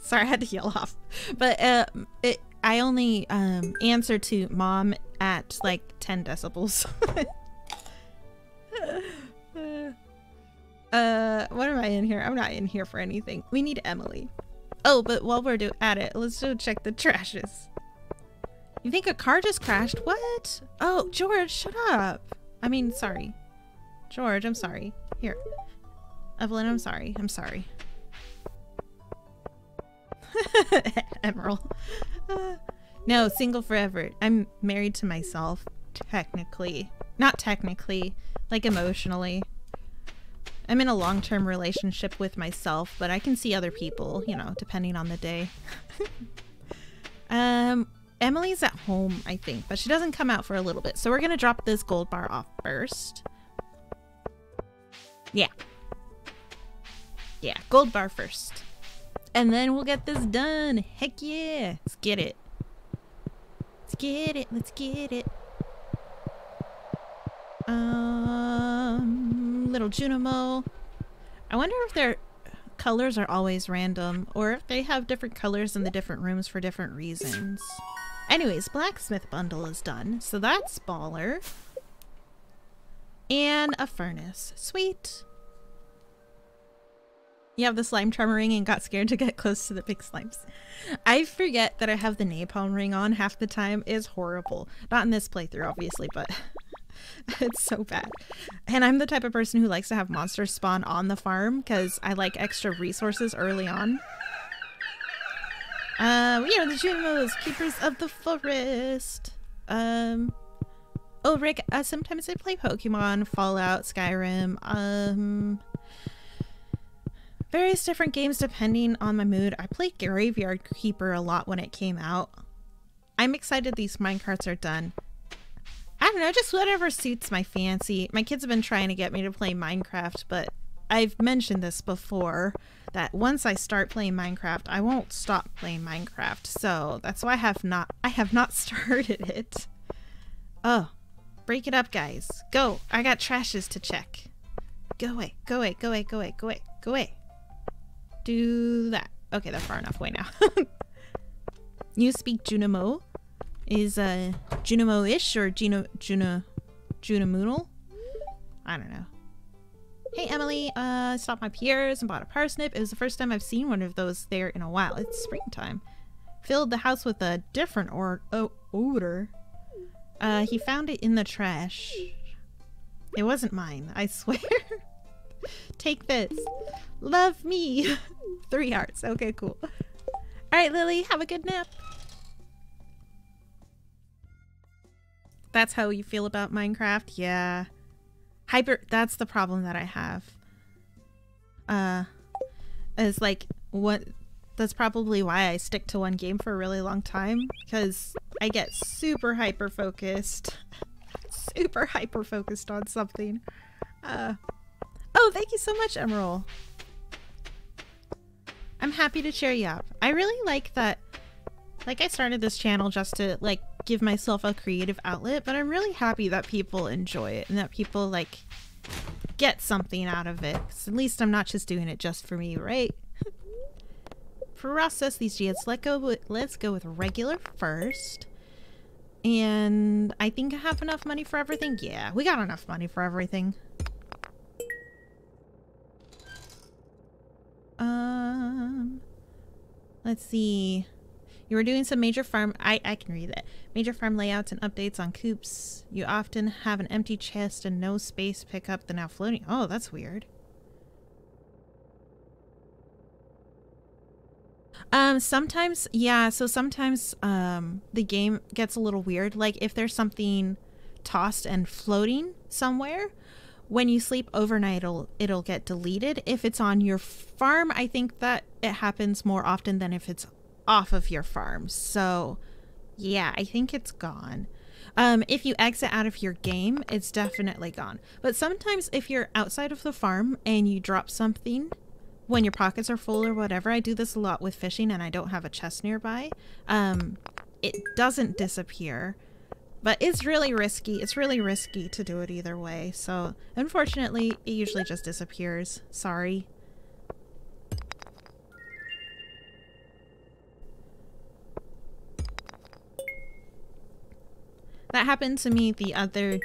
Sorry, I had to yell off. But uh, it, I only um, answer to Mom at like ten decibels. uh, what am I in here? I'm not in here for anything. We need Emily. Oh, but while we're do at it, let's go check the trashes. You think a car just crashed? What? Oh, George, shut up. I mean, sorry. George, I'm sorry. Here. Evelyn, I'm sorry. I'm sorry. Emerald. Uh, no, single forever. I'm married to myself, technically. Not technically, like emotionally. I'm in a long-term relationship with myself, but I can see other people, you know, depending on the day. um, Emily's at home, I think, but she doesn't come out for a little bit. So we're going to drop this gold bar off first. Yeah. Yeah, gold bar first. And then we'll get this done. Heck yeah. Let's get it. Let's get it. Let's get it. Um, little Junimo. I wonder if their colors are always random or if they have different colors in the different rooms for different reasons. Anyways, blacksmith bundle is done. So that's baller. And a furnace. Sweet. You have the slime charmer ring and got scared to get close to the big slimes. I forget that I have the napalm ring on half the time. It's horrible. Not in this playthrough, obviously, but it's so bad. And I'm the type of person who likes to have monsters spawn on the farm because I like extra resources early on. Uh, we are the Junimos, keepers of the forest. Um, oh, Rick, uh, sometimes I play Pokemon, Fallout, Skyrim, um... various different games depending on my mood. I played Graveyard Keeper a lot when it came out. I'm excited these minecarts are done. I don't know, just whatever suits my fancy. My kids have been trying to get me to play Minecraft, but I've mentioned this before, that once I start playing Minecraft, I won't stop playing Minecraft. So that's why I have not, I have not started it. Oh, break it up, guys. Go, I got trashes to check. Go away, go away, go away, go away, go away, go away. Do that. Okay, they're far enough away now. You speak Junimo. Is uh, Junimo-ish or Juno, Juno, Junamunal? I don't know. Hey, Emily. Uh, stopped my Pierre's and bought a parsnip. It was the first time I've seen one of those there in a while. It's springtime. Filled the house with a different or oh, odor. Uh, he found it in the trash. It wasn't mine, I swear. Take this. Love me. Three hearts. Okay, cool. All right, Lily, have a good nap. That's how you feel about Minecraft? Yeah. Hyper, that's the problem that I have. Uh, is like, what, that's probably why I stick to one game for a really long time, because I get super hyper focused. super hyper focused on something. Uh, Oh, thank you so much, Emerald. I'm happy to cheer you up. I really like that, like I started this channel just to like give myself a creative outlet, but I'm really happy that people enjoy it and that people like get something out of it. 'Cause at least I'm not just doing it just for me, right? Process these G Ds. Let go with, let's go with regular first. And I think I have enough money for everything. Yeah, we got enough money for everything. Um, let's see. You were doing some major farm. I, I can read that. Major farm layouts and updates on coops. You often have an empty chest and no space to pick up the now floating. Oh, that's weird. Um, sometimes, yeah. So sometimes, um, the game gets a little weird. Like if there's something tossed and floating somewhere, when you sleep overnight, it'll, it'll get deleted. If it's on your farm, I think that it happens more often than if it's off of your farm. So yeah, I think it's gone. Um, if you exit out of your game, it's definitely gone. But sometimes if you're outside of the farm and you drop something when your pockets are full or whatever, I do this a lot with fishing and I don't have a chest nearby. Um, it doesn't disappear. But it's really risky. It's really risky to do it either way. So unfortunately, it usually just disappears. Sorry. That happened to me the other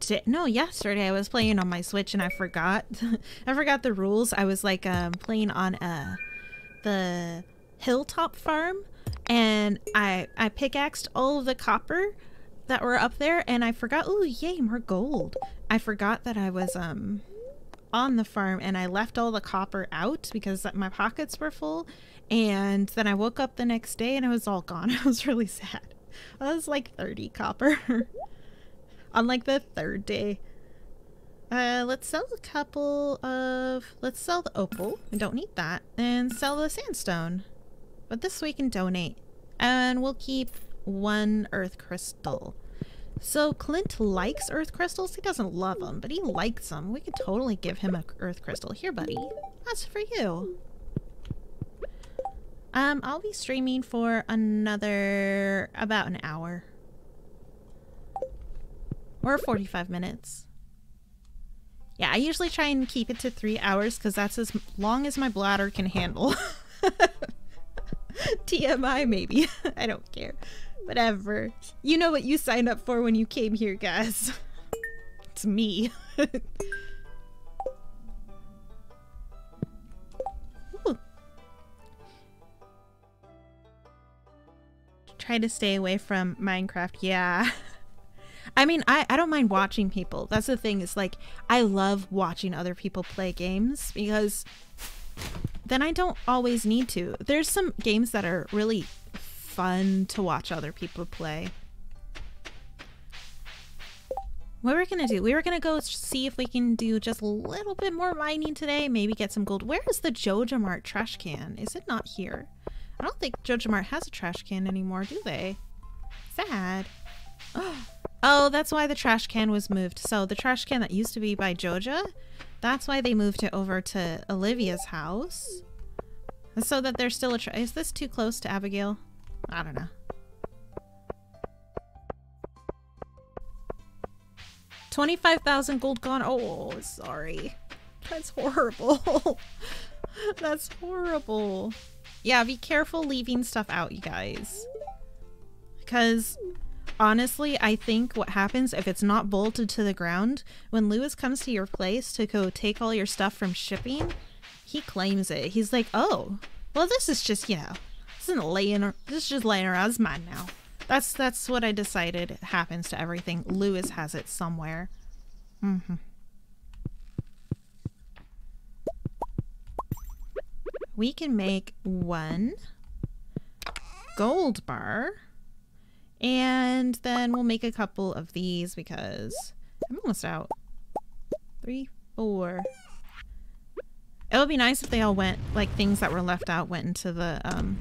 day. No, yesterday I was playing on my Switch and I forgot. I forgot the rules. I was like um, playing on uh, the hilltop farm. And I, I pickaxed all of the copper that were up there and I forgot, oh yay, more gold. I forgot that I was, um, on the farm, and I left all the copper out because my pockets were full. And then I woke up the next day and it was all gone. I was really sad. That was like thirty copper on like the third day. Uh, let's sell a couple of, let's sell the opal. We don't need that. And sell the sandstone. But this we can donate. And we'll keep one earth crystal. So Clint likes earth crystals. He doesn't love them, but he likes them. We could totally give him an earth crystal. Here, buddy. That's for you. Um, I'll be streaming for another, about an hour. Or forty-five minutes. Yeah, I usually try and keep it to three hours because that's as long as my bladder can handle. T M I maybe. I don't care. Whatever. You know what you signed up for when you came here, guys. It's me. Try to stay away from Minecraft. Yeah. I mean, I, I don't mind watching people. That's the thing. It's like, I love watching other people play games because then I don't always need to. There's some games that are really fun to watch other people play. What we're gonna do? We were gonna go see if we can do just a little bit more mining today. Maybe get some gold. Where is the Joja Mart trash can? Is it not here? I don't think Joja Mart has a trash can anymore, do they? Sad. Oh, that's why the trash can was moved. So the trash can that used to be by Joja, that's why they moved it over to Olivia's house. So that there's still a trash. Is this too close to Abigail? I don't know. twenty-five thousand gold gone. Oh, sorry. That's horrible. That's horrible. Yeah, be careful leaving stuff out, you guys. Because, honestly, I think what happens if it's not bolted to the ground, when Lewis comes to your place to go take all your stuff from shipping, he claims it. He's like, oh, well, this is just, you know, this isn't laying, this is just laying around. It's mine now. That's, that's what I decided happens to everything. Lewis has it somewhere. Mm-hmm. We can make one gold bar and then we'll make a couple of these because I'm almost out. Three, four. It would be nice if they all went, like things that were left out went into the, um,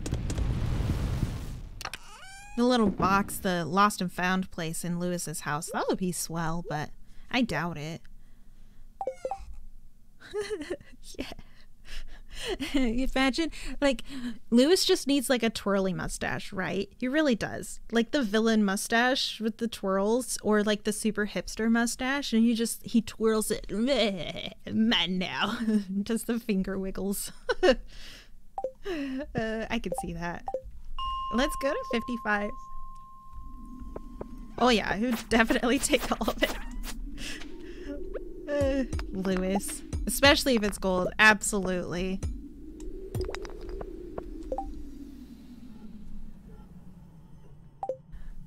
the little box, the lost and found place in Lewis's house. That would be swell, but I doubt it. Yeah. Imagine, like, Lewis just needs like a twirly mustache, right? He really does. Like the villain mustache with the twirls, or like the super hipster mustache, and he just, he twirls it. Man, now. Just the finger wiggles. uh, I can see that. Let's go to fifty-five. Oh yeah, he would definitely take all of it. Uh, Lewis. Especially if it's gold. Absolutely.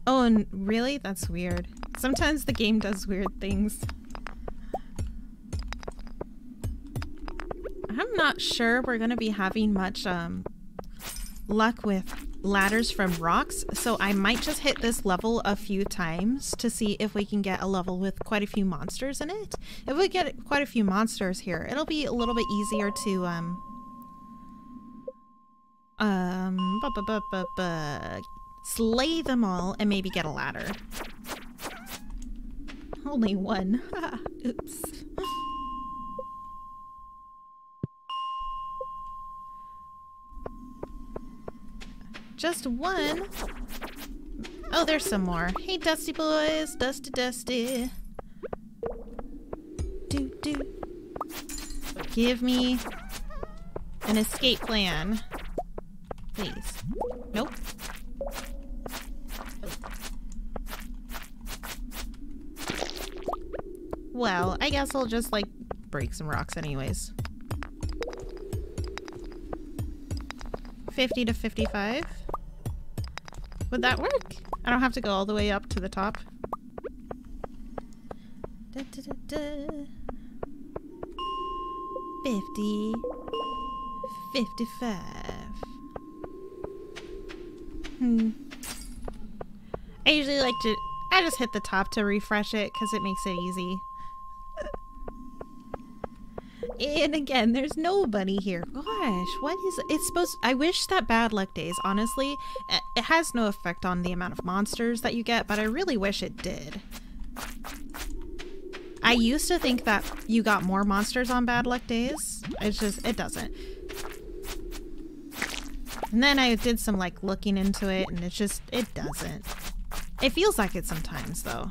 Oh, and really? That's weird. Sometimes the game does weird things. I'm not sure we're gonna be having much um, luck with ladders from rocks, so I might just hit this level a few times to see if we can get a level with quite a few monsters in it. If we get quite a few monsters here, it'll be a little bit easier to um um bu bu bu bu bu slay them all and maybe get a ladder. Only one. Oops. Just one. Oh, there's some more. Hey, Dusty boys. Dusty, Dusty. Do, do. Give me an escape plan. Please. Nope. Well, I guess I'll just, like, break some rocks anyways. fifty to fifty-five. Would that work? I don't have to go all the way up to the top. Da, da, da, da. fifty, fifty-five. Hmm. I usually like to, I just hit the top to refresh it because it makes it easy. And again, there's nobody here. Gosh, what is, it's supposed, I wish that bad luck days, honestly, it has no effect on the amount of monsters that you get, but I really wish it did. I used to think that you got more monsters on bad luck days. It's just, it doesn't. And then I did some like looking into it and it's just, it doesn't. It feels like it sometimes though.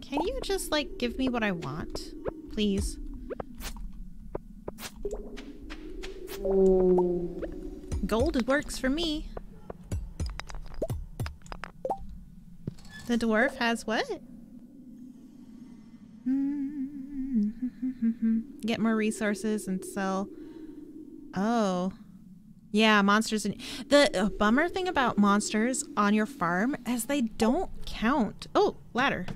Can you just like give me what I want, please? Gold works for me. The dwarf has what? Get more resources and sell. Oh. Yeah, monsters. And the bummer thing about monsters on your farm is they don't count. Oh, ladder.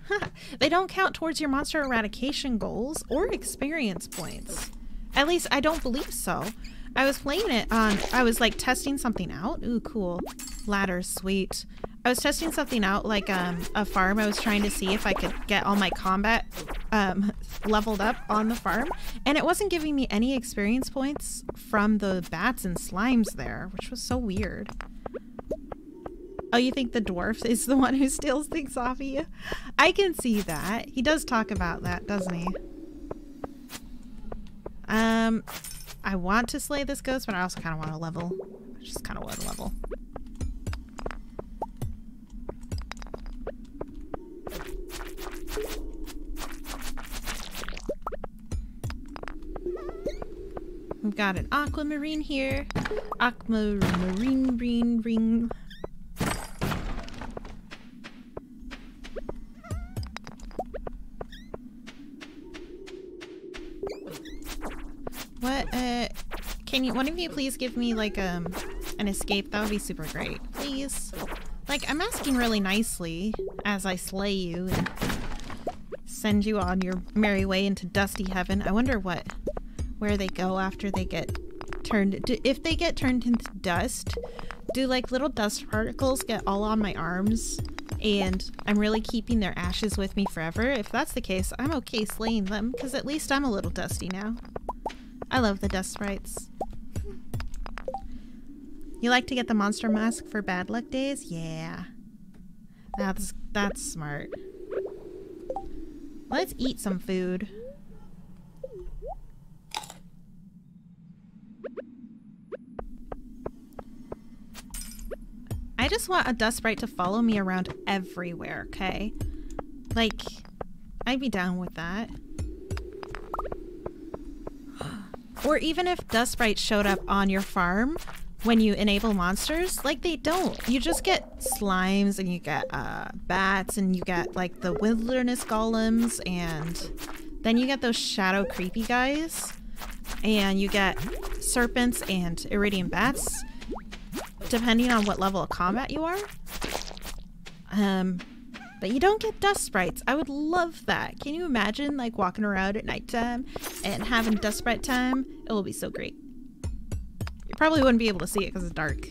They don't count towards your monster eradication goals or experience points. At least I don't believe so. I was playing it on, I was like testing something out. Ooh, cool. Ladder, sweet. I was testing something out, like um, a farm. I was trying to see if I could get all my combat um, leveled up on the farm, and it wasn't giving me any experience points from the bats and slimes there, which was so weird. Oh, you think the dwarf is the one who steals things off of you? I can see that. He does talk about that, doesn't he? Um, I want to slay this ghost, but I also kind of want to level. I just kind of want to level. We've got an aquamarine here. Aquamarine, green, green. What? Uh, can you? One of you please give me like um an escape? That would be super great, please. Like I'm asking really nicely as I slay you and send you on your merry way into dusty heaven. I wonder what. Where they go after they get turned, do, if they get turned into dust, do like little dust particles get all on my arms and I'm really keeping their ashes with me forever? If that's the case, I'm okay slaying them because at least I'm a little dusty now. I love the dust sprites. You like to get the monster mask for bad luck days? Yeah. That's, that's smart. Let's eat some food. I just want a dust sprite to follow me around everywhere, okay? Like, I'd be down with that. Or even if dust sprites showed up on your farm when you enable monsters, like they don't. You just get slimes and you get uh, bats and you get like the wilderness golems and then you get those shadow creepy guys and you get serpents and iridium bats. Depending on what level of combat you are. Um, but you don't get dust sprites. I would love that. Can you imagine like walking around at nighttime and having dust sprite time? It will be so great. You probably wouldn't be able to see it because it's dark.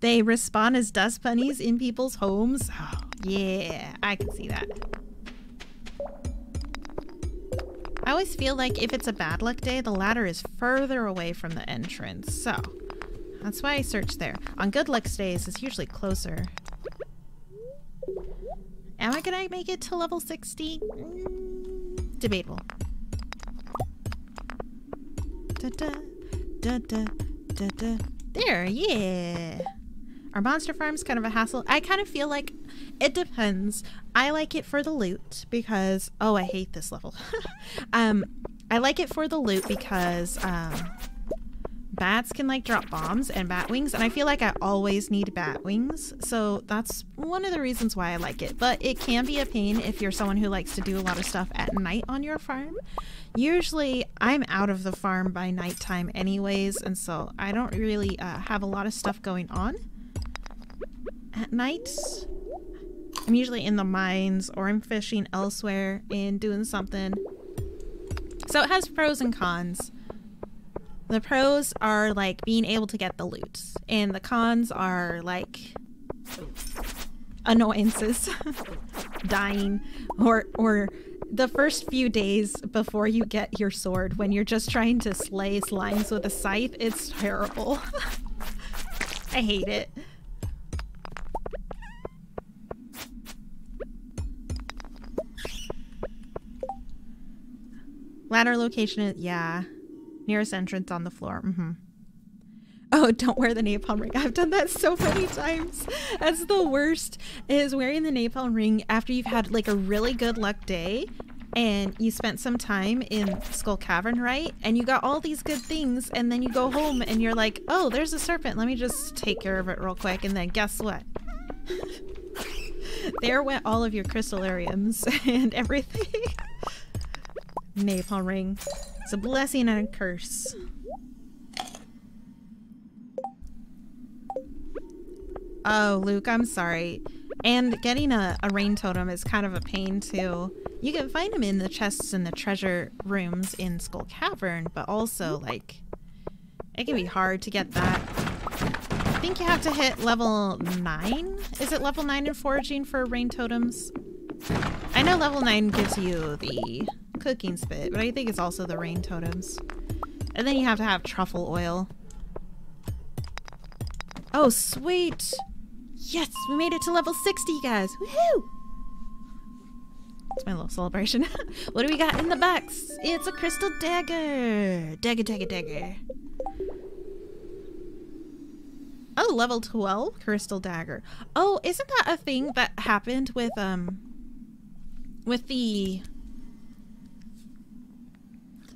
They respawn as dust bunnies in people's homes. Oh, yeah, I can see that. I always feel like if it's a bad luck day, the ladder is further away from the entrance, so that's why I search there. On good luck days, it's usually closer. Am I gonna make it to level sixty? Mm, debatable. Da da da da da da. There, yeah. Our monster farm's kind of a hassle. I kind of feel like it depends. I like it for the loot because, oh, I hate this level. um, I like it for the loot because um, bats can like drop bombs and bat wings, and I feel like I always need bat wings. So that's one of the reasons why I like it, but it can be a pain if you're someone who likes to do a lot of stuff at night on your farm. Usually I'm out of the farm by nighttime anyways, and so I don't really uh, have a lot of stuff going on. at night. I'm usually in the mines or I'm fishing elsewhere and doing something. So it has pros and cons. The pros are like being able to get the loot, and the cons are like annoyances, dying, or or the first few days before you get your sword when you're just trying to slay slimes with a scythe. It's terrible. I hate it. Ladder location, yeah. Nearest entrance on the floor. Mm-hmm. Oh, don't wear the napalm ring. I've done that so many times. That's the worst, is wearing the napalm ring after you've had like a really good luck day and you spent some time in Skull Cavern, right? And you got all these good things and then you go home and you're like, oh, there's a serpent. Let me just take care of it real quick. And then guess what? There went all of your crystallariums and everything. Napalm ring. It's a blessing and a curse. Oh, Luke, I'm sorry. And getting a, a rain totem is kind of a pain too. You can find them in the chests and the treasure rooms in Skull Cavern, but also like it can be hard to get that. I think you have to hit level nine. Is it level nine in foraging for rain totems? I know level nine gives you the cooking spit, but I think it's also the rain totems. And then you have to have truffle oil. Oh, sweet! Yes! We made it to level sixty, guys! Woohoo! It's my little celebration. What do we got in the box? It's a crystal dagger! Dagger, dagger, dagger. Oh, level twelve crystal dagger. Oh, isn't that a thing that happened with, um... with the...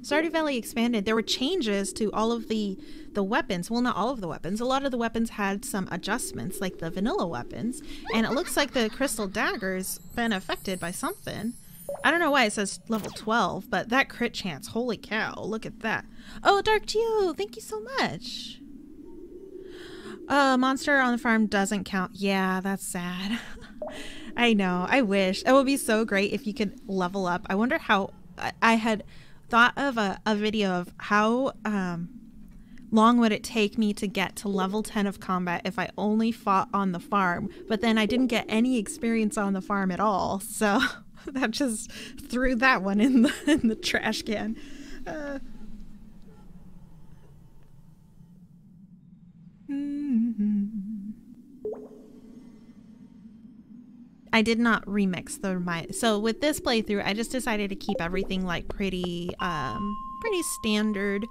Stardew Valley Expanded, there were changes to all of the the weapons. Well, not all of the weapons. A lot of the weapons had some adjustments, like the vanilla weapons. And it looks like the crystal dagger's been affected by something. I don't know why it says level twelve, but that crit chance, holy cow, look at that. Oh, Dark Geo, thank you so much. Uh, monster on the farm doesn't count. Yeah, that's sad. I know, I wish. It would be so great if you could level up. I wonder how I, I had... thought of a, a video of how um, long would it take me to get to level ten of combat if I only fought on the farm, but then I didn't get any experience on the farm at all, so that just threw that one in the, in the trash can. Uh. Mm-hmm. I did not remix the my so with this playthrough I just decided to keep everything like pretty um pretty standard,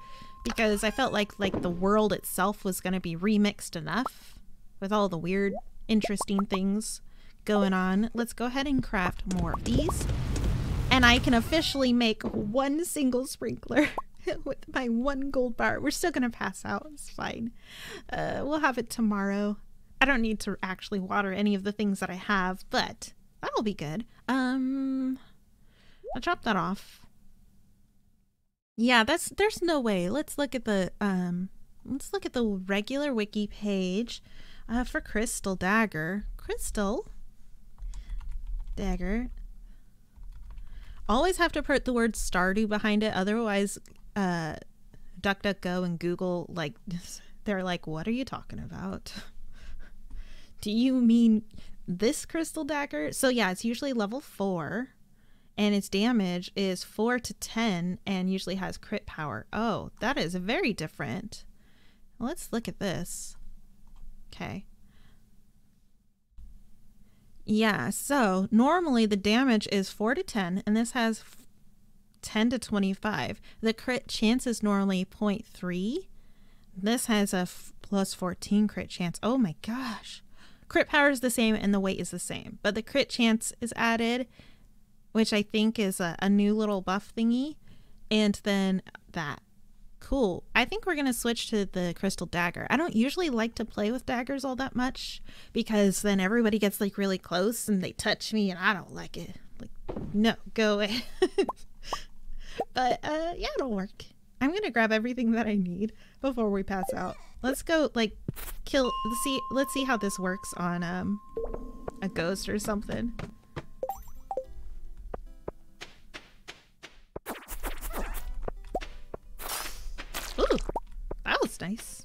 because I felt like like the world itself was going to be remixed enough with all the weird interesting things going on. Let's go ahead and craft more of these, and I can officially make one single sprinkler with my one gold bar. We're still gonna pass out, it's fine. Uh, we'll have it tomorrow. I don't need to actually water any of the things that I have, but that'll be good. Um, I'll drop that off. Yeah, that's, there's no way. Let's look at the, um, let's look at the regular wiki page uh, for Crystal Dagger. Crystal Dagger. Always have to put the word Stardew behind it. Otherwise, uh, DuckDuckGo and Google, like, they're like, what are you talking about? Do you mean this crystal dagger? So yeah, it's usually level four and its damage is four to ten and usually has crit power. Oh, that is very different. Let's look at this. Okay. Yeah, so normally the damage is four to ten and this has ten to twenty-five. The crit chance is normally zero point three. This has a plus fourteen crit chance. Oh my gosh. Crit power is the same and the weight is the same, but the crit chance is added, which I think is a, a new little buff thingy, and then that. Cool. I think we're gonna switch to the crystal dagger. I don't usually like to play with daggers all that much because then everybody gets like really close and they touch me and I don't like it. Like, no, go away. But uh, yeah, it'll work. I'm gonna grab everything that I need before we pass out. Let's go, like, kill, see, let's see how this works on um, a ghost or something. Ooh, that was nice.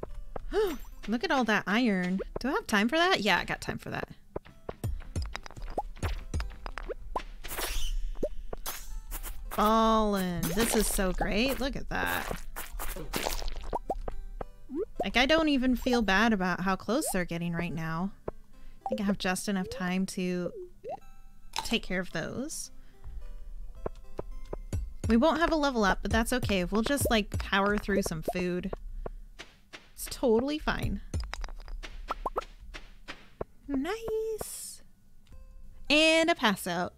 Look at all that iron. Do I have time for that? Yeah, I got time for that. Fallen. This is so great. Look at that. Like, I don't even feel bad about how close they're getting right now. I think I have just enough time to take care of those. We won't have a level up, but that's okay. We'll just, like, power through some food. It's totally fine. Nice. And a pass out.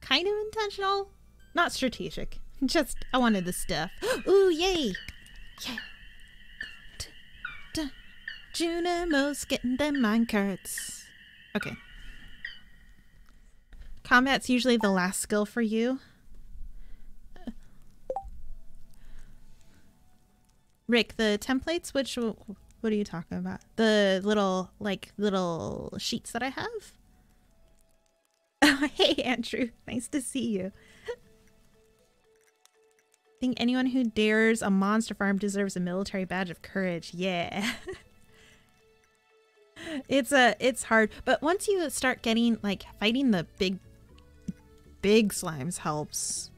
Kind of intentional. Not strategic. Just, I wanted the stuff. Ooh, yay! Yay! Junimo's getting them minecarts. Okay. Combat's usually the last skill for you. Rick, the templates, which, what are you talking about? The little, like, little sheets that I have? Oh, hey, Andrew. Nice to see you. I think anyone who dares a monster farm deserves a military badge of courage. Yeah. It's a it's hard, but once you start getting, like, fighting the big big slimes helps.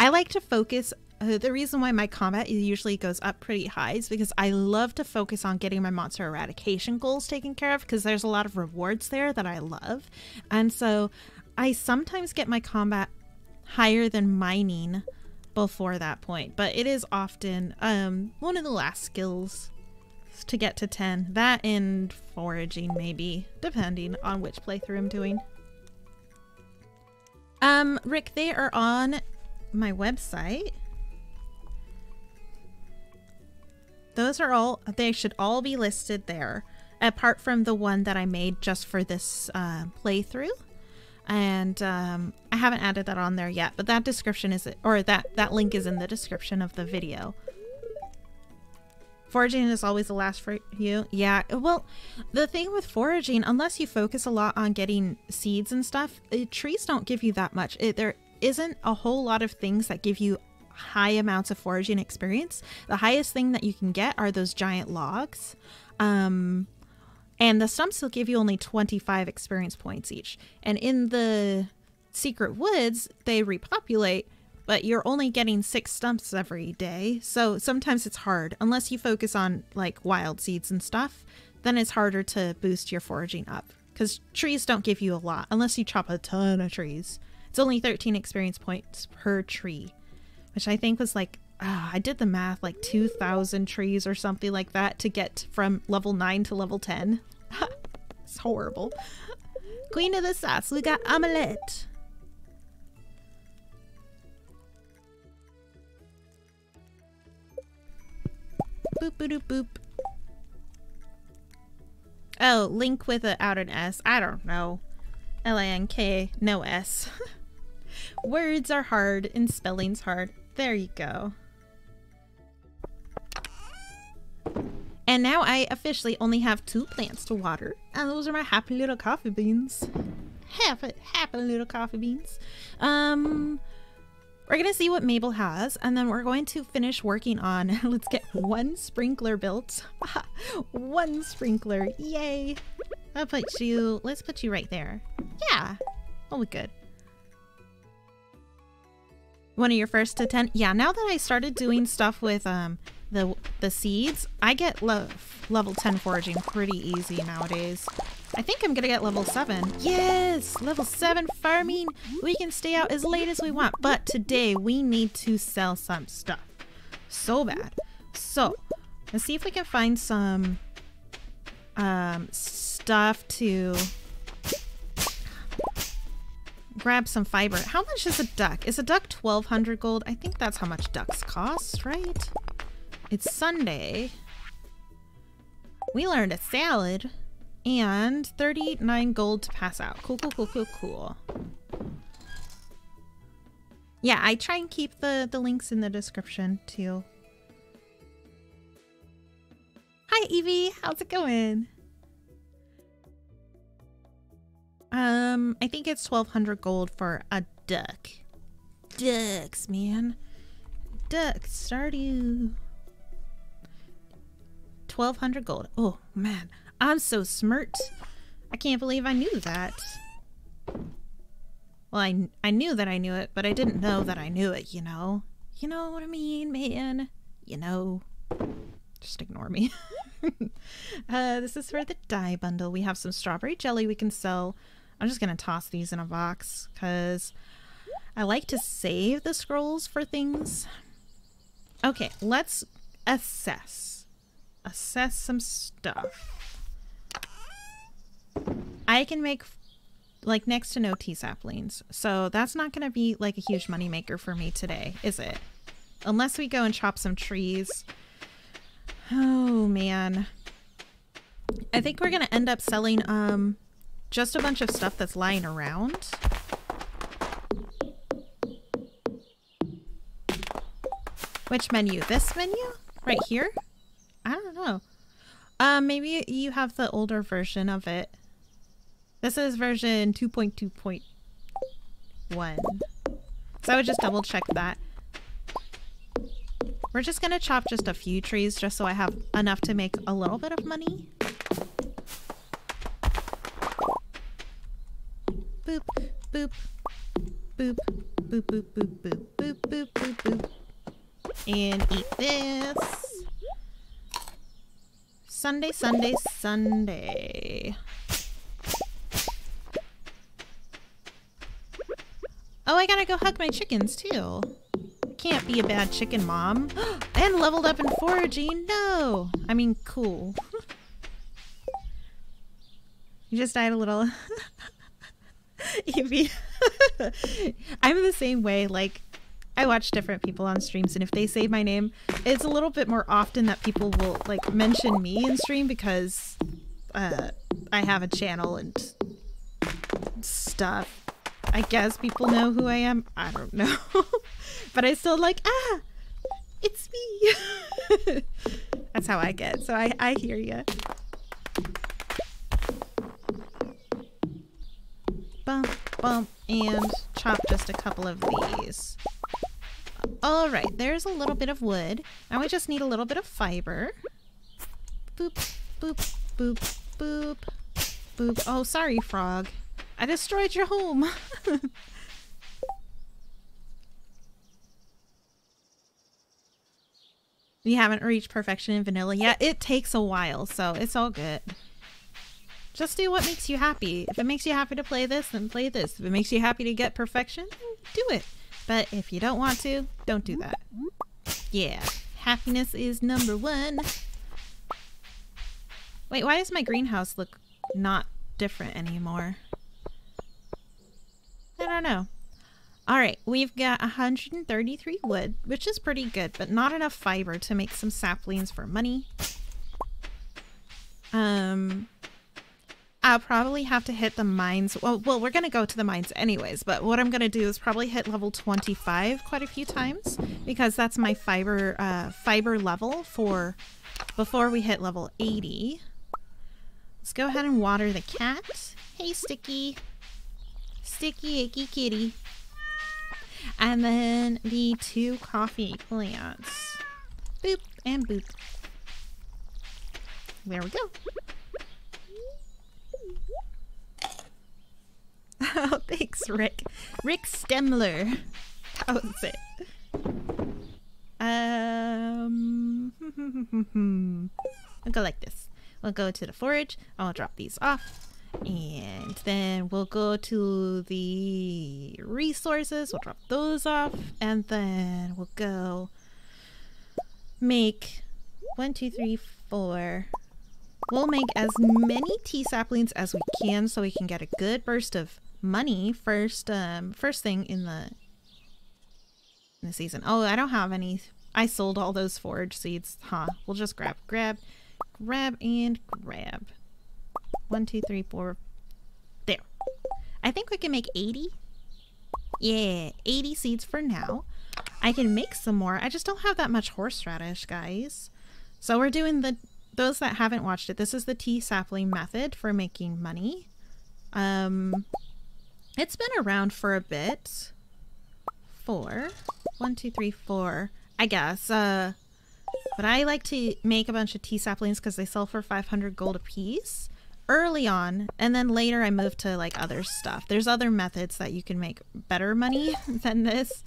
I like to focus, uh, the reason why my combat usually goes up pretty high is because I love to focus on getting my monster eradication goals taken care of, because there's a lot of rewards there that I love. And so I sometimes get my combat higher than mining before that point, but it is often um one of the last skills to get to ten. That and foraging, maybe, depending on which playthrough I'm doing. Um rick, they are on my website. Those are all, they should all be listed there, apart from the one that I made just for this uh, playthrough. And um, I haven't added that on there yet, but that description is, or that, that link is in the description of the video. Foraging is always the last for you. Yeah, well, the thing with foraging, unless you focus a lot on getting seeds and stuff, it, trees don't give you that much. It, there isn't a whole lot of things that give you high amounts of foraging experience. The highest thing that you can get are those giant logs. Um... And the stumps will give you only twenty-five experience points each. And in the secret woods, they repopulate, but you're only getting six stumps every day. So sometimes it's hard. Unless you focus on, like, wild seeds and stuff, then it's harder to boost your foraging up. Because trees don't give you a lot, unless you chop a ton of trees. It's only thirteen experience points per tree, which I think was, like, Uh, I did the math, like two thousand trees or something like that to get from level nine to level ten. It's horrible. Queen of the sauce, we got omelette. Boop, boop, boop. Oh, link with a, out an S. I don't know. L A N K, no S. Words are hard and spelling's hard. There you go. And now I officially only have two plants to water, and those are my happy little coffee beans. Happy, happy little coffee beans. Um, we're gonna see what Mabel has, and then we're going to finish working on, let's get one sprinkler built. One sprinkler, yay. I'll put you, let's put you right there. Yeah, oh, we're good. One of your first to ten? Yeah, now that I started doing stuff with, um, the the seeds, I get lo level ten foraging pretty easy nowadays. I think I'm gonna get level seven. Yes, level seven farming. We can stay out as late as we want, but today we need to sell some stuff so bad. So let's see if we can find some um, stuff to grab some fiber. How much is a duck? Is a duck twelve hundred gold? I think that's how much ducks cost, right? It's Sunday. We learned a salad and thirty-nine gold to pass out. Cool, cool, cool, cool, cool. Yeah, I try and keep the, the links in the description too. Hi, Evie. How's it going? Um, I think it's twelve hundred gold for a duck. Ducks, man. Ducks, Stardew. twelve hundred gold. Oh, man. I'm so smart. I can't believe I knew that. Well, I, I knew that I knew it, but I didn't know that I knew it, you know? You know what I mean, man? You know. Just ignore me. uh, this is for the dye bundle. We have some strawberry jelly we can sell. I'm just going to toss these in a box because I like to save the scrolls for things. Okay, let's assess. Assess some stuff. I can make like next to no tea saplings. So that's not going to be like a huge moneymaker for me today, is it? Unless we go and chop some trees. Oh, man. I think we're going to end up selling um, just a bunch of stuff that's lying around. Which menu? This menu? Right here? I don't know. Uh, maybe you have the older version of it. This is version two point two point one. So I would just double check that. We're just gonna chop just a few trees just so I have enough to make a little bit of money. Boop, boop, boop, boop, boop, boop, boop, boop, boop, boop, boop. And eat this. Sunday, Sunday, Sunday. Oh, I gotta go hug my chickens too. Can't be a bad chicken mom. And leveled up in foraging. No, I mean cool. You just died a little. Evie. I'm the same way. Like I watch different people on streams, and if they say my name, it's a little bit more often that people will like mention me in stream because uh, I have a channel and stuff. I guess people know who I am. I don't know. But I still like, ah, it's me. That's how I get. So I, I hear ya. Bump, bump, and chop just a couple of these. All right, there's a little bit of wood. Now we just need a little bit of fiber. Boop, boop, boop, boop, boop. Oh, sorry, frog. I destroyed your home. We haven't reached perfection in vanilla yet. It takes a while, so it's all good. Just do what makes you happy. If it makes you happy to play this, then play this. If it makes you happy to get perfection, do it. But if you don't want to, don't do that. Yeah, happiness is number one. Wait, why does my greenhouse look not different anymore? I don't know. All right, we've got one hundred thirty-three wood, which is pretty good, but not enough fiber to make some saplings for money. Um, I'll probably have to hit the mines. Well, well, we're gonna go to the mines anyways, but what I'm gonna do is probably hit level twenty-five quite a few times because that's my fiber uh, fiber level for before we hit level eighty. Let's go ahead and water the cat. Hey, Sticky. Sticky icky kitty. And then the two coffee plants. Boop and boop. There we go. Oh, thanks, Rick. Rick Stemler. That was it. Um, I'll go like this. We'll go to the forage. I'll drop these off. And then we'll go to the resources, we'll drop those off, and then we'll go make one, two, three, four. We'll make as many tea saplings as we can so we can get a good burst of money first, um, first thing in the, in the season. Oh, I don't have any. I sold all those forage seeds. Huh. We'll just grab, grab, grab, and grab. One, two, three, four. There. I think we can make eighty. Yeah, eighty seeds for now. I can make some more. I just don't have that much horseradish, guys. So we're doing the those that haven't watched it, this is the tea sapling method for making money. Um, it's been around for a bit. Four. One, two, three, four. I guess. Uh, but I like to make a bunch of tea saplings because they sell for five hundred gold a piece early on. And then later I moved to like other stuff. There's other methods that you can make better money than this.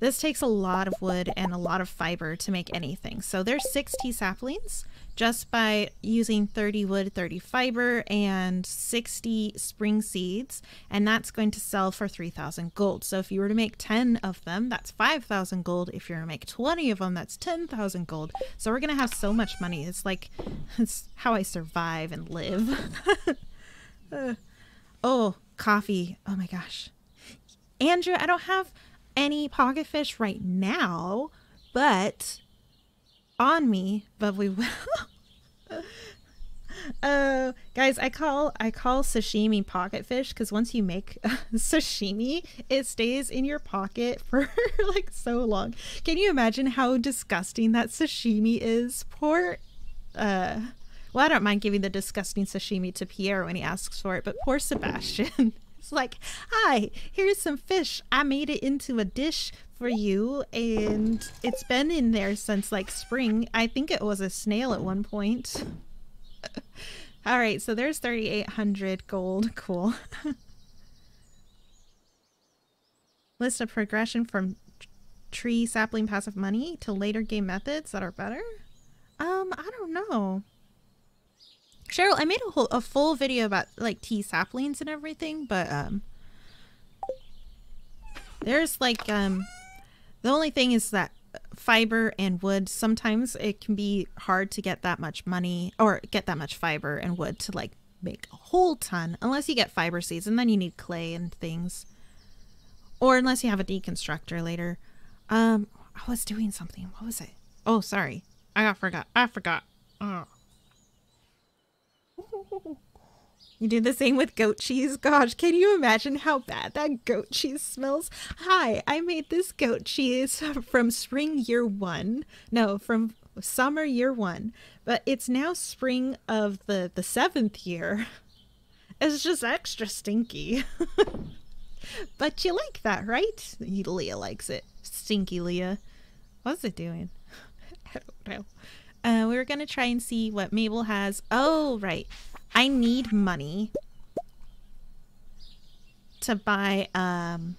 This takes a lot of wood and a lot of fiber to make anything. So there's six tea saplings just by using thirty wood, thirty fiber, and sixty spring seeds. And that's going to sell for three thousand gold. So if you were to make ten of them, that's five thousand gold. If you're to make twenty of them, that's ten thousand gold. So we're going to have so much money. It's like, it's how I survive and live. uh, oh, coffee. Oh my gosh. Andrew, I don't have any pocket fish right now, but on me, but we will. uh, guys, I call I call sashimi pocket fish because once you make uh, sashimi, it stays in your pocket for like so long. Can you imagine how disgusting that sashimi is? Poor, uh, well, I don't mind giving the disgusting sashimi to Pierre when he asks for it, but poor Sebastian. Like, hi, here's some fish. I made it into a dish for you, and it's been in there since like spring. I think it was a snail at one point. All right, so there's thirty-eight hundred gold. Cool. List a progression from tree sapling passive money to later game methods that are better. Um, I don't know. Cheryl, I made a whole a full video about like tea saplings and everything, but um there's like um the only thing is that fiber and wood, sometimes it can be hard to get that much money or get that much fiber and wood to like make a whole ton, unless you get fiber seeds, and then you need clay and things, or unless you have a deconstructor later. Um I was doing something. What was it? Oh, sorry. I got forgot. I forgot. Oh. You do the same with goat cheese? Gosh, can you imagine how bad that goat cheese smells? Hi, I made this goat cheese from spring year one. No, from summer year one. But it's now spring of the, the seventh year. It's just extra stinky. But you like that, right? Leah likes it. Stinky Leah. What's it doing? I don't know. Uh, we were going to try and see what Mabel has. Oh, right. I need money to buy, um,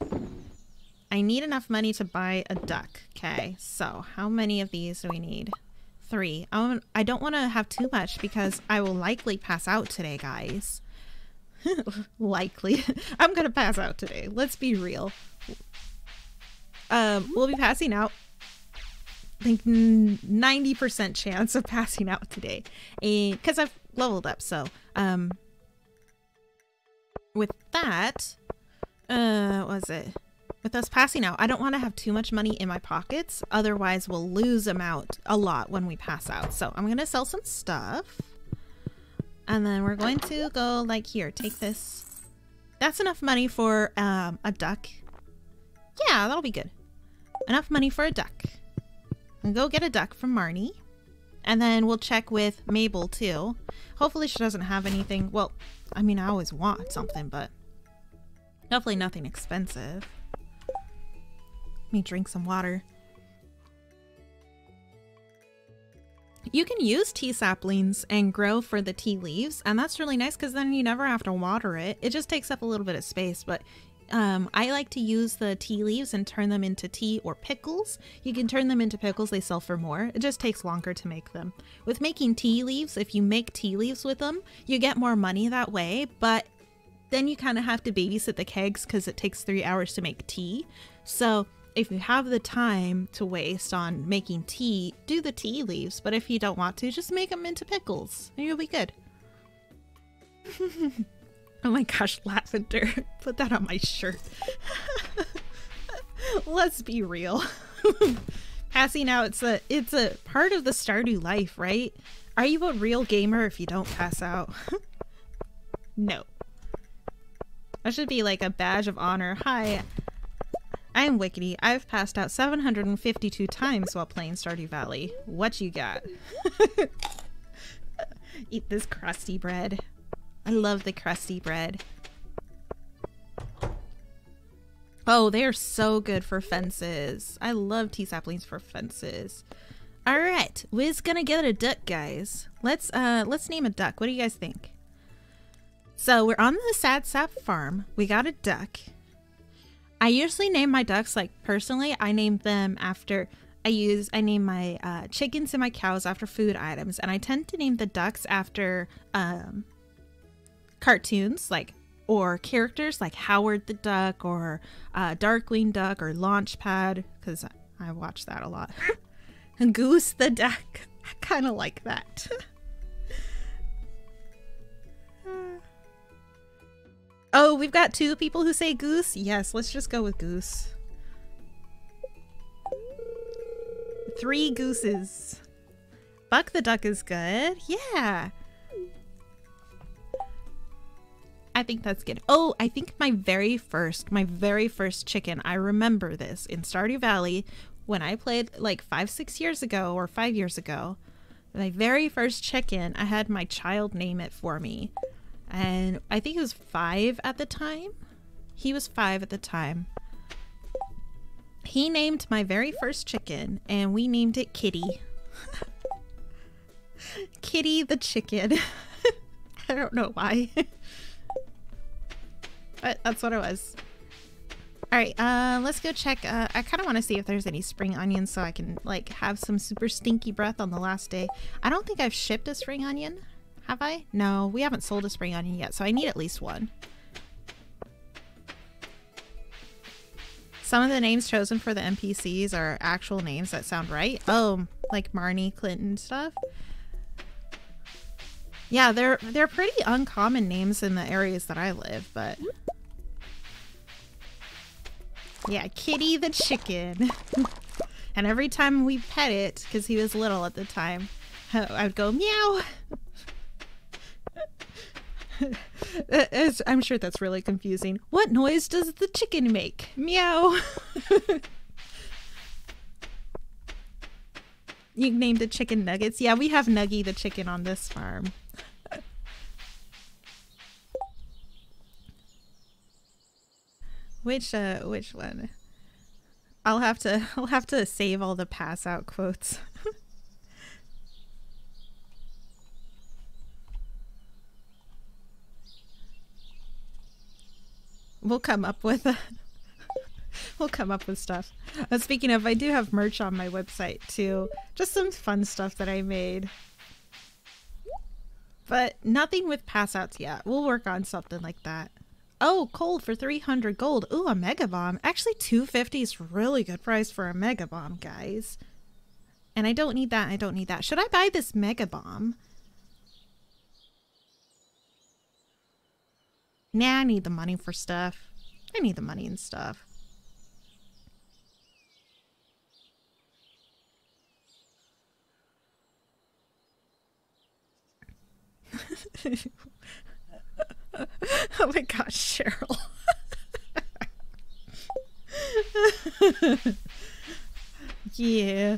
I need enough money to buy a duck. Okay, so how many of these do we need? Three. I, I don't want to have too much because I will likely pass out today, guys. Likely. I'm going to pass out today. Let's be real. Um, we'll be passing out. I think ninety percent chance of passing out today, and because I've leveled up. So um with that, uh what was it, with us passing out, I don't want to have too much money in my pockets, otherwise we'll lose them out a lot when we pass out. So I'm gonna sell some stuff, and then we're going to go like here, take this. That's enough money for um a duck. Yeah, that'll be good. Enough money for a duck. Go get a duck from Marnie, and then we'll check with Mabel too. Hopefully she doesn't have anything. Well, I mean, I always want something, but hopefully nothing expensive. Let me drink some water. You can use tea saplings and grow for the tea leaves, and that's really nice because then you never have to water it. It just takes up a little bit of space, but Um, I like to use the tea leaves and turn them into tea or pickles. You can turn them into pickles, they sell for more. It just takes longer to make them. With making tea leaves, if you make tea leaves with them, you get more money that way, but then you kind of have to babysit the kegs because it takes three hours to make tea. So if you have the time to waste on making tea, do the tea leaves. But if you don't want to, just make them into pickles and you'll be good. Oh my gosh, lavender. Put that on my shirt. Let's be real. Passing out, it's a, it's a part of the Stardew life, right? Are you a real gamer if you don't pass out? No. That should be like a badge of honor. Hi, I'm Wickedy. I've passed out seven hundred fifty-two times while playing Stardew Valley. What you got? Eat this crusty bread. I love the crusty bread. Oh, they are so good for fences. I love tea saplings for fences. All right, we're gonna get a duck, guys. Let's uh, let's name a duck. What do you guys think? So we're on the Sad Sap Farm. We got a duck. I usually name my ducks, like personally, I name them after. I use I name my uh, chickens and my cows after food items, and I tend to name the ducks after um, cartoons, like or characters like Howard the Duck or uh, Darkwing Duck or Launchpad, because I watch that a lot. And Goose the Duck, I kind of like that. Oh, we've got two people who say Goose. Yes, let's just go with Goose. Three gooses. Buck the Duck is good. Yeah. I think that's good. Oh, I think my very first, my very first chicken, I remember this in Stardew Valley when I played like five, six years ago or five years ago. My very first chicken, I had my child name it for me. And I think he was five at the time. He was five at the time. He named my very first chicken, and we named it Kitty. Kitty the chicken. I don't know why. But that's what it was. Alright, uh, let's go check. Uh, I kind of want to see if there's any spring onions so I can, like, have some super stinky breath on the last day. I don't think I've shipped a spring onion. Have I? No, we haven't sold a spring onion yet, so I need at least one. Some of the names chosen for the N P Cs are actual names that sound right. Oh, like Marnie, Clinton stuff. Yeah, they're they're pretty uncommon names in the areas that I live, but yeah, Kitty the chicken. And every time we pet it, because he was little at the time, I would go meow. I'm sure that's really confusing. What noise does the chicken make? Meow. You named the chicken nuggets? Yeah, we have Nuggy the chicken on this farm. Which uh which one? I'll have to I'll have to save all the pass out quotes. We'll come up with a, we'll come up with stuff. Uh, speaking of, I do have merch on my website too. Just some fun stuff that I made. But nothing with pass outs yet. We'll work on something like that. Oh, coal for three hundred gold. Ooh, a mega bomb. Actually, two fifty is really good price for a mega bomb, guys. And I don't need that. I don't need that. Should I buy this mega bomb? Nah, I need the money for stuff. I need the money and stuff. Oh my gosh, Cheryl. Yeah.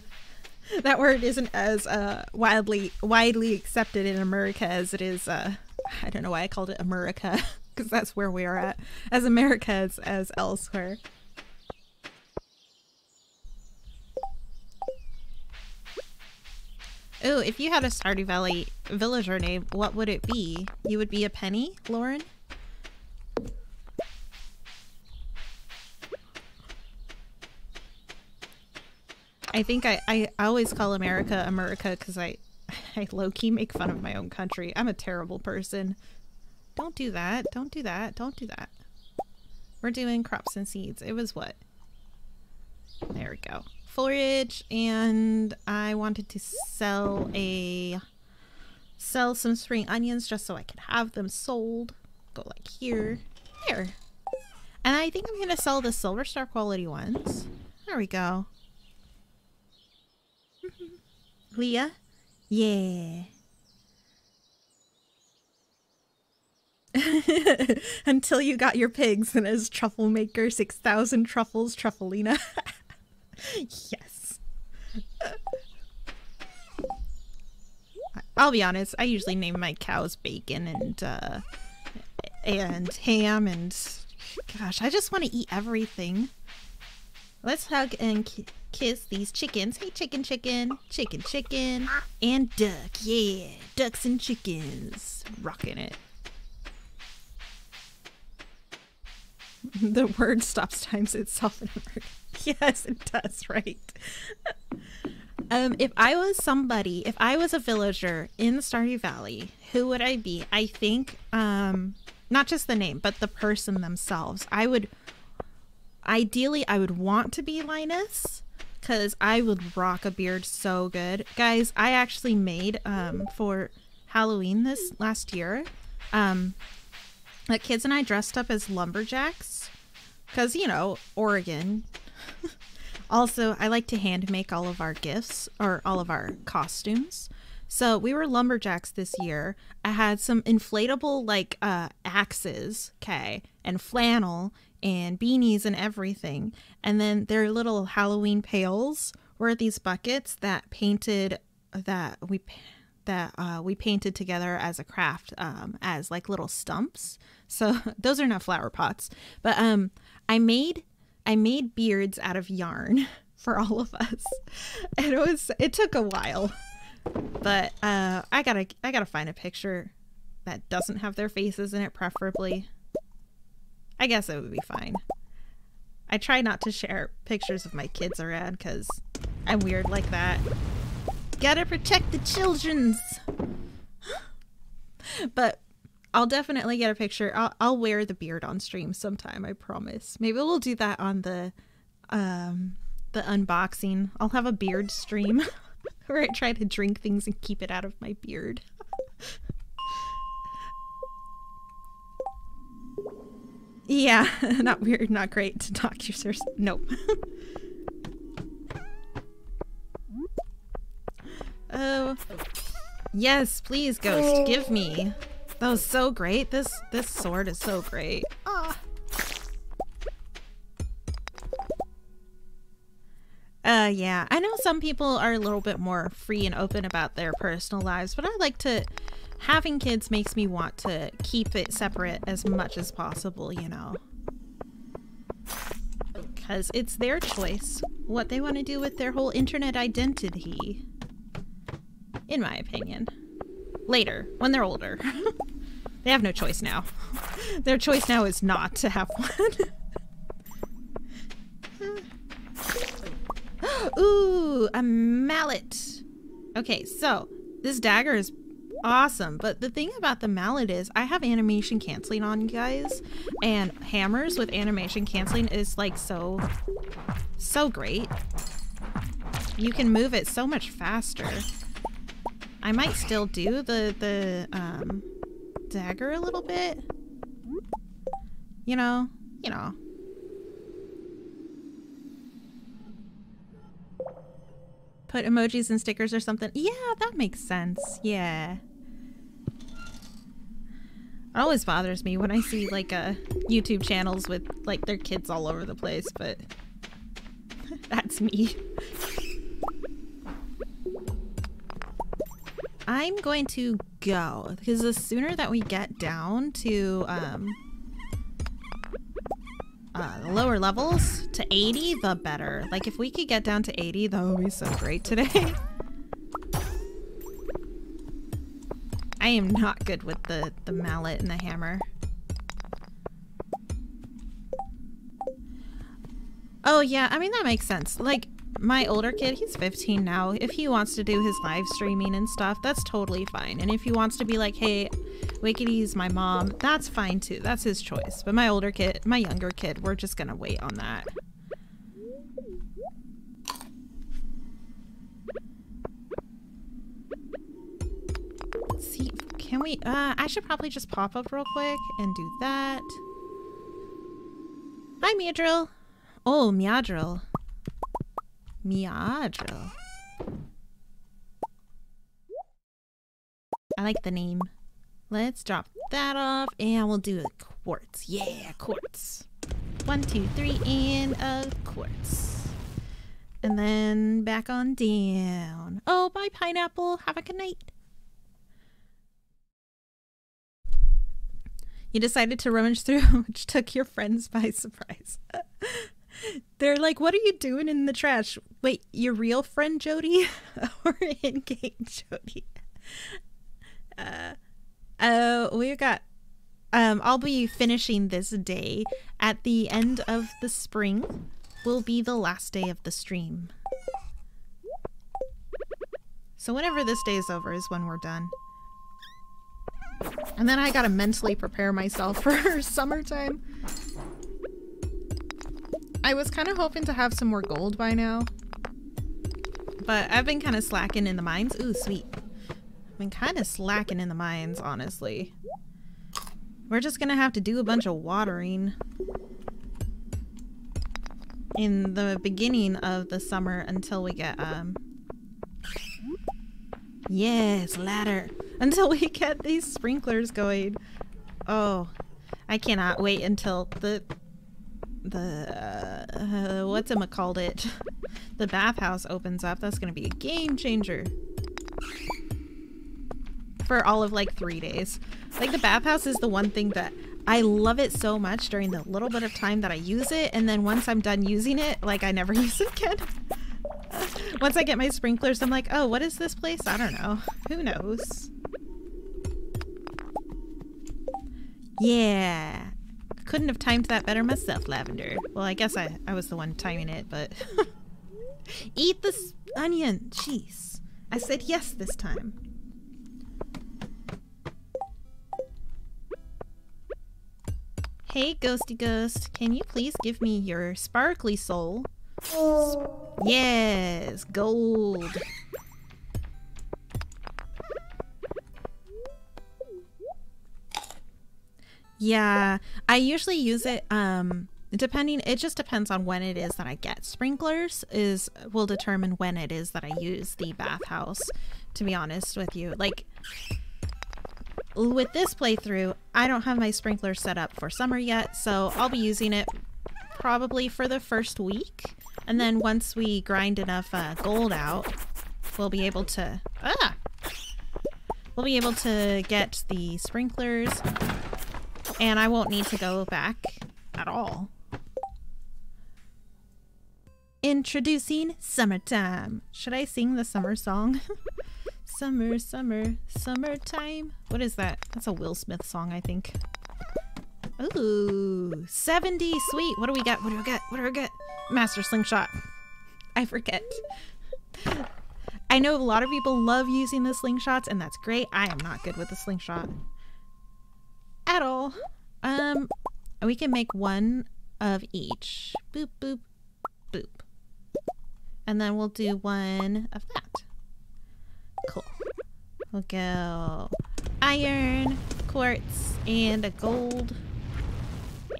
That word isn't as uh, widely widely accepted in America as it is, uh, I don't know why I called it America. Because that's where we are at, as America as, as elsewhere. Oh, if you had a Stardew Valley villager name, what would it be? You would be a penny, Lauren? I think I, I always call America America because I, I low-key make fun of my own country. I'm a terrible person. Don't do that. Don't do that. Don't do that. We're doing crops and seeds. It was what? There we go. Forage, and I wanted to sell a sell some spring onions just so I could have them sold. Go like here. There. And I think I'm going to sell the Silver Star quality ones. There we go. Leah? Yeah. Until you got your pigs and as truffle maker, six thousand truffles, Truffalina. Yes. I, I'll be honest, I usually name my cows Bacon and uh, and Ham, and gosh, I just want to eat everything. Let's hug and ki kiss these chickens. Hey, chicken, chicken, chicken, chicken, and duck. Yeah, ducks and chickens. Rocking it. The word stops times itself in America. Yes, it does, right? um, if I was somebody, if I was a villager in the Stardew Valley, who would I be? I think, um, not just the name, but the person themselves. I would, ideally, I would want to be Linus, because I would rock a beard so good. Guys, I actually made, um, for Halloween this last year, um... the kids and I dressed up as lumberjacks, because, you know, Oregon. Also, I like to hand make all of our gifts, or all of our costumes. So we were lumberjacks this year. I had some inflatable, like, uh, axes, okay, and flannel, and beanies and everything. And then their little Halloween pails were these buckets that painted, that we that uh, we painted together as a craft, um, as like little stumps. So those are not flower pots, but um, I made I made beards out of yarn for all of us, and it was it took a while, but uh, I gotta I gotta find a picture that doesn't have their faces in it, preferably. I guess it would be fine. I try not to share pictures of my kids around because I'm weird like that. Gotta protect the children's. But I'll definitely get a picture. I'll, I'll wear the beard on stream sometime, I promise. Maybe we'll do that on the um, the unboxing. I'll have a beard stream where I try to drink things and keep it out of my beard. Yeah, not weird, not great to talk to yourself. Nope. Oh, yes, please, Ghost, give me. That was so great. This this sword is so great. Ah. Uh, yeah, I know some people are a little bit more free and open about their personal lives, but I like to, having kids makes me want to keep it separate as much as possible, you know. Because it's their choice what they want to do with their whole internet identity. In my opinion. Later, when they're older. They have no choice now. Their choice now is not to have one. Ooh, a mallet. Okay, so this dagger is awesome, but the thing about the mallet is I have animation canceling on, guys, and hammers with animation canceling is like so, so great. You can move it so much faster. I might still do the, the um, dagger a little bit. You know, you know. Put emojis and stickers or something. Yeah, that makes sense. Yeah. It always bothers me when I see like uh, YouTube channels with like their kids all over the place, but that's me. I'm going to go, because the sooner that we get down to um, uh, the lower levels, to eighty, the better. Like, if we could get down to eighty, that would be so great today. I am not good with the, the mallet and the hammer. Oh, yeah, I mean, that makes sense. Like, my older kid, he's fifteen now. If he wants to do his live streaming and stuff, that's totally fine. And if he wants to be like, hey, Wickedy's my mom, that's fine too. That's his choice. But my older kid, my younger kid, we're just gonna wait on that. Let's see, can we, uh, I should probably just pop up real quick and do that. Hi, Miadril. Oh, Miadril. Miadro. I like the name. Let's drop that off and we'll do a quartz. Yeah, quartz. One, two, three, and a quartz. And then back on down. Oh, bye, pineapple. Have a good night. You decided to rummage through, which took your friends by surprise. They're like, what are you doing in the trash? Wait, your real friend Jody or in-game Jody? Uh, uh, we got, um, I'll be finishing this day. At the end of the spring will be the last day of the stream. So whenever this day is over is when we're done. And then I gotta mentally prepare myself for summertime. I was kind of hoping to have some more gold by now, but I've been kind of slacking in the mines. Ooh, sweet. I've been kind of slacking in the mines, honestly. We're just gonna have to do a bunch of watering in the beginning of the summer until we get, um... yes, ladder! Until we get these sprinklers going. Oh, I cannot wait until the... the uh, uh, what's it called it the bathhouse opens up. That's gonna be a game changer for all of like three days. Like, the bathhouse is the one thing that I love it so much during the little bit of time that I use it, and then once I'm done using it, like, I never use it again. Once I get my sprinklers, I'm like, oh, what is this place? I don't know, who knows. Yeah, couldn't have timed that better myself, Lavender. Well, I guess I, I was the one timing it, but... Eat this onion! Jeez. I said yes this time. Hey, Ghosty Ghost. Can you please give me your sparkly soul? Sp yes! Gold! Yeah, I usually use it, um, depending, it just depends on when it is that I get sprinklers is, will determine when it is that I use the bathhouse, to be honest with you. Like, with this playthrough, I don't have my sprinklers set up for summer yet, so I'll be using it probably for the first week. And then once we grind enough uh, gold out, we'll be able to, ah! We'll be able to get the sprinklers. And I won't need to go back at all. Introducing summertime. Should I sing the summer song? Summer, summer, summertime. What is that? That's a Will Smith song, I think. Ooh, seventy, sweet. What do we got? What do we got? What do we got? Master Slingshot. I forget. I know a lot of people love using the slingshots, and that's great. I am not good with the slingshot. At all. Um, we can make one of each. Boop, boop, boop. And then we'll do one of that. Cool. We'll go iron, quartz, and a gold.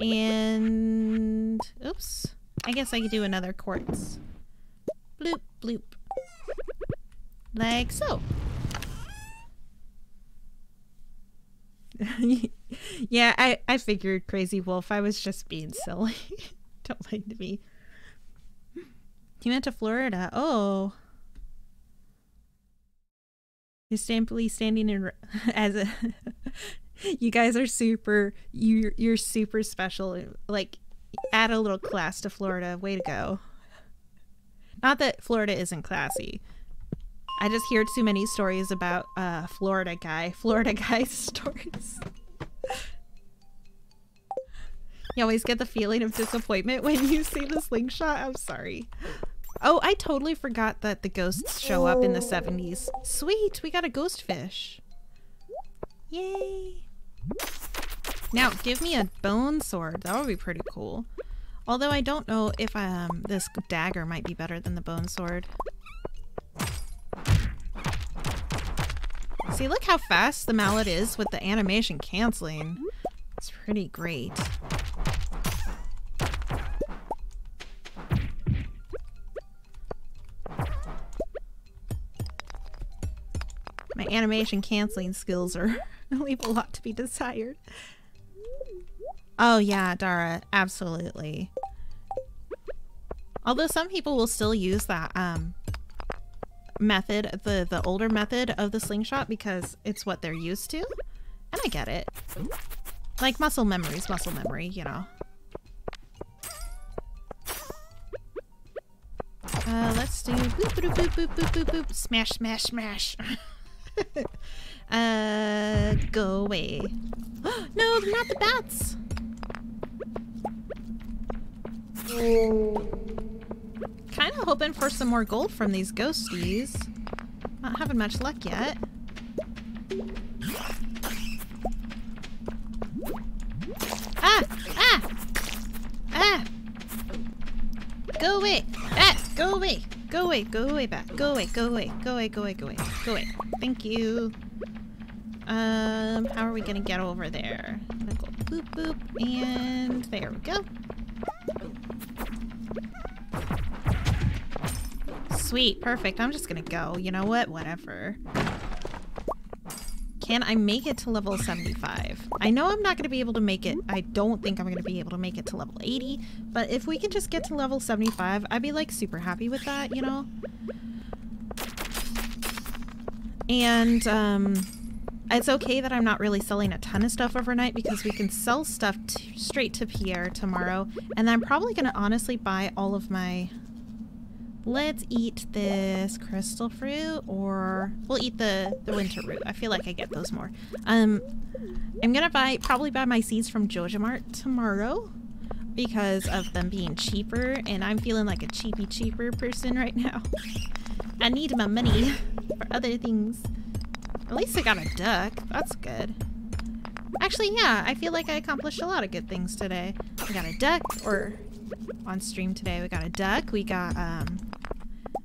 And... oops. I guess I could do another quartz. Bloop, bloop. Like so. Yeah, I, I figured, Crazy Wolf. I was just being silly. Don't mind me. You went to Florida. Oh. You're simply standing in as a... You guys are super... You're, you're super special. Like, add a little class to Florida. Way to go. Not that Florida isn't classy. I just hear too many stories about uh, Florida guy. Florida guy stories. You always get the feeling of disappointment when you see the slingshot. I'm sorry. Oh, I totally forgot that the ghosts show up in the seventies. Sweet, we got a ghost fish. Yay. Now, give me a bone sword. That would be pretty cool. Although I don't know if um, this dagger might be better than the bone sword. See, look how fast the mallet is with the animation canceling. It's pretty great. My animation canceling skills are leave a lot to be desired. Oh yeah, Dara, absolutely. Although some people will still use that um method, the the older method of the slingshot, because it's what they're used to, and I get it. Like, muscle memory's muscle memory, you know. Uh, let's do boop, boop, boop, boop, boop, boop, boop. Smash, smash, smash. uh, go away. No, they're not the bats. Kind of hoping for some more gold from these ghosties. Not having much luck yet. Ah! Ah! Ah! Go away! Ah! Go away! Go away! Go away back! Go away! Go away! Go away! Go away! Go away! Go away! Thank you! Um, how are we gonna get over there? I'm gonna go boop boop, and there we go. Sweet, perfect. I'm just gonna go. You know what? Whatever. Can I make it to level seventy-five? I know I'm not gonna be able to make it. I don't think I'm gonna be able to make it to level eighty, but if we can just get to level seventy-five, I'd be like super happy with that, you know? And um, it's okay that I'm not really selling a ton of stuff overnight because we can sell stuff t straight to Pierre tomorrow. And I'm probably gonna honestly buy all of my... Let's eat this crystal fruit, or we'll eat the, the winter root. I feel like I get those more. Um, I'm gonna buy probably buy my seeds from Joja Mart tomorrow because of them being cheaper, and I'm feeling like a cheapy cheaper person right now. I need my money for other things. At least I got a duck. That's good. Actually, yeah, I feel like I accomplished a lot of good things today. I got a duck, or on stream today we got a duck. We got, um,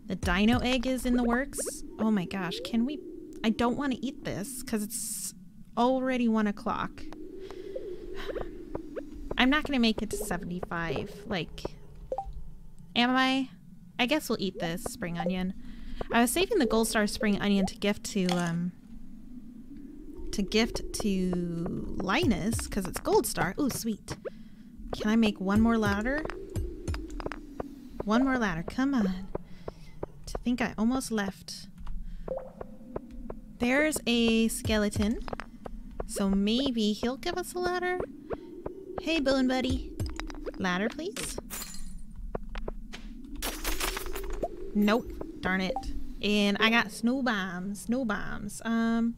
the dino egg is in the works. Oh my gosh, can we... I don't want to eat this because it's already one o'clock. I'm not going to make it to seventy-five. Like, am I? I guess we'll eat this spring onion. I was saving the gold star spring onion to gift to, um... to gift to Linus because it's gold star. Ooh, sweet. Can I make one more ladder? One more ladder, come on. To think I almost left. There's a skeleton. So maybe he'll give us a ladder? Hey, bone buddy. Ladder, please? Nope, darn it. And I got snow bombs, snow bombs. Um...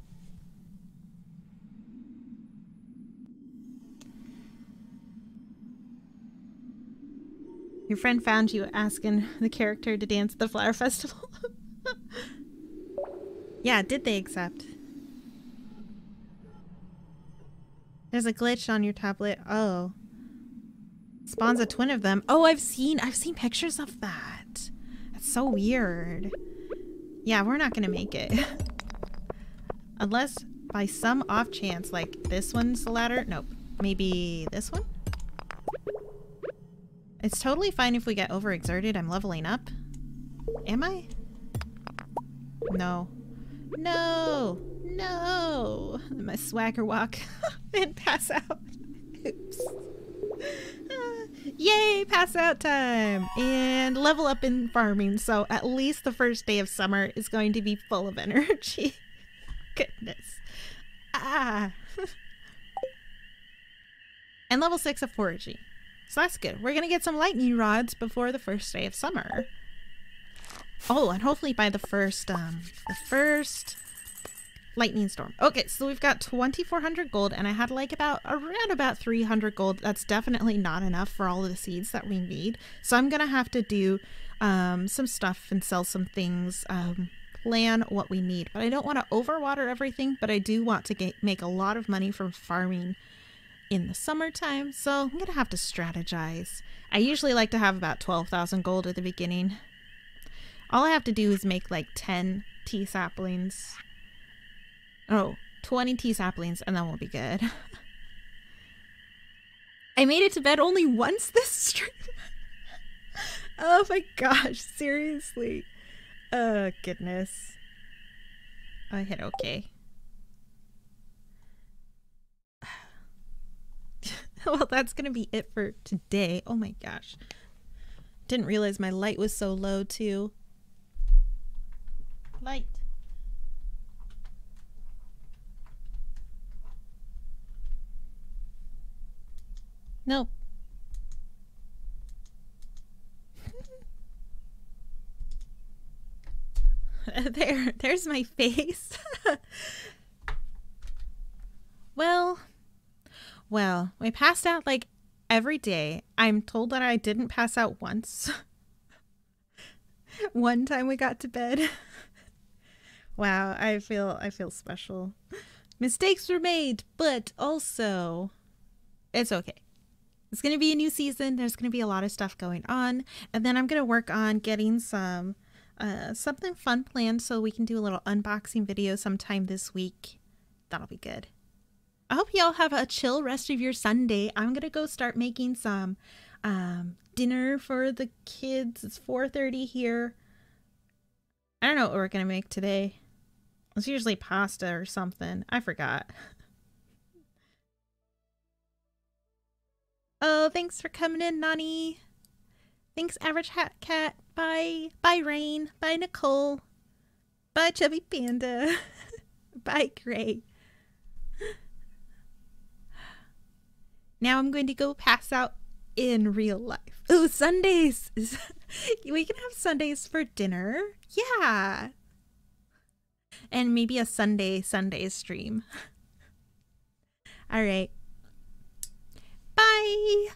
Your friend found you asking the character to dance at the flower festival. Yeah, did they accept? There's a glitch on your tablet. Oh. Spawns a twin of them. Oh, I've seen I've seen pictures of that. That's so weird. Yeah, we're not gonna make it. Unless by some off chance, like this one's the ladder. Nope. Maybe this one? It's totally fine if we get overexerted. I'm leveling up. Am I? No. No! No! My swagger walk and pass out. Oops. Uh, yay! Pass out time! And level up in farming, so at least the first day of summer is going to be full of energy. Goodness. Ah! And level six of foraging. So that's good. We're gonna get some lightning rods before the first day of summer. Oh, and hopefully by the first, um, the first lightning storm. Okay, so we've got twenty-four hundred gold, and I had like about, around about three hundred gold. That's definitely not enough for all of the seeds that we need. So I'm gonna have to do, um, some stuff and sell some things, um, plan what we need. But I don't want to overwater everything, but I do want to get, make a lot of money from farming in the summertime, so I'm gonna have to strategize. I usually like to have about twelve thousand gold at the beginning. All I have to do is make like ten tea saplings. Oh, twenty tea saplings, and then we'll be good. I made it to bed only once this stream. Oh my gosh, seriously. Oh goodness. I hit okay. Well, that's gonna be it for today. Oh my gosh. Didn't realize my light was so low too. Light. Nope. There, there's my face. Well, well, I passed out like every day. I'm told that I didn't pass out once. One time we got to bed. Wow, I feel, I feel special. Mistakes were made, but also it's okay. It's going to be a new season. There's going to be a lot of stuff going on. And then I'm going to work on getting some uh, something fun planned so we can do a little unboxing video sometime this week. That'll be good. I hope y'all have a chill rest of your Sunday. I'm going to go start making some um, dinner for the kids. It's four thirty here. I don't know what we're going to make today. It's usually pasta or something. I forgot. Oh, thanks for coming in, Nani. Thanks, Average Hat Cat. Bye. Bye, Rain. Bye, Nicole. Bye, Chubby Panda. Bye, Gray. Now I'm going to go pass out in real life. Ooh, Sundays. We can have Sundays for dinner. Yeah. And maybe a Sunday, Sunday stream. All right. Bye.